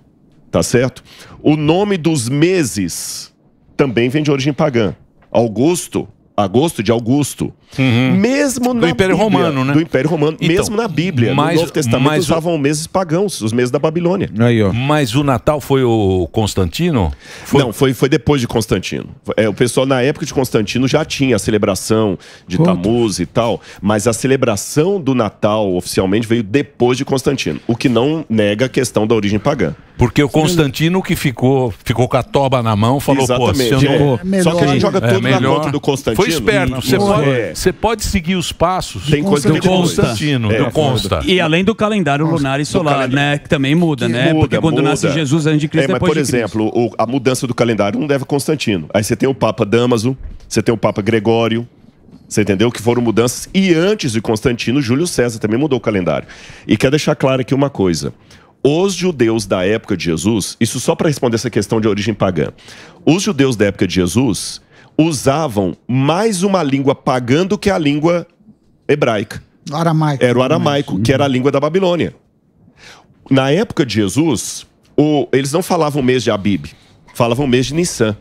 tá certo? O nome dos meses também vem de origem pagã. Augusto, agosto de Augusto. Uhum. Mesmo na do Império Bíblia, Romano, né? Do Império Romano, então, mesmo na Bíblia, mas, no Novo Testamento mas usavam o... meses pagãos, os meses da Babilônia. Aí, ó. Mas o Natal foi o Constantino? Foi... Não, foi, foi depois de Constantino. É, o pessoal na época de Constantino já tinha a celebração de Puta. Tamuz e tal, mas a celebração do Natal oficialmente veio depois de Constantino, o que não nega a questão da origem pagã. Porque o Constantino que ficou, ficou com a toba na mão, falou, exatamente. Pô, se eu não vou... É, só que a gente joga tudo é, na conta do Constantino. Foi esperto, você pode... É. Você pode seguir os passos do Constantino, do Consta. E além do calendário lunar e solar, né? Que também muda, né? Porque quando nasce Jesus, antes de Cristo, depois de Cristo. Mas, por exemplo, a mudança do calendário não deve a Constantino. Aí você tem o Papa Damaso, você tem o Papa Gregório, você entendeu? Que foram mudanças. E antes de Constantino, Júlio César também mudou o calendário. E quero deixar claro aqui uma coisa. Os judeus da época de Jesus, isso só para responder essa questão de origem pagã. Os judeus da época de Jesus... usavam mais uma língua pagã do que a língua hebraica. Aramaico. Era o aramaico, que era a língua da Babilônia. Na época de Jesus, o, eles não falavam o mês de Abib, falavam o mês de Nissan.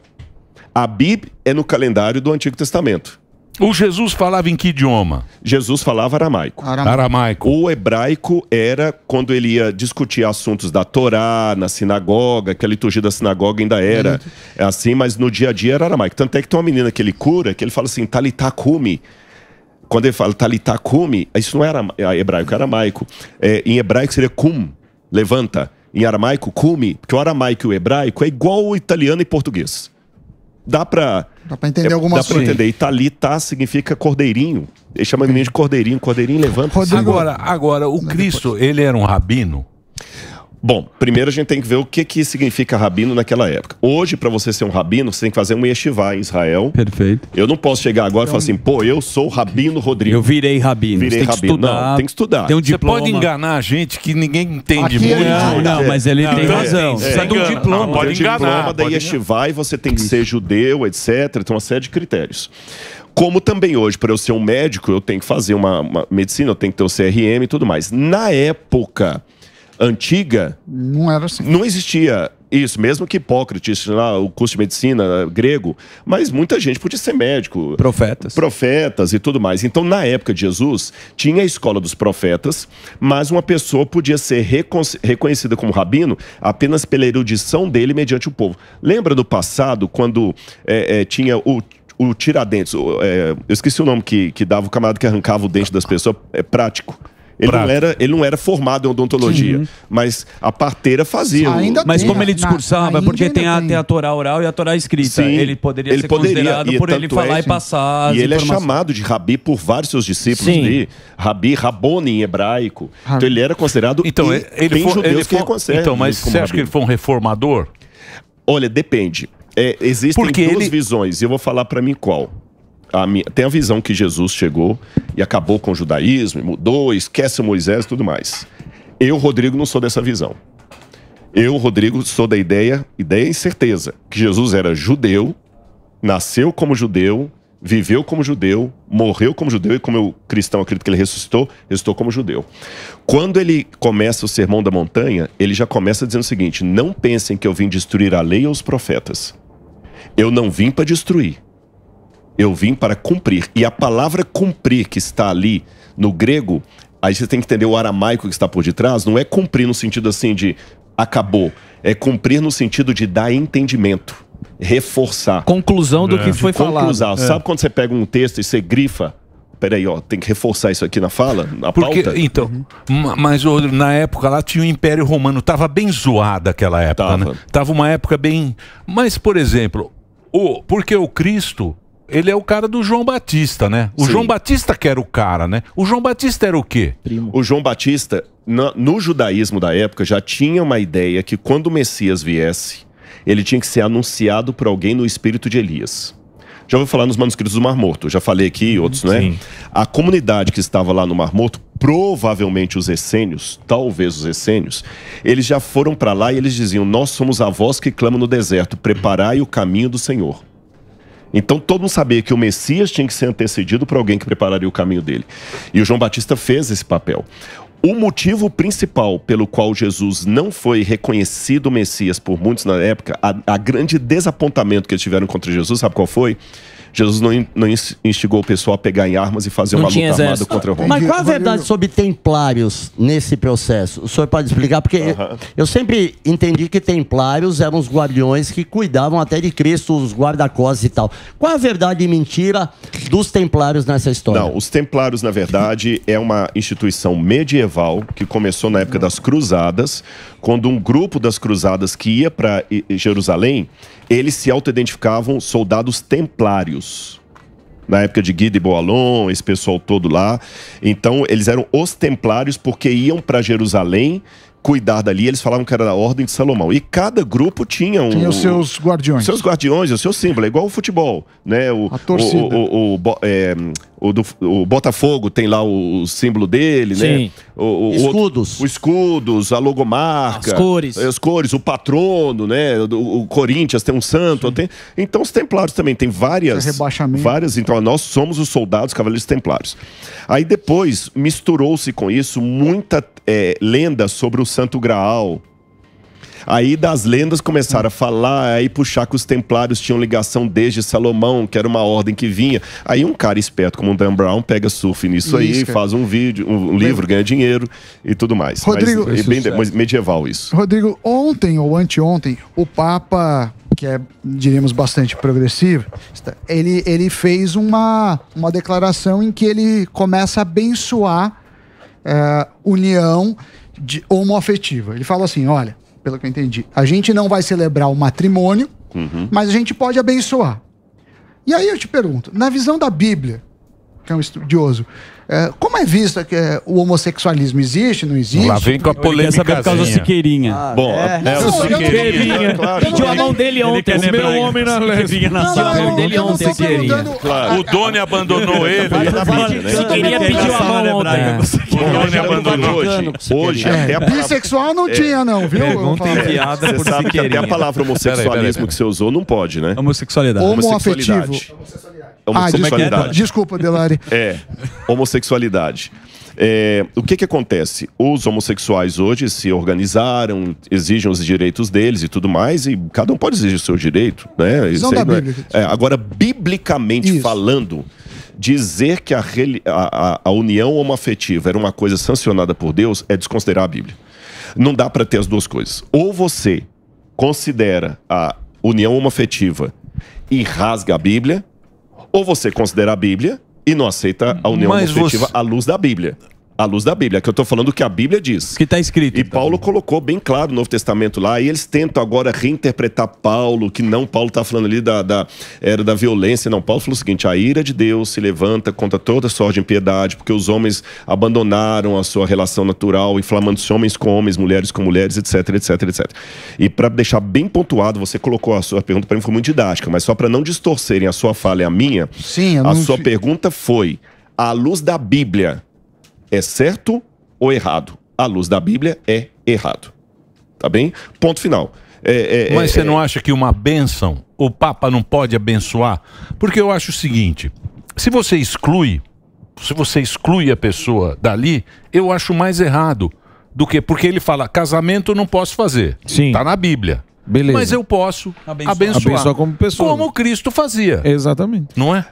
Abib é no calendário do Antigo Testamento. O Jesus falava em que idioma? Jesus falava aramaico. Aramaico. Aramaico. O hebraico era quando ele ia discutir assuntos da Torá, na sinagoga, que a liturgia da sinagoga ainda era é assim, mas no dia a dia era aramaico. Tanto é que tem uma menina que ele cura, que ele fala assim, talitakumi. Quando ele fala talitakumi, isso não era hebraico, era aramaico. É, em hebraico seria kum, levanta. Em aramaico, kumi. Porque o aramaico e o hebraico é igual o italiano e português. Dá pra... Dá pra entender é, alguma coisa. Dá pra entender. E Talitá significa cordeirinho. Ele chama a menina de cordeirinho. Cordeirinho levanta. Agora, agora o Cristo, ele era um rabino? Bom, primeiro a gente tem que ver o que, que significa rabino naquela época. Hoje, para você ser um rabino, você tem que fazer um yeshivá em Israel. Perfeito. Eu não posso chegar agora então... e falar assim, pô, eu sou o Rabino Rodrigo. Eu virei rabino. Virei rabino. Tem que estudar. Não, tem que estudar. Tem um diploma. Você pode enganar a gente que ninguém entende aqui muito. Não, não, mas ele não, tem não, razão. Você precisa de um diploma. Não, pode enganar. Tem um diploma da yeshivá e você tem que ser judeu, etcétera. Então, uma série de critérios. Como também hoje, para eu ser um médico, eu tenho que fazer uma, uma medicina, eu tenho que ter o C R M e tudo mais. Na época... antiga, não era assim. Não existia isso, mesmo que Hipócrates, lá, o curso de medicina grego, mas muita gente podia ser médico. Profetas. Profetas e tudo mais. Então, na época de Jesus, tinha a escola dos profetas, mas uma pessoa podia ser reconhecida como rabino apenas pela erudição dele mediante o povo. Lembra do passado, quando é, é, tinha o... o Tiradentes, o, é, eu esqueci o nome que, que dava o camarada que arrancava o dente das pessoas, é prático. Ele não, era, ele não era formado em odontologia, uhum. mas a parteira fazia. Ainda mas tem, como ele discursava, na, na porque tem a, tem a Torá oral e a Torá escrita. Sim, ele poderia ele ser poderia, considerado e, por ele falar é, e passar. E ele informações. É chamado de Rabi por vários seus discípulos. Sim. De Rabi, Rabone em hebraico. Rabi. Então ele era considerado então, e, ele bem for, judeus ele que for, ele Então, mas você acha Rabi. Que ele foi um reformador? Olha, depende. É, existem porque duas ele... visões e eu vou falar para mim qual. A minha, tem a visão que Jesus chegou e acabou com o judaísmo, mudou, esquece Moisés e tudo mais. Eu, Rodrigo, não sou dessa visão. Eu, Rodrigo, sou da ideia, ideia e certeza, que Jesus era judeu, nasceu como judeu, viveu como judeu, morreu como judeu e como eu, cristão, acredito que ele ressuscitou, ressuscitou como judeu. Quando ele começa o Sermão da Montanha, ele já começa dizendo o seguinte, não pensem que eu vim destruir a lei ou os profetas. Eu não vim para destruir. Eu vim para cumprir. E a palavra cumprir que está ali no grego, aí você tem que entender o aramaico que está por detrás, não é cumprir no sentido assim de acabou. É cumprir no sentido de dar entendimento, reforçar. Conclusão do é. que foi Conclusar. falado. É. Sabe quando você pega um texto e você grifa? Peraí, ó, tem que reforçar isso aqui na fala, na Porque, pauta. Então, mas na época lá tinha o Império Romano, tava bem zoada aquela época, tava. né? Tava uma época bem... Mas, por exemplo, o... porque o Cristo... ele é o cara do João Batista, né? O Sim. João Batista que era o cara, né? O João Batista era o quê? Primo. O João Batista, no, no judaísmo da época, já tinha uma ideia que quando o Messias viesse, ele tinha que ser anunciado por alguém no espírito de Elias. Já ouviu falar nos manuscritos do Mar Morto, já falei aqui, outros, né? Sim. A comunidade que estava lá no Mar Morto, provavelmente os essênios, talvez os essênios, eles já foram para lá e eles diziam, nós somos a voz que clama no deserto, preparai o caminho do Senhor. Então todo mundo sabia que o Messias tinha que ser antecedido por alguém que prepararia o caminho dele. E o João Batista fez esse papel. O motivo principal pelo qual Jesus não foi reconhecido Messias por muitos na época, a, a grande desapontamento que eles tiveram contra Jesus, sabe qual foi? Jesus não, não instigou o pessoal a pegar em armas e fazer não uma luta exército. armada contra Roma. Mas qual a verdade sobre templários nesse processo? O senhor pode explicar? Porque uh-huh. eu sempre entendi que templários eram os guardiões que cuidavam até de Cristo, os guarda-costas e tal. Qual a verdade e mentira dos templários nessa história? Não, os templários, na verdade, é uma instituição medieval que começou na época das cruzadas, quando um grupo das cruzadas que ia para Jerusalém, eles se auto-identificavam soldados templários. Na época de Guy de Boalon, esse pessoal todo lá. Então, eles eram os templários porque iam para Jerusalém cuidar dali. Eles falavam que era da Ordem de Salomão. E cada grupo tinha um... Tinha os seus guardiões. Seus guardiões, o seu símbolo. É igual o futebol, né? O, a torcida. O, o, o, o, é, o, do, o Botafogo tem lá o símbolo dele, Sim. né? O, o, escudos. O, o escudos, a logomarca. As cores. As cores, o patrono, né? O, o Corinthians tem um santo. Tem... Então os templários também tem várias... Rebaixamento. Várias. Então nós somos os soldados cavaleiros templários. Aí depois misturou-se com isso muita é, lenda sobre o Santo Graal. Aí das lendas começaram a falar, aí puxar que os templários tinham ligação desde Salomão, que era uma ordem que vinha. Aí um cara esperto como o Dan Brown pega surf nisso aí, isso, faz um vídeo, um livro, ganha dinheiro e tudo mais. Rodrigo, mas é bem medieval isso. Rodrigo, ontem ou anteontem, o Papa, que é, diríamos, bastante progressivo, ele, ele fez uma, uma declaração em que ele começa a abençoar é, união de, homoafetiva. Ele fala assim, olha, pelo que eu entendi, a gente não vai celebrar o matrimônio, uhum. mas a gente pode abençoar. E aí eu te pergunto, na visão da Bíblia, que é um estudioso. É, como é visto que é, o homossexualismo? Existe, não existe? Lá vem com a polêmica por causa do Siqueirinha. Ah, Bom, é, é, é o Siqueirinha. Pediu a mão dele ontem. O meu homem na leste. A mão dele ontem, Siqueirinha. O Doni abandonou ele. Siqueirinha pediu a mão ontem. O Doni abandonou hoje. Hoje até a palavra... Bissexual não tinha, não, viu? Você sabe que até a palavra homossexualismo que você usou não pode, né? Homossexualidade. Homoafetivo. Homossexualidade. Ah, desculpa, Delari. É, homossexualidade. É, o que que acontece? Os homossexuais hoje se organizaram, exigem os direitos deles e tudo mais, e cada um pode exigir o seu direito, né? Visão da Bíblia. É, agora, biblicamente Isso. falando, dizer que a, a, a união homoafetiva era uma coisa sancionada por Deus é desconsiderar a Bíblia. Não dá para ter as duas coisas. Ou você considera a união homoafetiva e rasga a Bíblia, ou você considera a Bíblia e não aceita a união Mas homoafetiva você... à luz da Bíblia. À luz da Bíblia, que eu estou falando o que a Bíblia diz. Que está escrito. E Paulo então. colocou bem claro no Novo Testamento lá, e eles tentam agora reinterpretar Paulo, que não, Paulo está falando ali da, da, era da violência. Não, Paulo falou o seguinte: a ira de Deus se levanta contra toda sorte de impiedade, porque os homens abandonaram a sua relação natural, inflamando-se homens com homens, mulheres com mulheres, etc, etc, etcétera. E para deixar bem pontuado, você colocou a sua pergunta, para mim foi muito didática, mas só para não distorcerem a sua fala e a minha, Sim, a não... sua pergunta foi, à luz da Bíblia, é certo ou errado? À luz da Bíblia é errado. Tá bem? Ponto final. É, é, Mas é, você é... não acha que uma bênção, o Papa não pode abençoar? Porque eu acho o seguinte, se você exclui, se você exclui a pessoa dali, eu acho mais errado do que... Porque ele fala, casamento não posso fazer. Sim. Tá na Bíblia. Beleza. Mas eu posso abençoar. Abençoar, abençoar como pessoa. Como Cristo fazia. Exatamente. Não é?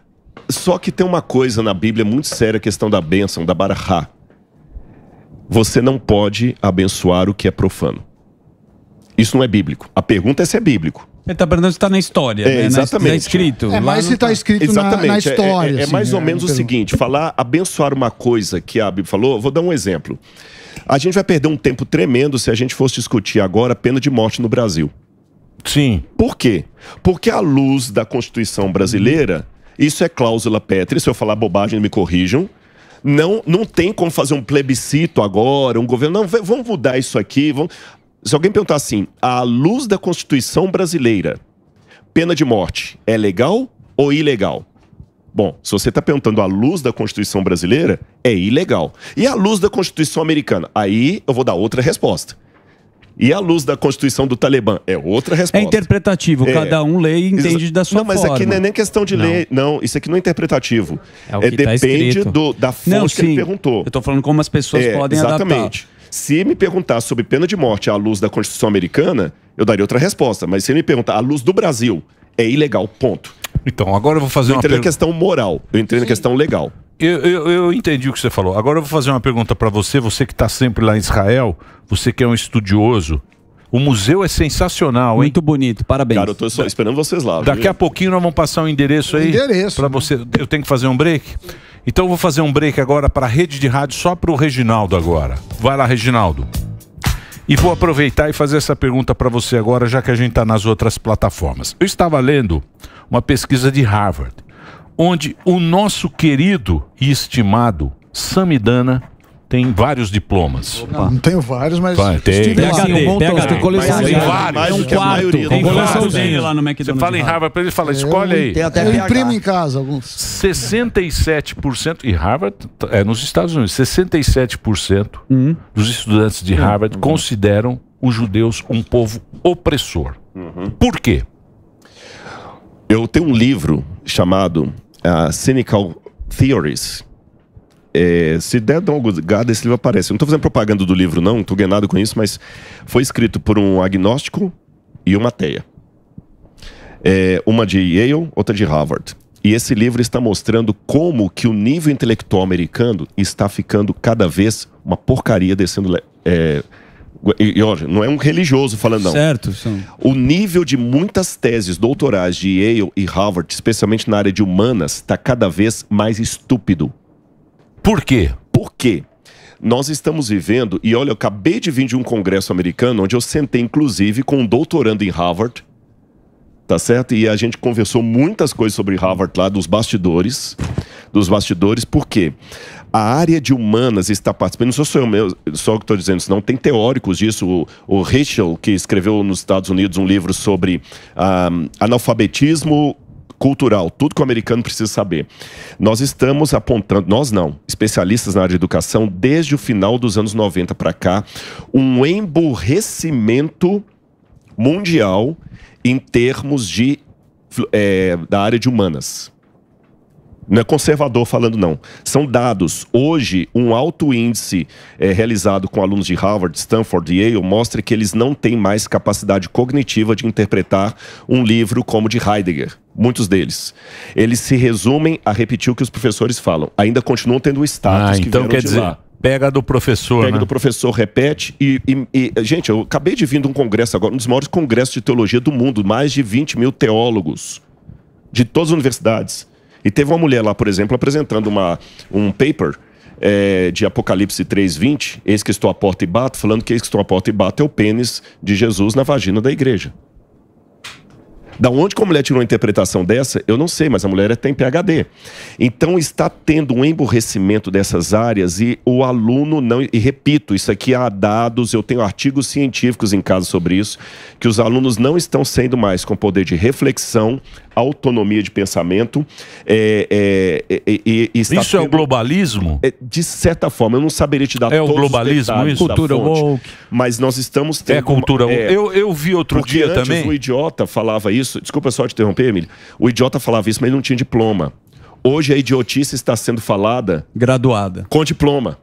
Só que tem uma coisa na Bíblia muito séria, a questão da bênção, da barajá. Você não pode abençoar o que é profano. Isso não é bíblico. A pergunta é se é bíblico. Ele está perguntando se está na história, é, né? Exatamente. Está escrito. É mais se está escrito exatamente. Na, na história. É, é, é, assim, é mais ou é, menos o seguinte, falar, abençoar uma coisa que a Bíblia falou, vou dar um exemplo. A gente vai perder um tempo tremendo se a gente fosse discutir agora a pena de morte no Brasil. Sim. Por quê? Porque à luz da Constituição brasileira, isso é cláusula pétrea, se eu falar bobagem me corrijam. Não, não tem como fazer um plebiscito agora, um governo, não, vamos mudar isso aqui. Vamos... Se alguém perguntar assim, à luz da Constituição brasileira, pena de morte é legal ou ilegal? Bom, se você está perguntando à luz da Constituição brasileira, é ilegal. E à luz da Constituição americana? Aí eu vou dar outra resposta. E à luz da Constituição do Talibã? É outra resposta. É interpretativo, é. cada um lê e entende da sua forma. Não, mas forma. aqui não é nem questão de não. ler, não. Isso aqui não é interpratativo. É o que é, tá depende do, da fonte não, que sim. ele perguntou. Eu tô falando como as pessoas é, podem exatamente. adaptar. Exatamente. Se me perguntar sobre pena de morte à luz da Constituição americana, eu daria outra resposta. Mas se ele me perguntar à luz do Brasil, é ilegal, ponto. Então, agora eu vou fazer eu uma pergunta. Eu entrei na questão moral, eu entrei sim. na questão legal. Eu, eu, eu entendi o que você falou. Agora eu vou fazer uma pergunta para você, você que está sempre lá em Israel, você que é um estudioso. O museu é sensacional, hein? Muito bonito, parabéns. Cara, eu tô só esperando vocês lá. Daqui viu? a pouquinho nós vamos passar um endereço aí. Endereço. Pra você. Eu tenho que fazer um break? Então eu vou fazer um break agora para a rede de rádio, só para o Reginaldo agora. Vai lá, Reginaldo. E vou aproveitar e fazer essa pergunta para você agora, já que a gente está nas outras plataformas. Eu estava lendo uma pesquisa de Harvard, onde o nosso querido e estimado Samidana tem vários diplomas. Não, não tenho vários, mas... Vai, tem. PhD, um montão, PhD, tem coleção. Tem vários. Tem um quarto. Tem coleçãozinho lá no McDonald's. Você fala em Harvard para ele, fala, escolhe aí. Tem até eu imprimo em casa alguns. sessenta e sete por cento, e Harvard é nos Estados Unidos, sessenta e sete por cento hum. dos estudantes de Harvard hum. consideram os judeus um povo opressor. Uhum. Por quê? Eu tenho um livro chamado uh, Cynical Theories. É, se der de uma gugada, esse livro aparece. Eu não estou fazendo propaganda do livro, não, não estou ganhando nada com isso, mas foi escrito por um agnóstico e uma ateia. É, uma de Yale, outra de Harvard. E esse livro está mostrando como que o nível intelectual americano está ficando cada vez uma porcaria descendo... É, E, e olha, não é um religioso falando, não. Certo, sim. O nível de muitas teses doutorais de Yale e Harvard, especialmente na área de humanas, está cada vez mais estúpido. Por quê? Por quê? Nós estamos vivendo, e olha, eu acabei de vir de um congresso americano, onde eu sentei, inclusive, com um doutorando em Harvard, tá certo? E a gente conversou muitas coisas sobre Harvard lá, dos bastidores. dos bastidores, porque a área de humanas está participando, não sou só eu mesmo, só o que estou dizendo, senão tem teóricos disso, o, o Herschel, que escreveu nos Estados Unidos um livro sobre um, analfabetismo cultural, tudo que o americano precisa saber. Nós estamos apontando, nós não, especialistas na área de educação, desde o final dos anos noventa para cá, um emburrecimento mundial em termos de, é, da área de humanas. Não é conservador falando, não. São dados. Hoje, um alto índice é, realizado com alunos de Harvard, Stanford e Yale mostra que eles não têm mais capacidade cognitiva de interpretar um livro como o de Heidegger. Muitos deles. Eles se resumem a repetir o que os professores falam. Ainda continuam tendo o status ah, que então vieram quer de dizer... lá. Pega do professor, Pega né? do professor, repete. E, e, e, gente, eu acabei de vir de um congresso agora, um dos maiores congressos de teologia do mundo. Mais de vinte mil teólogos de todas as universidades. E teve uma mulher lá, por exemplo, apresentando uma, um paper é, de Apocalipse três, vinte. Eis que estou à porta e bato. Falando que eis que estou à porta e bato é o pênis de Jesus na vagina da igreja. Da onde que a mulher tirou uma interpretação dessa, eu não sei, mas a mulher tem P H D. Então está tendo um emburrecimento dessas áreas e o aluno não... E repito, isso aqui há dados, eu tenho artigos científicos em casa sobre isso, que os alunos não estão sendo mais com poder de reflexão, autonomia de pensamento. É, é, é, é, é, está isso tendo, é o globalismo? É, de certa forma, eu não saberia te dar é todos o globalismo, os detalhes isso? Cultura da fonte, woke. Mas nós estamos tendo... É cultura uma, é, eu, eu vi outro dia antes, também... Porque o idiota falava isso. Desculpa só te interromper, Emílio. O idiota falava isso, mas ele não tinha diploma. Hoje a idiotice está sendo falada... Graduada. Com diploma.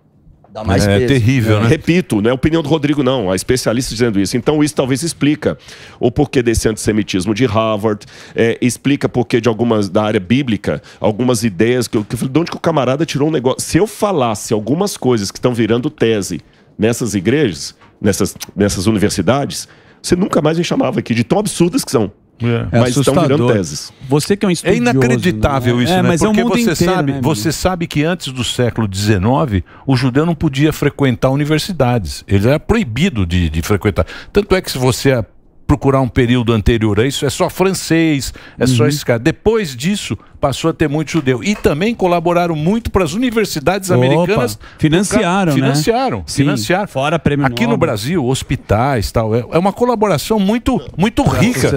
Dá mais é, é terrível, é. né? Repito, não é a opinião do Rodrigo, não. Há especialistas dizendo isso. Então isso talvez explica o porquê desse antissemitismo de Harvard, é, explica porquê de algumas da área bíblica, algumas ideias que eu, que eu falei, de onde que o camarada tirou um negócio? Se eu falasse algumas coisas que estão virando tese nessas igrejas, nessas, nessas universidades, você nunca mais me chamava aqui, de tão absurdas que são. Yeah. É, mas estão virando teses. Você que é um estudioso, é inacreditável, né? Isso, é, né? Mas porque é um mundo você inteiro, sabe, né, você sabe que antes do século dezenove o judeu não podia frequentar universidades. Ele era proibido de, de frequentar. Tanto é que se você procurar um período anterior a isso, é só francês, é uhum. só esse cara. Depois disso, passou a ter muito judeu. E também colaboraram muito para as universidades Opa, americanas. Financiaram, ca... financiaram, né? Financiaram, Sim, financiaram. Fora prêmio Aqui Nobel. No Brasil, hospitais e tal. É uma colaboração muito, muito rica.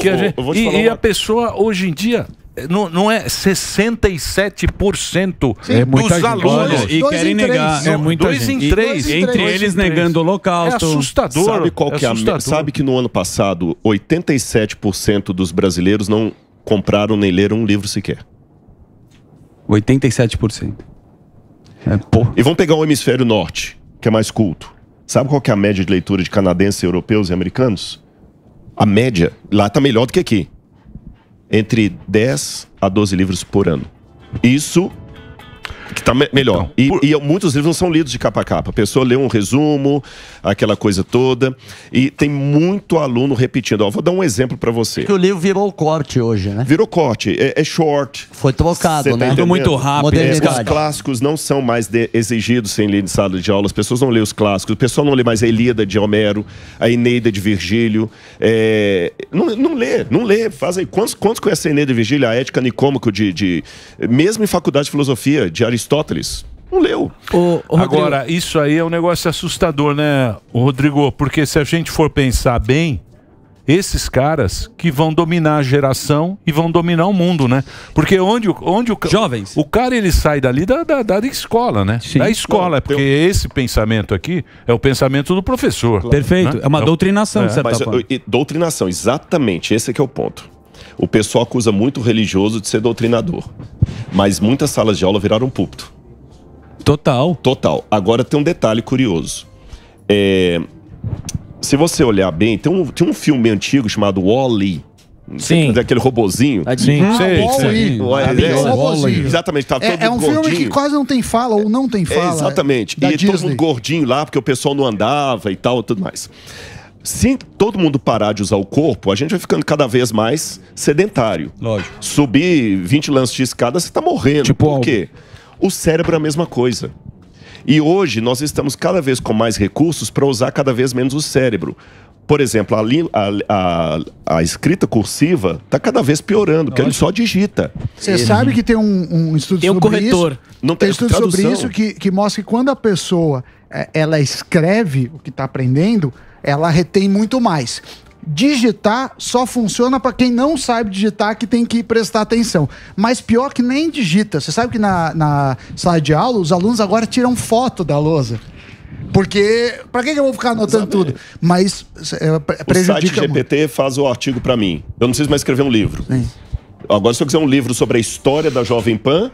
Que a gente... e, uma... e a pessoa, hoje em dia... Não, não é sessenta e sete por cento é dos alunos dois, e querem negar. É muita dois gente. Em três. E, entre dois eles negando o Holocausto. É assustador. Sabe, qual é que assustador. É a... Sabe que no ano passado oitenta e sete por cento dos brasileiros não compraram nem leram um livro sequer. oitenta e sete por cento. É, pô. E vamos pegar o hemisfério norte, que é mais culto. Sabe qual que é a média de leitura de canadenses, europeus e americanos? A média lá está melhor do que aqui. Entre dez a doze livros por ano. Isso que tá me melhor. Então, por... e, e muitos livros não são lidos de capa a capa. A pessoa lê um resumo, aquela coisa toda. E tem muito aluno repetindo. Ó, vou dar um exemplo para você. Porque o livro virou corte hoje, né? Virou corte. É, é short. Foi trocado, tá, né? Entendendo? Muito rápido. É, os clássicos não são mais de, exigidos sem ler em sala de aula. As pessoas não lêem os clássicos. O pessoal não lê mais a Ilíada de Homero, a Eneida de Virgílio. É, não, não lê, não lê. Fazem, quantos, quantos conhecem a Eneida de Virgílio? A Ética Nicômaco de, de... Mesmo em faculdade de filosofia, de Aristóteles. Aristóteles, não leu. Ô, ô, Agora, isso aí é um negócio assustador, né, Rodrigo? Porque se a gente for pensar bem, esses caras que vão dominar a geração e vão dominar o mundo, né? Porque onde, onde o... Jovens. O cara, ele sai dali da, da, da escola, né? Sim. Da escola, claro, porque eu... esse pensamento aqui é o pensamento do professor. Claro. Perfeito, né? É uma é, doutrinação, é, de certa mas, forma. Eu, doutrinação, exatamente, esse aqui é o ponto. O pessoal acusa muito o religioso de ser doutrinador. Mas muitas salas de aula viraram púlpito. Total. Total. Agora tem um detalhe curioso. É... Se você olhar bem, tem um, tem um filme antigo chamado Wall-E. Sim. Daquele robozinho. Sim. Ah, sim. Wall-E. Exatamente. Tá é, todo é um gordinho. Filme que quase não tem fala ou não tem fala. É, exatamente. É, e Disney. Todo mundo gordinho lá, porque o pessoal não andava e tal, tudo mais. Se todo mundo parar de usar o corpo, a gente vai ficando cada vez mais sedentário. Lógico. Subir vinte lances de escada, você tá morrendo. Tipo, por quê? O cérebro é a mesma coisa. E hoje nós estamos cada vez com mais recursos para usar cada vez menos o cérebro. Por exemplo, a, a, a, a escrita cursiva está cada vez piorando, porque ele só digita. Você sabe que tem um, um estudo tem um sobre corretor. isso? Não tem, tem estudo tradução. sobre isso que, que mostra que quando a pessoa ela escreve o que está aprendendo, ela retém muito mais. Digitar só funciona para quem não sabe digitar, que tem que prestar atenção. Mas pior que nem digita. Você sabe que na, na sala de aula, os alunos agora tiram foto da lousa. Porque, pra que eu vou ficar anotando tudo? Mas é, prejudica. O site G P T muito. Faz o artigo pra mim. Eu não preciso mais escrever um livro. Sim. Agora, se eu quiser um livro sobre a história da Jovem Pan,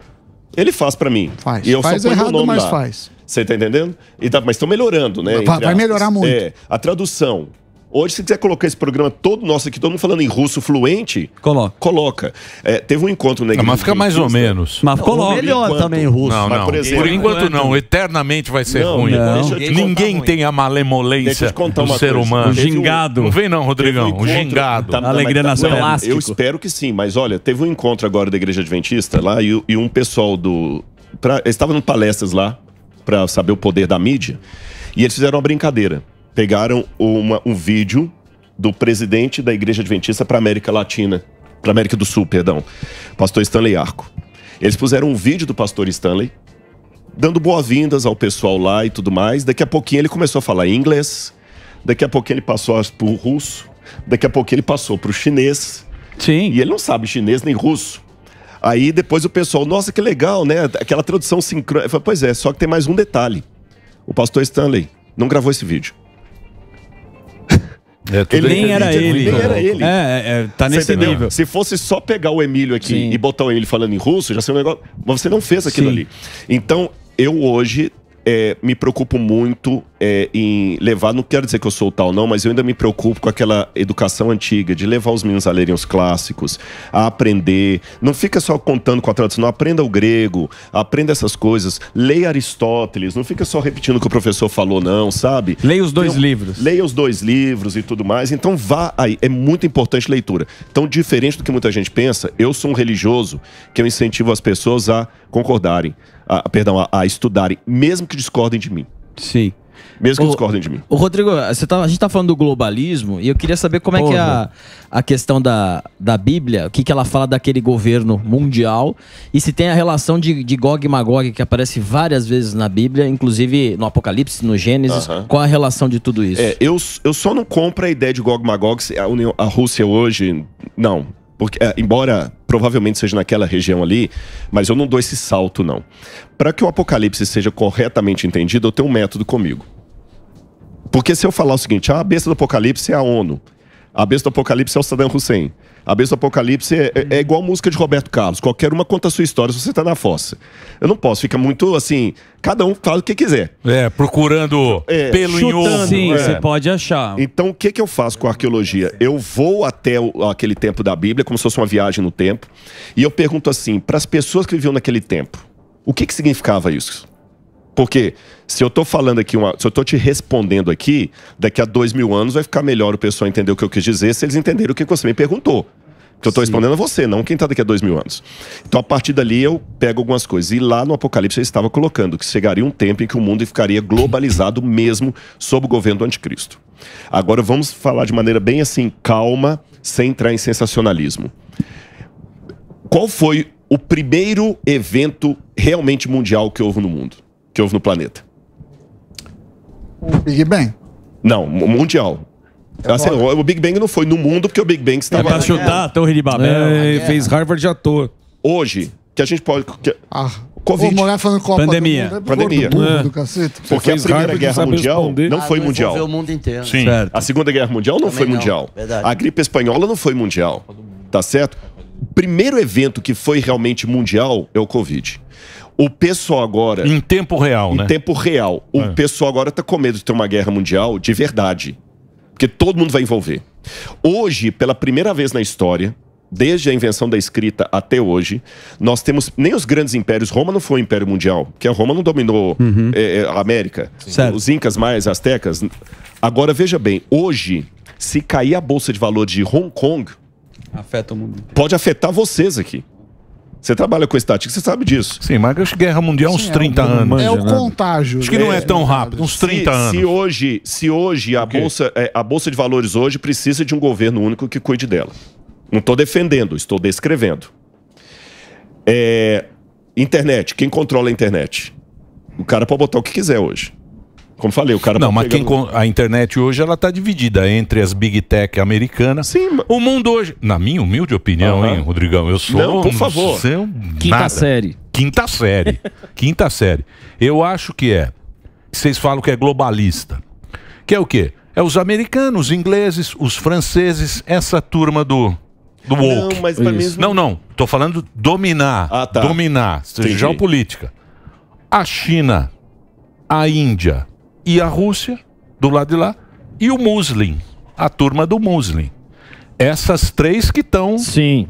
ele faz pra mim. Faz. E eu faz só ponho errado, o nome mas lá. faz. Você tá entendendo? E tá, mas estão melhorando, né? Vai, vai melhorar muito. É, a tradução. Hoje, se quiser colocar esse programa todo nosso aqui, todo mundo falando em russo fluente... Coloca. Coloca. É, teve um encontro... Né, não, mas fica mais ou menos. Mas não, coloca. Melhor enquanto... também russo. Não, não. Mas, por, exemplo, por enquanto enquanto não. Eternamente vai ser não, ruim. Não. Te Ninguém ruim. tem a malemolência do ser humano. O gingado. Um... Não vem não, Rodrigão. Um o gingado. Tá, tá, Alegria Nacional. Eu espero que sim. Mas olha, teve um encontro agora da Igreja Adventista lá e, e um pessoal do... Pra... Eles estavam em palestras lá para saber o poder da mídia. E eles fizeram uma brincadeira. Pegaram uma, um vídeo do presidente da Igreja Adventista para América Latina, para América do Sul, perdão, pastor Stanley Arco. Eles puseram um vídeo do pastor Stanley, dando boas-vindas ao pessoal lá e tudo mais. Daqui a pouquinho ele começou a falar inglês, daqui a pouquinho ele passou para o russo, daqui a pouquinho ele passou para o chinês. Sim. E ele não sabe chinês nem russo. Aí depois o pessoal, nossa, que legal, né? Aquela tradução sincrônica. Pois é, só que tem mais um detalhe. O pastor Stanley não gravou esse vídeo. É, ele nem era ele. Nem era ele. É, é, tá nesse nível. Se fosse só pegar o Emílio aqui Sim. e botar o Emílio falando em russo, já seria um negócio. Mas você não fez aquilo Sim. ali. Então, eu hoje é, me preocupo muito é, em levar. Não quero dizer que eu sou tal, não, mas eu ainda me preocupo com aquela educação antiga de levar os meninos a lerem os clássicos, a aprender. Não fica só contando com a tradução, não. Aprenda o grego, aprenda essas coisas. Leia Aristóteles, não fica só repetindo o que o professor falou, não, sabe? Leia os dois então, livros. Leia os dois livros e tudo mais. Então vá aí, é muito importante leitura. Então, diferente do que muita gente pensa, eu sou um religioso que eu incentivo as pessoas a concordarem, a, perdão, a, a estudarem, mesmo que discordem de mim. Sim. Mesmo que o, discordem de mim. Ô, Rodrigo, você tá, a gente tá falando do globalismo e eu queria saber como Porra. é que é a, a questão da, da Bíblia, o que, que ela fala daquele governo mundial e se tem a relação de, de Gog e Magog que aparece várias vezes na Bíblia, inclusive no Apocalipse, no Gênesis. Uh-huh. Qual a relação de tudo isso? É, eu, eu só não compro a ideia de Gog e Magog, a, União, a Rússia hoje, não. Porque, é, embora provavelmente seja naquela região ali, mas eu não dou esse salto, não. Para que o Apocalipse seja corretamente entendido, eu tenho um método comigo. Porque se eu falar o seguinte, ah, a besta do Apocalipse é a ONU, a besta do Apocalipse é o Saddam Hussein, a besta do Apocalipse é, é, é igual a música de Roberto Carlos, qualquer uma conta a sua história se você tá na fossa. Eu não posso, fica muito assim, cada um fala o que quiser. É, procurando é, pelo em ovo. Sim, é. Você pode achar. Então o que, que eu faço com a arqueologia? Eu vou até o, aquele tempo da Bíblia, como se fosse uma viagem no tempo, e eu pergunto assim, para as pessoas que viviam naquele tempo, o que, que significava isso? Porque se eu tô falando aqui, uma, se eu tô te respondendo aqui, daqui a dois mil anos vai ficar melhor o pessoal entender o que eu quis dizer, se eles entenderam o que você me perguntou. Que eu tô Sim. respondendo a você, não quem tá daqui a dois mil anos. Então a partir dali eu pego algumas coisas. E lá no Apocalipse eu estava colocando que chegaria um tempo em que o mundo ficaria globalizado mesmo sob o governo do anticristo. Agora vamos falar de maneira bem assim, calma, sem entrar em sensacionalismo. Qual foi o primeiro evento realmente mundial que houve no mundo? Que houve no planeta? O Big Bang? Não, mundial. Assim, o Big Bang não foi no mundo, porque o Big Bang estava... É pra chutar a Torre de Babel. É, fez Harvard à toa. Hoje, que a gente pode... Que... Ah, Covid. Vou morar falando Copa Pandemia. Do mundo, né? Pandemia. Mundo, é. do cacete. Porque a Primeira Guerra Mundial não foi mundial. O mundo inteiro. Sim. Certo. A Segunda Guerra Mundial não Também foi não. mundial. Verdade. A gripe espanhola não foi mundial. Tá certo? O primeiro evento que foi realmente mundial é o Covid. O pessoal agora... Em tempo real, em né? Em tempo real. O é. pessoal agora tá com medo de ter uma guerra mundial de verdade. Porque todo mundo vai envolver. Hoje, pela primeira vez na história, desde a invenção da escrita até hoje, nós temos... Nem os grandes impérios... Roma não foi um império mundial. Porque a Roma não dominou uhum. é, a América. Certo. Os incas, maias, astecas. Agora, veja bem. Hoje, se cair a bolsa de valor de Hong Kong... Afeta o mundo. Pode afetar vocês aqui. Você trabalha com estatística, você sabe disso. Sim, mas acho que guerra mundial é uns trinta anos. É o contágio. Acho que não é tão rápido, uns trinta anos. Se hoje, se hoje a, bolsa, é, a Bolsa de Valores hoje precisa de um governo único que cuide dela. Não estou defendendo, estou descrevendo. É, internet, quem controla a internet? O cara pode botar o que quiser hoje. Como falei, o cara... Não, mas quem no... a internet hoje, ela tá dividida entre as big tech americanas. Sim, mas... O mundo hoje... Na minha humilde opinião, uhum. hein, Rodrigão? Eu sou... Não, por favor. Seu... Quinta Nada. série. Quinta série. Quinta série. Eu acho que é... Vocês falam que é globalista. Que é o quê? É os americanos, os ingleses, os franceses, essa turma do... Do woke. Não, mas pra mim... Não, não. Tô falando dominar. Ah, tá. Dominar. Entendi. Geopolítica. A China, a Índia... E a Rússia, do lado de lá, e o Muslim, a turma do Muslim. Essas três que estão Sim.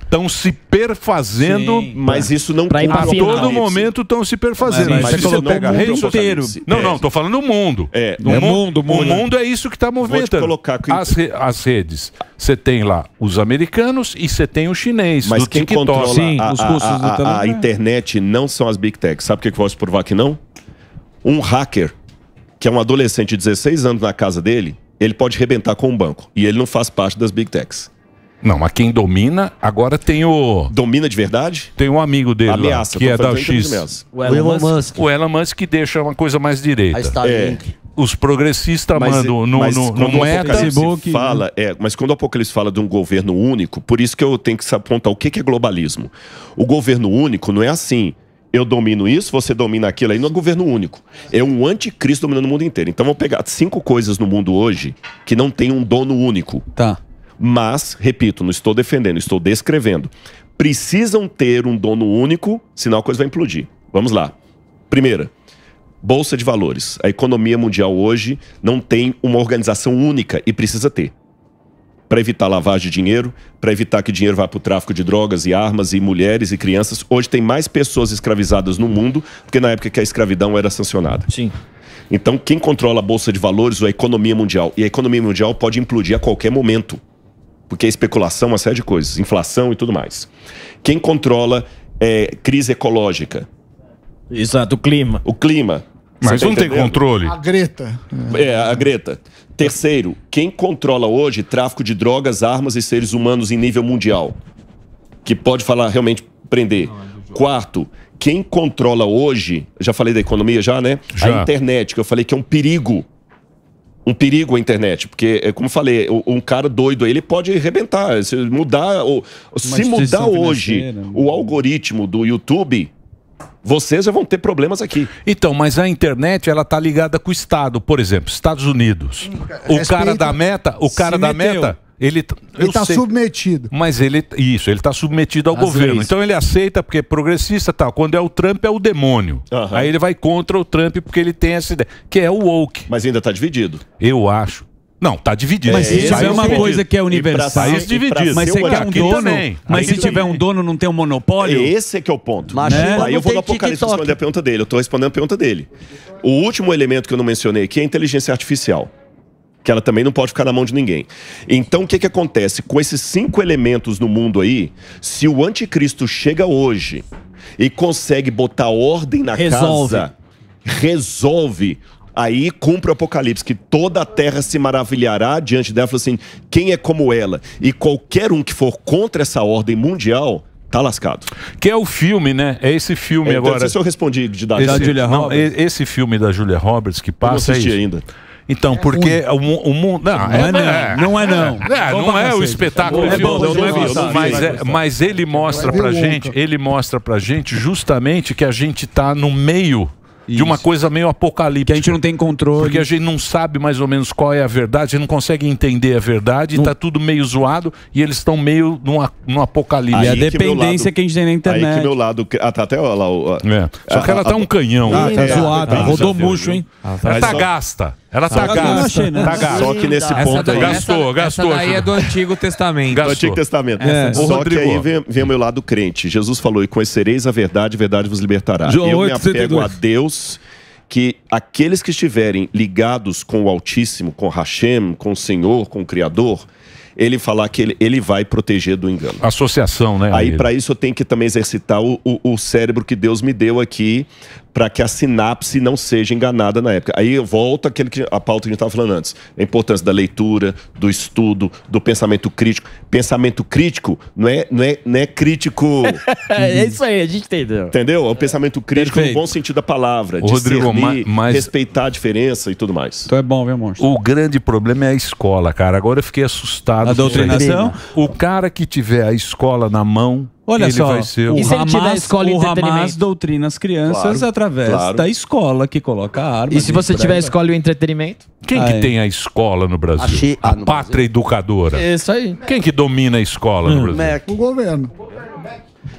estão ah. se perfazendo, Sim. mas isso não pra a todo momento estão se perfazendo. Mas, mas isso você pega mundo inteiro. Não, não, estou falando o mundo. É, o, é mundo, mundo, mundo. O mundo é isso que está movimentando. Que... As, re as redes. Você tem lá os americanos e você tem o chinês. Mas quem TikTok. controla Sim, a, os russos a, a, a, a internet não são as big techs. Sabe o que eu posso provar que não? Um hacker... que é um adolescente de dezesseis anos na casa dele, ele pode rebentar com um banco. E ele não faz parte das big techs. Não, mas quem domina, agora tem o... Domina de verdade? Tem um amigo dele Ameaça, lá, que é da X. O Elon, o Elon Musk. Musk. O Elon Musk deixa uma coisa mais direita. A Starlink. É. Os progressistas, mano, no, mas no, no, no meta... Facebook, fala, é, mas quando o Apocalipse fala de um governo único, por isso que eu tenho que apontar o que é globalismo. O governo único não é assim... Eu domino isso, você domina aquilo aí, não é governo único. É um anticristo dominando o mundo inteiro. Então vamos pegar cinco coisas no mundo hoje que não tem um dono único. Tá. Mas, repito, não estou defendendo, estou descrevendo. Precisam ter um dono único, senão a coisa vai implodir. Vamos lá. Primeira, Bolsa de Valores. A economia mundial hoje não tem uma organização única e precisa ter. Para evitar lavagem de dinheiro, para evitar que dinheiro vá para o tráfico de drogas e armas e mulheres e crianças. Hoje tem mais pessoas escravizadas no mundo porque na época que a escravidão era sancionada. Sim. Então quem controla a Bolsa de Valores ou a economia mundial? E a economia mundial pode implodir a qualquer momento. Porque é especulação, uma série de coisas. Inflação e tudo mais. Quem controla é, crise ecológica? Exato, o clima. O clima. Mas não tem controle. A Greta. É, a Greta. Terceiro, quem controla hoje tráfico de drogas, armas e seres humanos em nível mundial? Que pode falar, realmente, prender. Quarto, quem controla hoje... Já falei da economia já, né? Já. A internet, que eu falei que é um perigo. Um perigo a internet. Porque, como eu falei, um cara doido, ele pode arrebentar. Se mudar, ou, se mudar hoje o algoritmo do YouTube... Vocês já vão ter problemas aqui. Então, mas a internet, ela tá ligada com o Estado. Por exemplo, Estados Unidos. O Respeita, cara da meta, o cara da meteu. meta, ele... Ele tá sei, submetido. Mas ele... Isso, ele tá submetido ao Às governo. Vezes. Então ele aceita, porque é progressista, tal. Quando é o Trump, é o demônio. Uhum. Aí ele vai contra o Trump, porque ele tem essa ideia. Que é o woke. Mas ainda tá dividido. Eu acho. Não, tá dividido. Mas isso é, é uma dividido. coisa que é universal. País dividido. Mas você quer um dono, também. mas Aí se tiver também. um dono não tem um monopólio? Esse é que é o ponto. Mas, né? Aí eu vou no Apocalipse responder a pergunta dele. Eu tô respondendo a pergunta dele. O último elemento que eu não mencionei aqui é a inteligência artificial. Que ela também não pode ficar na mão de ninguém. Então o que que acontece? Com esses cinco elementos no mundo aí, se o anticristo chega hoje e consegue botar ordem na resolve. casa... Resolve. Aí cumpre o Apocalipse, que toda a terra se maravilhará diante dela, assim, quem é como ela? E qualquer um que for contra essa ordem mundial, tá lascado. Que é o filme, né? É esse filme é, então, agora... Não sei se eu respondi de da esse, Julia Roberts. Não, esse filme da Julia Roberts que passa... Eu não assisti é ainda. Então, porque é um... o mundo... Não, não é não. É, não é não. É, não é o espetáculo. É bom, é bom, é bom, mas, é, mas ele mostra pra gente, ele mostra pra gente justamente que a gente tá no meio... De Isso. uma coisa meio apocalíptica. Que a gente não tem controle. Porque a gente não sabe mais ou menos qual é a verdade, a gente não consegue entender a verdade, não. tá tudo meio zoado e eles estão meio numa, num apocalipse. E a dependência lado, que a gente tem na internet. Aí que meu lado... Ah, tá até ó, lá... Ó, é. Só a, que ela a, tá a, um canhão. Ah, tá é, zoada. Tá, rodou murcho, hein? Ah, tá. Ela tá só... gasta. Ela tá ah, gasta. Achei, né? tá gasta. Só que nesse essa ponto... Daí, aí, gastou, essa, gastou. Essa daí é do Antigo Testamento. Gastou. Do Antigo Testamento. É. Só Rodrigo. que aí vem, vem o meu lado crente. Jesus falou, e conhecereis a verdade, a verdade vos libertará. João Eu me apego a Deus, que aqueles que estiverem ligados com o Altíssimo, com Hashem, com o Senhor, com o Criador, ele falar que ele, ele vai proteger do engano. Associação, né? Aí, para isso, eu tenho que também exercitar o, o, o cérebro que Deus me deu aqui, para que a sinapse não seja enganada na época. Aí eu volto àquele que, à pauta que a gente estava falando antes. A importância da leitura, do estudo, do pensamento crítico. Pensamento crítico não é, não é, não é crítico... É isso aí, a gente entendeu. Entendeu? É o pensamento crítico Perfeito. no bom sentido da palavra. Discernir, Rodrigo, mas... respeitar a diferença e tudo mais. Então é bom, viu, monstro? O grande problema é a escola, cara. Agora eu fiquei assustado. A doutrinação? O cara que tiver a escola na mão... Olha ele só, vai ser o, o Hamas, o Hamas doutrina as crianças claro, através claro. da escola que coloca a arma. E se você tiver a escola e o entretenimento? Quem ah, que é. tem a escola no Brasil? A, che... a ah, no pátria Brasil. educadora. Isso aí. Quem que domina a escola hum. no Brasil? Mac. O governo.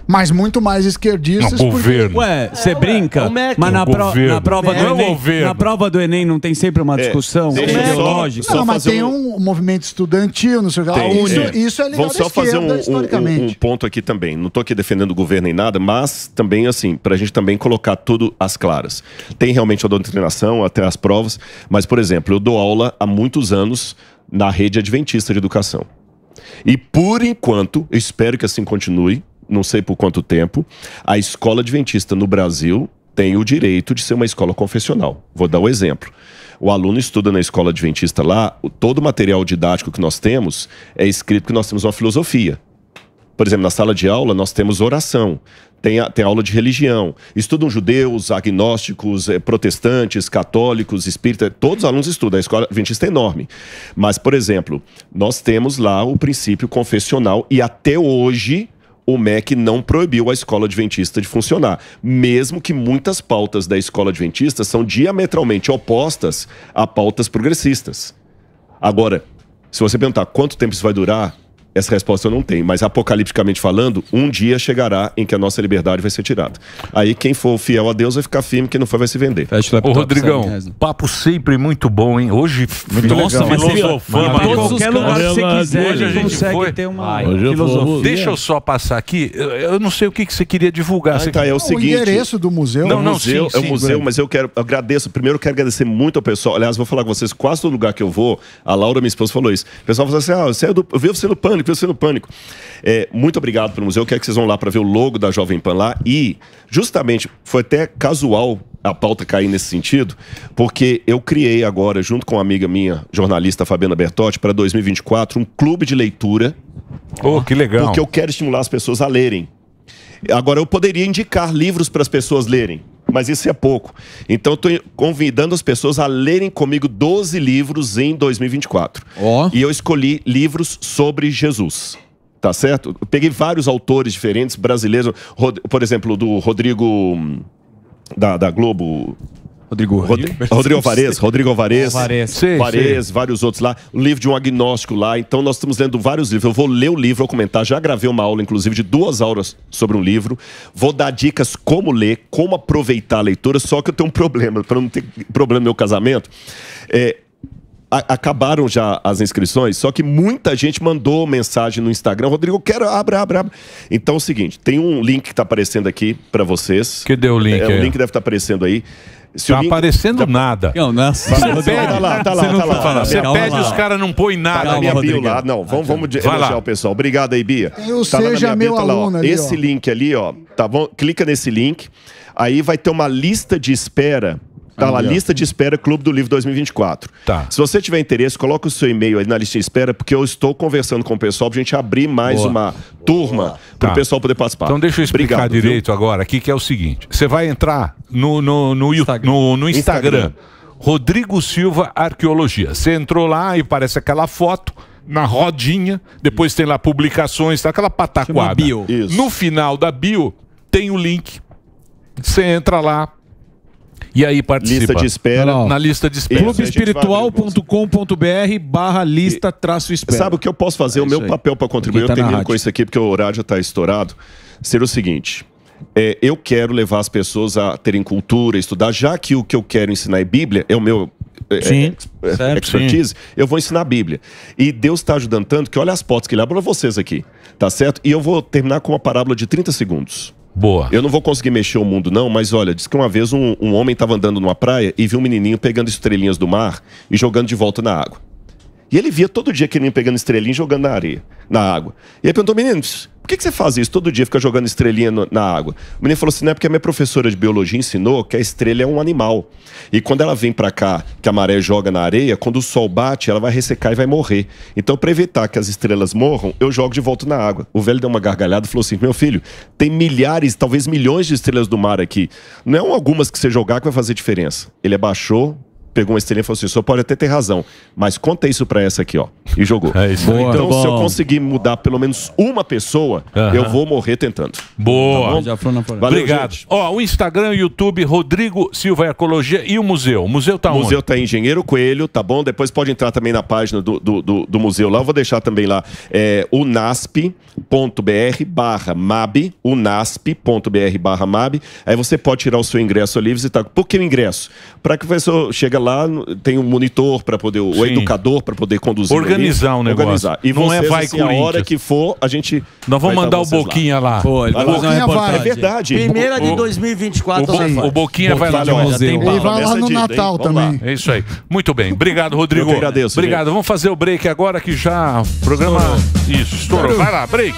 Mas muito mais esquerdistas... O governo. Porque... Ué, você é, brinca, é. mas na, pro, na, prova do Enem, na prova do Enem não tem sempre uma discussão é. ideológica? Só, só não, mas tem um... um movimento estudantil, não sei o que. Isso, é. isso é legal. Vou só fazer um, um, um ponto aqui também. Não estou aqui defendendo o governo nem nada, mas também assim, para a gente também colocar tudo às claras. Tem realmente a doutrinação, até as provas, mas, por exemplo, eu dou aula há muitos anos na rede adventista de educação. E, por enquanto, eu espero que assim continue, não sei por quanto tempo, a escola adventista no Brasil tem o direito de ser uma escola confessional. Vou dar um exemplo. O aluno estuda na escola adventista lá, todo o material didático que nós temos é escrito que nós temos uma filosofia. Por exemplo, na sala de aula nós temos oração, tem, a, tem aula de religião. Estudam judeus, agnósticos, eh, protestantes, católicos, espíritas, todos os alunos estudam, a escola adventista é enorme. Mas, por exemplo, nós temos lá o princípio confessional e até hoje... o M E C não proibiu a escola adventista de funcionar, mesmo que muitas pautas da escola adventista são diametralmente opostas a pautas progressistas. Agora, se você perguntar quanto tempo isso vai durar, essa resposta eu não tenho, mas apocalipticamente falando, um dia chegará em que a nossa liberdade vai ser tirada. Aí quem for fiel a Deus vai ficar firme, quem não for vai se vender. Laptop, Ô Rodrigão, sabe? Papo sempre muito bom, hein? Hoje, muito nossa, legal. Mas filosofia, mas mas qualquer lugar que você quiser, hoje a gente consegue foi... ter uma Ai, filosofia. Eu Deixa eu só passar aqui, eu não sei o que você queria divulgar. Ah, você tá, é o, seguinte... o endereço do museu. Não, não, museu, sim, é o museu, sim, mas eu quero, eu agradeço, primeiro eu quero agradecer muito ao pessoal, aliás, vou falar com vocês, quase todo lugar que eu vou, a Laura, minha esposa, falou isso. O pessoal falou assim, ah, eu, saio do... eu vi você no pânico, pelo sendo pânico. É, muito obrigado pelo museu. Eu quero que vocês vão lá para ver o logo da Jovem Pan lá. E, justamente, foi até casual a pauta cair nesse sentido, porque eu criei agora, junto com uma amiga minha, jornalista Fabiana Bertotti, para dois mil e vinte e quatro, um clube de leitura. Oh, que legal. Porque eu quero estimular as pessoas a lerem. Agora, eu poderia indicar livros para as pessoas lerem, mas isso é pouco. Então, estou convidando as pessoas a lerem comigo doze livros em dois mil e vinte e quatro. Oh. E eu escolhi livros sobre Jesus. Tá certo? Eu peguei vários autores diferentes, brasileiros. Por exemplo, do Rodrigo... Da, da Globo... Rodrigo Rodrigo Rodrigo Alvarez, Rodrigo Alvarez, Alvarez, vários outros lá, o livro de um agnóstico lá, então nós estamos lendo vários livros, eu vou ler o livro, vou comentar, já gravei uma aula, inclusive, de duas aulas sobre um livro, vou dar dicas como ler, como aproveitar a leitura, só que eu tenho um problema, para não ter problema no meu casamento, é... acabaram já as inscrições, só que muita gente mandou mensagem no Instagram. Rodrigo, eu quero, abre, abre, abre. Então é o seguinte, tem um link que tá aparecendo aqui para vocês. Que deu o link? É, o link deve estar tá aparecendo aí. Se tá link... aparecendo tá... nada. Não, não. Você pede, tá lá, tá lá, tá lá. Você pede, os caras não põem nada. Tá na minha bio lá. Não, vamos, vamos elogiar o pessoal. Obrigado aí, Bia. Eu tá seja meu bio, aluno tá ali, esse ó. link ali, ó. Tá bom? Clica nesse link. Aí vai ter uma lista de espera. Tá lá, lista de espera Clube do Livro dois mil e vinte e quatro. Tá. Se você tiver interesse, coloca o seu e-mail aí na lista de espera, porque eu estou conversando com o pessoal pra gente abrir mais Boa. uma turma para o tá. pessoal poder participar. Então deixa eu explicar Obrigado, direito viu? agora aqui, que é o seguinte. Você vai entrar no, no, no Instagram. No, no Instagram, Instagram. Rodrigo Silva Arqueologia. Você entrou lá e parece aquela foto na rodinha, depois tem lá publicações, tá? Aquela pataquada. Bio. No final da bio tem o link. Você entra lá, e aí participa. Lista de espera. Não. Na lista de espera. clube espiritual ponto com ponto br barra lista traço espera. Sabe o que eu posso fazer? É o meu aí. papel para contribuir. Tá, eu termino com isso aqui porque o horário já está estourado. Ser o seguinte. É, eu quero levar as pessoas a terem cultura, estudar. Já que o que eu quero ensinar é Bíblia, é o meu... Sim, é, sempre, expertise, sim. eu vou ensinar a Bíblia. E Deus está ajudando tanto que olha as portas que ele abre para vocês aqui. Tá certo? E eu vou terminar com uma parábola de trinta segundos. Boa. Eu não vou conseguir mexer o mundo não, mas olha, diz que uma vez um, um homem estava andando numa praia e viu um menininho pegando estrelinhas do mar e jogando de volta na água. E ele via todo dia aquele menino pegando estrelinha e jogando na areia, na água. E ele perguntou, menino, por que que você faz isso? Todo dia fica jogando estrelinha no, na água. O menino falou assim, não é porque a minha professora de biologia ensinou que a estrela é um animal. E quando ela vem pra cá, que a maré joga na areia, quando o sol bate, ela vai ressecar e vai morrer. Então, pra evitar que as estrelas morram, eu jogo de volta na água. O velho deu uma gargalhada e falou assim, meu filho, tem milhares, talvez milhões de estrelas do mar aqui. Não é algumas que você jogar que vai fazer diferença. Ele abaixou, pegou uma estrelinha e falou assim, o senhor pode até ter razão, mas conta isso pra essa aqui, ó. E jogou. É isso. Boa, então, bom. Se eu conseguir mudar pelo menos uma pessoa, uh-huh. eu vou morrer tentando. Boa. Tá bom? Valeu, obrigado. Gente. Ó, o Instagram, o YouTube, Rodrigo Silva Ecologia e o museu. O museu tá o onde? O museu tá em Engenheiro Coelho, tá bom? Depois pode entrar também na página do, do, do, do museu lá. Eu vou deixar também lá é, unasp.br barra mab, unasp.br barra mab. Aí você pode tirar o seu ingresso ali e visitar. Por que o ingresso? Pra que o professor chega lá, tem um monitor para poder, sim, o educador para poder conduzir. Organizar o negócio. Organizar. E não vocês, é vai assim, a hora que for, a gente... Nós vamos mandar o Boquinha lá. lá. Pô, ele vai fazer uma vai. É verdade. Primeira o, de dois mil e vinte e quatro. O, o, o, o Boquinha vai lá no museu. Ele vai lá no Natal também. É isso aí. Muito bem. Obrigado, Rodrigo. Eu que agradeço. Obrigado. Gente. Vamos fazer o break agora que já... Programa... Estourou. Isso, estourou. Vai lá, break.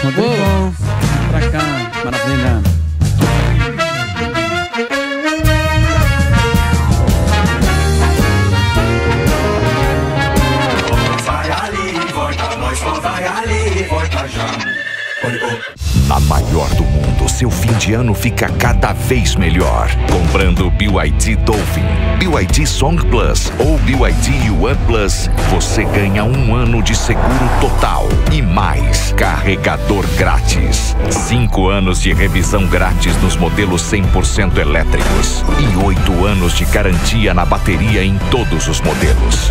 Rodrigo, pra cá. Maravilha. Na maior do mundo, seu fim de ano fica cada vez melhor. Comprando B Y D Dolphin, B Y D Song Plus ou B Y D Yuan Plus, você ganha um ano de seguro total e mais carregador grátis. Cinco anos de revisão grátis nos modelos cem por cento elétricos e oito anos de garantia na bateria em todos os modelos.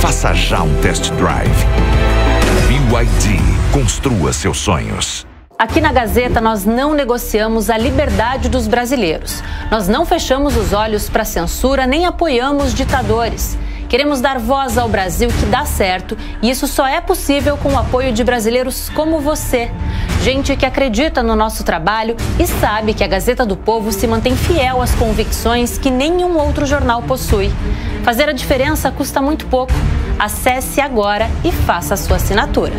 Faça já um test drive. B Y D, construa seus sonhos. Aqui na Gazeta, nós não negociamos a liberdade dos brasileiros. Nós não fechamos os olhos para censura, nem apoiamos ditadores. Queremos dar voz ao Brasil que dá certo, e isso só é possível com o apoio de brasileiros como você. Gente que acredita no nosso trabalho e sabe que a Gazeta do Povo se mantém fiel às convicções que nenhum outro jornal possui. Fazer a diferença custa muito pouco. Acesse agora e faça a sua assinatura.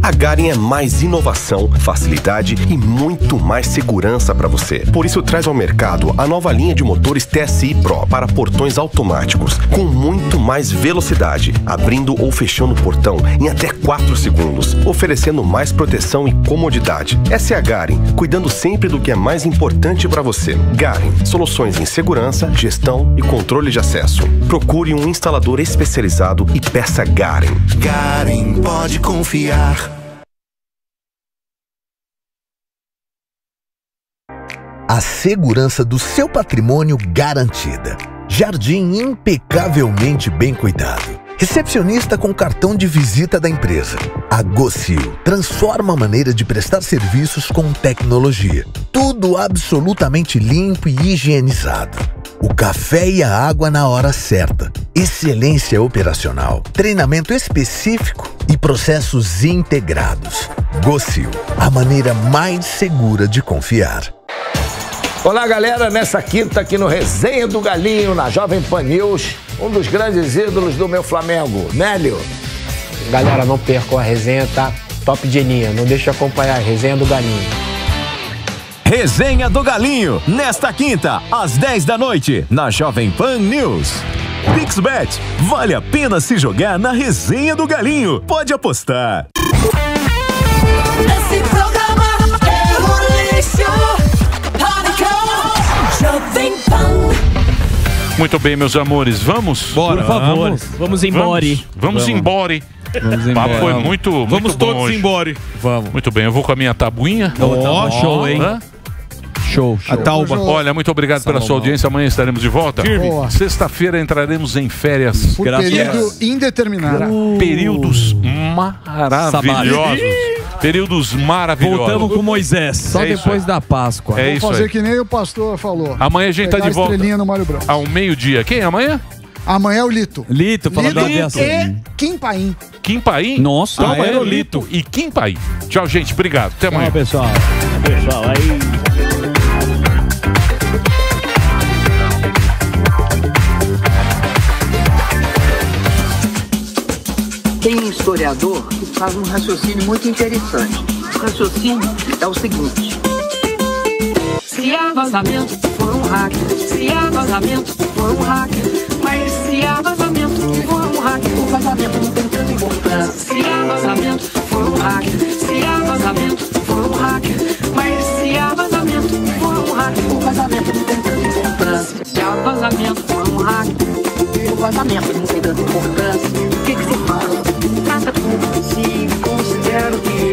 A Garen é mais inovação, facilidade e muito mais segurança para você. Por isso, traz ao mercado a nova linha de motores T S I Pro para portões automáticos, com muito mais velocidade, abrindo ou fechando o portão em até quatro segundos, oferecendo mais proteção e comodidade. Essa é a Garen, cuidando sempre do que é mais importante para você. Garen, soluções em segurança, gestão e controle de acesso. Procure um instalador especializado e peça Garen. Garen pode confiar. A segurança do seu patrimônio garantida. Jardim impecavelmente bem cuidado. Recepcionista com cartão de visita da empresa. A Gocil transforma a maneira de prestar serviços com tecnologia. Tudo absolutamente limpo e higienizado. O café e a água na hora certa. Excelência operacional. Treinamento específico e processos integrados. Gocil, a maneira mais segura de confiar. Olá, galera, nessa quinta aqui no Resenha do Galinho, na Jovem Pan News, um dos grandes ídolos do meu Flamengo, Nélio. Galera, não percam a resenha, tá? Top de linha, não deixe de acompanhar a Resenha do Galinho. Resenha do Galinho, nesta quinta, às dez da noite, na Jovem Pan News. PixBet, vale a pena se jogar na Resenha do Galinho, pode apostar. Esse programa é um lixo. Muito bem, meus amores, vamos? Bora, por favor. Vamos, vamos embora. Vamos, vamos, vamos embora. Vamos embora. Papo foi muito, muito vamos bom todos hoje. Embora. Vamos. Muito bem, eu vou com a minha tabuinha. Ó, oh, oh, show, hein? Hã? Show, show. A Tauba. Olha, muito obrigado Salve. pela sua audiência. Amanhã estaremos de volta. Sexta-feira entraremos em férias. Por Graças. período indeterminado. Uh. Períodos maravilhosos. Períodos maravilhosos. Voltamos com Moisés. Só é depois da Páscoa. É isso Vou fazer aí. que nem o pastor falou. Amanhã a gente Pegar tá de volta. No Mário Brown. Ao meio-dia. Quem é amanhã? Amanhã é o Lito. Lito, falando da aviação. E Kim Paim. Kim Paim? Nossa, amanhã é o Lito e Kim Paim. Tchau, gente. Obrigado. Até amanhã. Tchau, pessoal. Pessoal, aí... historiador que faz um raciocínio muito interessante. O raciocínio é o seguinte: se há vazamento for um hacker, se há vazamento for um hacker, mas se há vazamento for um hacker, o vazamento não tem tanta importância. Se há vazamento for um hacker, se há vazamento for um hacker, mas se há vazamento for um hacker, o vazamento não tem tanta importância. Se há vazamento for um hacker, o vazamento não tem tanta importância. O que que se fala? Trata tudo, se considera o que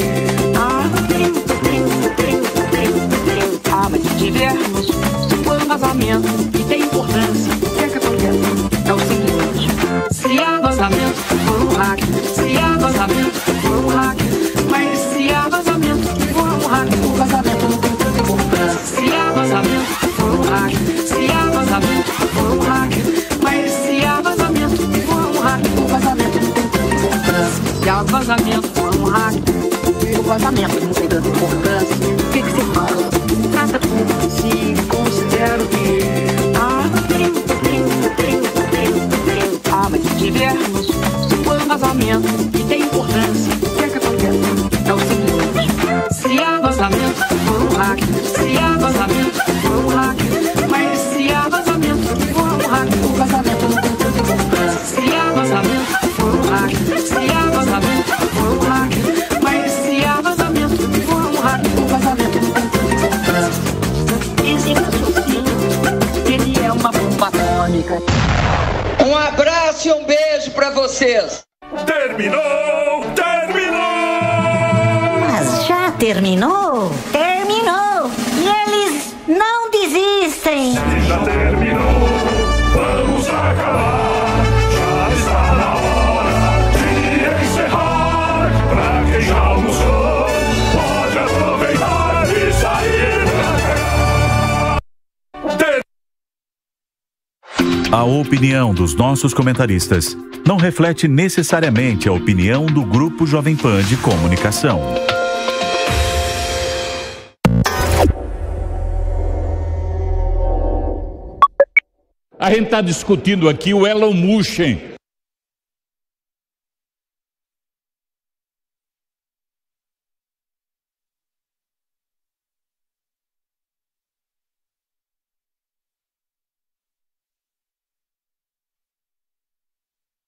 ah, tem, tem, tem, tem, tem. Ah, mas se tivermos, se for um vazamento e tem importância, o que é que acontece? É o seguinte: se há vazamento for um hacker, se há vazamento for um hacker, mas se há vazamento for um hacker, o vazamento não tem tanta importância. Se há vazamento for um hacker, se há vazamento for um hacker, mas se há vazamento for um hacker, o vazamento não tem tanta importância. Se há vazamento for um hacker, o vazamento não tem tanta importância. O que que se fala? Se considero que ah, tem, tem, tem, tem, tem. Ah, mas se tivermos, se for um vazamento e tem importância, o que é que acontece? É o seguinte: se há vazamento for um hacker, se há vazamento for um hacker, mas se há vazamento for um hacker, o vazamento não tem tanta importância. Se há vazamento for um hacker, se há vazamento for um hacker, mas se há vazamento for um hacker, o vazamento não tem tanta importância. Ele é uma bomba atômica. Um abraço e um beijo pra vocês. Terminou, terminou. Mas já terminou? Terminou. E eles não desistem. Se já terminou, vamos acabar. Já está na hora de encerrar. Pra quem já almoçou, pode aproveitar e sair. A opinião dos nossos comentaristas não reflete necessariamente a opinião do Grupo Jovem Pan de Comunicação. A gente está discutindo aqui o Elon Musk.